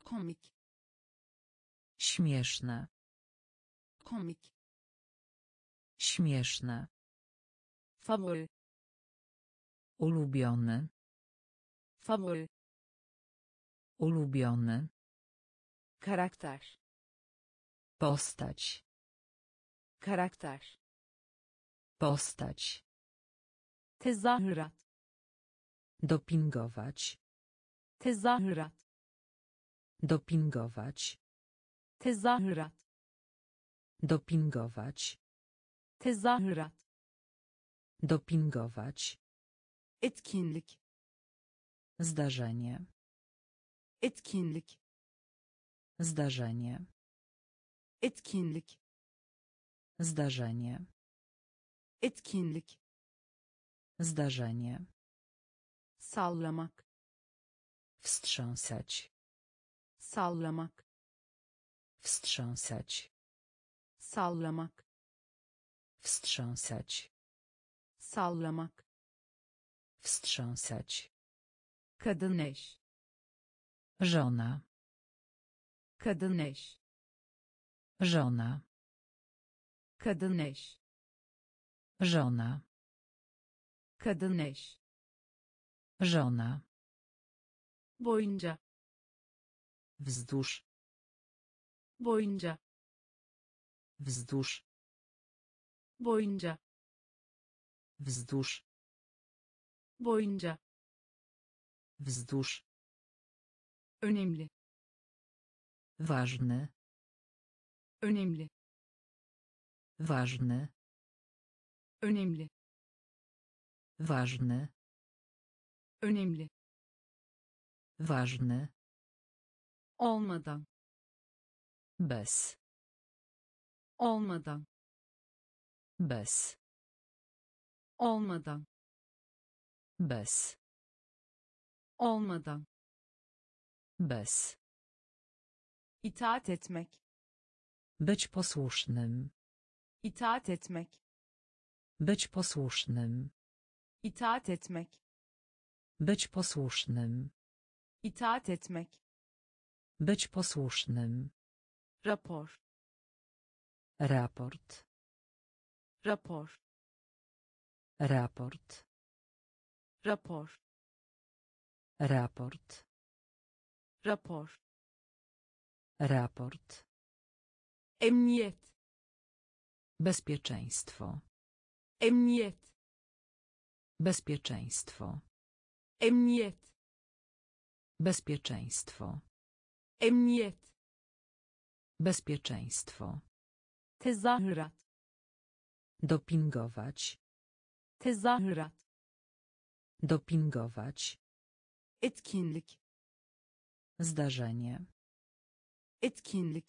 komik, śmieszne, komik, śmieszne, faworyt, ulubiony, faworyt, ulubiony, charakter, postać, charakter, postać, tezahürat, dopingować, tezahürat, dopingować, tezahürat, dopingować, tezahürat, dopingować, etkinlik, zdarzenie, etkinlik, zdarzenie, etkinlik, zdarzenie, etkinlik, zdarzenie, sallamak, wstrząsać, sallamak, wstrząsać, sallamak, wstrząsać, sallamak, wstrząsać, kadın eş, żona, kadın eş, żona, kadın eş, żona, Kadın eş. Żona. Boyunca. Wzdłuż. Boyunca. Wzdłuż. Boyunca. Wzdłuż. Boyunca. Wzdłuż. Önemli. Ważny. Önemli. Ważny. Önemli. Ważny. Önemli. Ważny. Olmadan. Bez. Olmadan. Bez. Olmadan. Bez. Olmadan. Bez. İtaat etmek. Być posłusznym. İtaat etmek. Być posłusznym. İtaat etmek. Być posłusznym. İtaat etmek. Być posłusznym. Raport. Raport. Raport. Raport. Raport. Raport. Raport. Raport. Emniyet. Bezpieczeństwo. Emniyet. Bezpieczeństwo. Emniyet. Bezpieczeństwo. Emniyet. Bezpieczeństwo. Tezahürat. Dopingować. Tezahürat. Dopingować. Etkinlik. Zdarzenie. Etkinlik.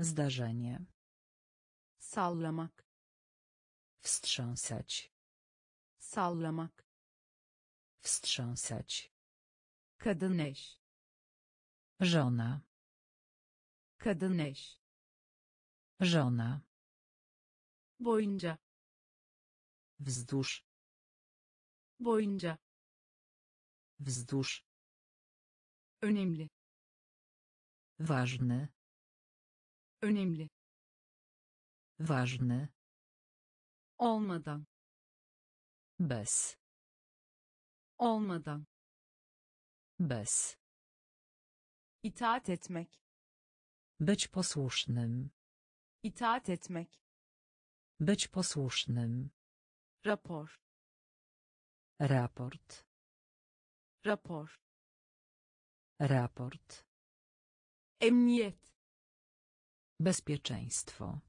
Zdarzenie. Sallamak. Wstrząsać. Sallamak. Wstrząsać. Kadın eş. Żona. Kadın eş. Żona. Boyunca. Wzdłuż. Boyunca. Wzdłuż. Önemli. Ważny. Önemli. Ważny. Olmadan. Bez. Olmadan. Bez. İtaat etmek. Być posłusznym. İtaat etmek. Być posłusznym. Raport. Raport. Raport. Raport. Emniyet. Bezpieczeństwo.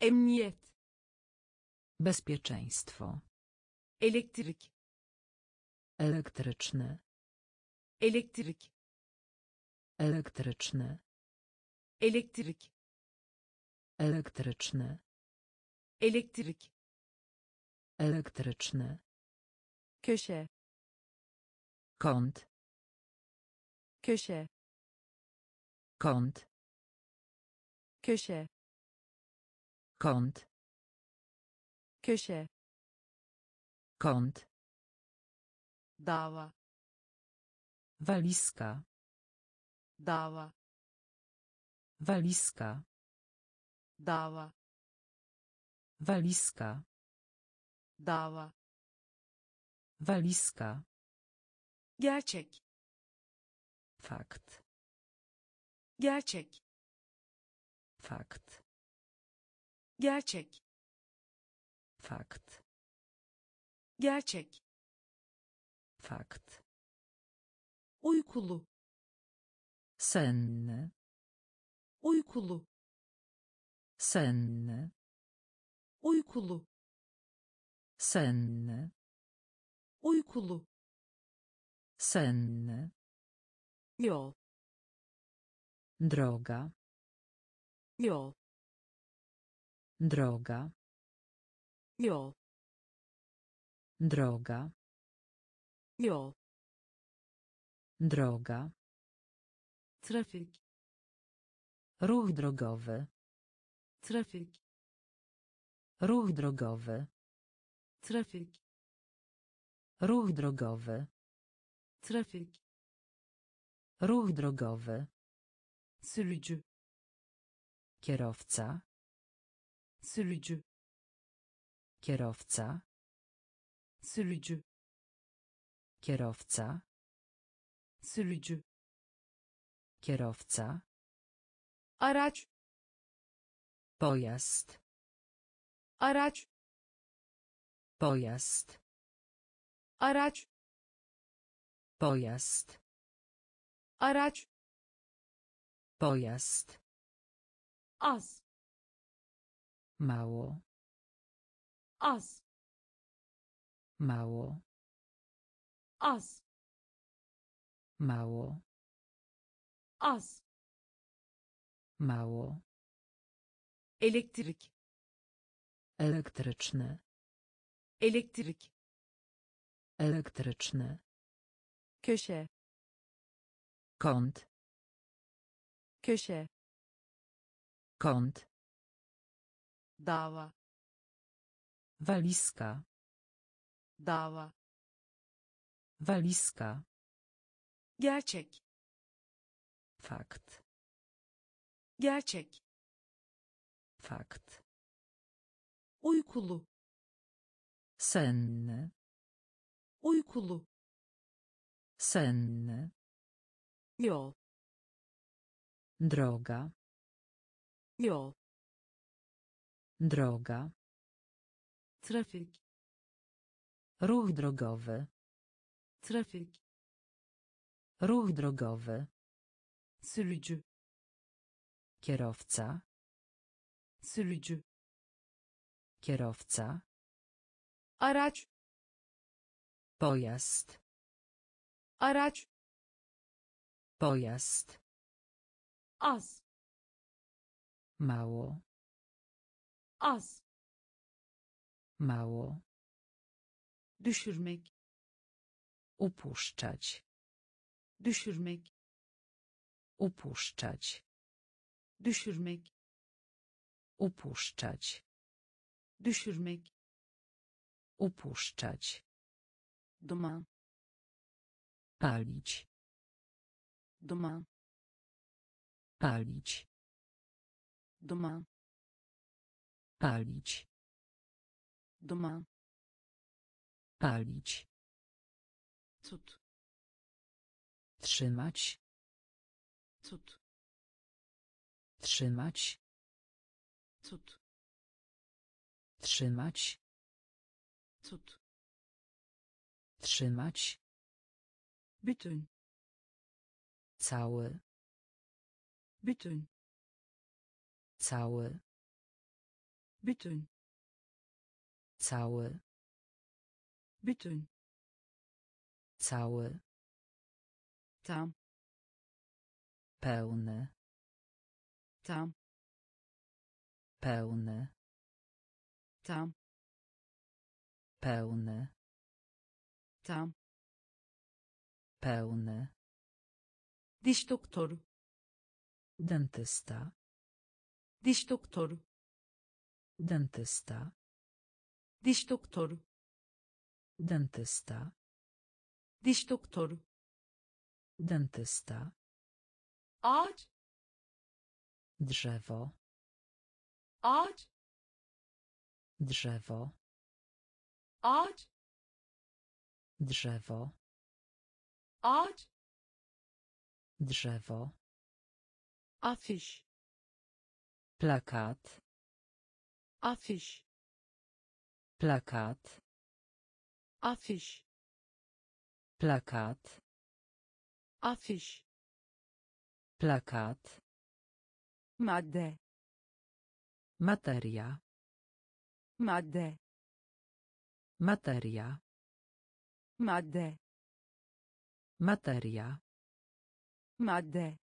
Emniyet. Bezpieczeństwo. Elektryk. Elektryczny. Elektryk. Elektryczny. Elektryk. Elektryczny. Elektryk. Elektryczny. Köşe. Kąt. Köşe. Kąt. Köşe. Kąt. Köşe. Kąt. Dava. Walizka. Dava. Walizka. Dava. Walizka. Dava. Walizka. Gerçek. Fakt. Gerçek. Fakt. Gerçek. Fakt. Gerçek. Fakt. Uykulu. Senny. Uykulu. Senny. Uykulu. Senny. Uykulu. Senny. Yol. Droga. Yol. Droga. Yol. Droga. Yol. Droga. Trafik. Ruch drogowy. Trafik. Ruch drogowy. Trafik. Ruch drogowy. Trafik. Ruch drogowy. Sürücü. Kierowca. Sürücü. Kierowca. Sürücü. Kierowca. Sürücü. Kierowca. Araç. Pojazd. Araç. Pojazd. Araç. Pojazd. Araç. Pojazd. Az. Mało. Az. Mało. Az. Mało. Az. Mało. Elektryk. Elektryczny. Elektryk. Elektryczny. Köşe. Kąt. Köşe. Kąt. Dava. Walizka. Dava. Walizka. Gerçek. Fakt. Gerçek. Fakt. Uykulu. Senny. Uykulu. Senny. Yol. Droga. Yol. Droga. Trafik. Ruch drogowy. Trafik. Ruch drogowy. Sürücü. Kierowca. Sürücü. Kierowca. Araç. Pojazd. Araç. Pojazd. Az. Mało. Az. Mało. Düşürmek. Upuszczać. Düşürmek. Upuszczać. Düşürmek. Upuszczać. Düşürmek. Upuszczać. Duman. Palić. Duman. Palić. Duman. Palić. Duman. Palić. Cud. Trzymać. Cud. Trzymać. Cud. Trzymać. Cud. Trzymać. Bütün. Cały. Bütün. Cały. Bütün. Cały. Bütün. Cały. Tam. Pełny. Tam. Pełny. Tam. Pełny. Tam. Pełny. Diş doktoru. Dentysta. Diş doktoru. Dentysta. Diş doktoru. Dentysta. Diş doktoru. Dentysta. Ağaç. Drzewo. Ağaç. Drzewo. Ağaç. Drzewo. Ağaç. Drzewo. Afiş. Plakat. Afiş. Plakat. Afiş. Plakat. Afiş. Plakat. Madde. Materia. Madde. Materia. Madde. Materia. Madde.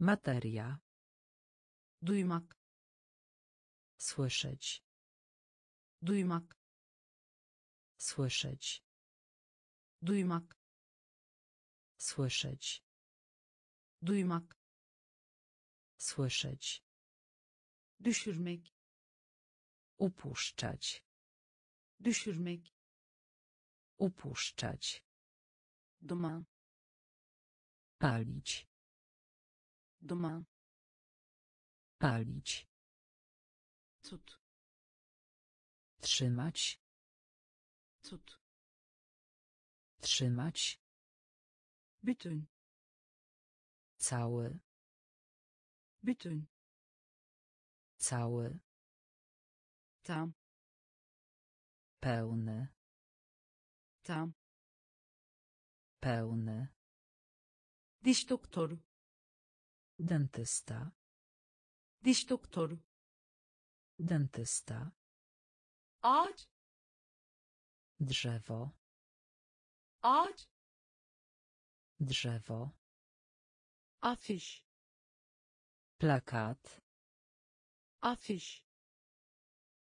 Materia. Duymak. Słyszeć. Duymak. Słyszeć. Duymak. Słyszeć. Duymak. Słyszeć. Düşürmek. Upuszczać. Düşürmek. Upuszczać. Duman. Palić. Duman. Palić. Cud. Trzymać. Cud. Trzymać. Bütün. Cały. Bütün. Cały. Tam. Pełny. Tam. Pełny. Diş doktoru. Dentysta. Diş doktoru. Dentysta. Ağaç. Drzewo. Ağaç. Drzewo. Afisz. Plakat. Afisz.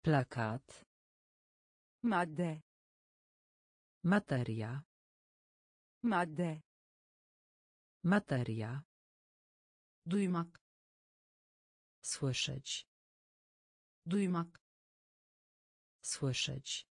Plakat. Madde. Materia. Madde. Materia. Duymak. Słyszeć. Duymak. Słyszeć.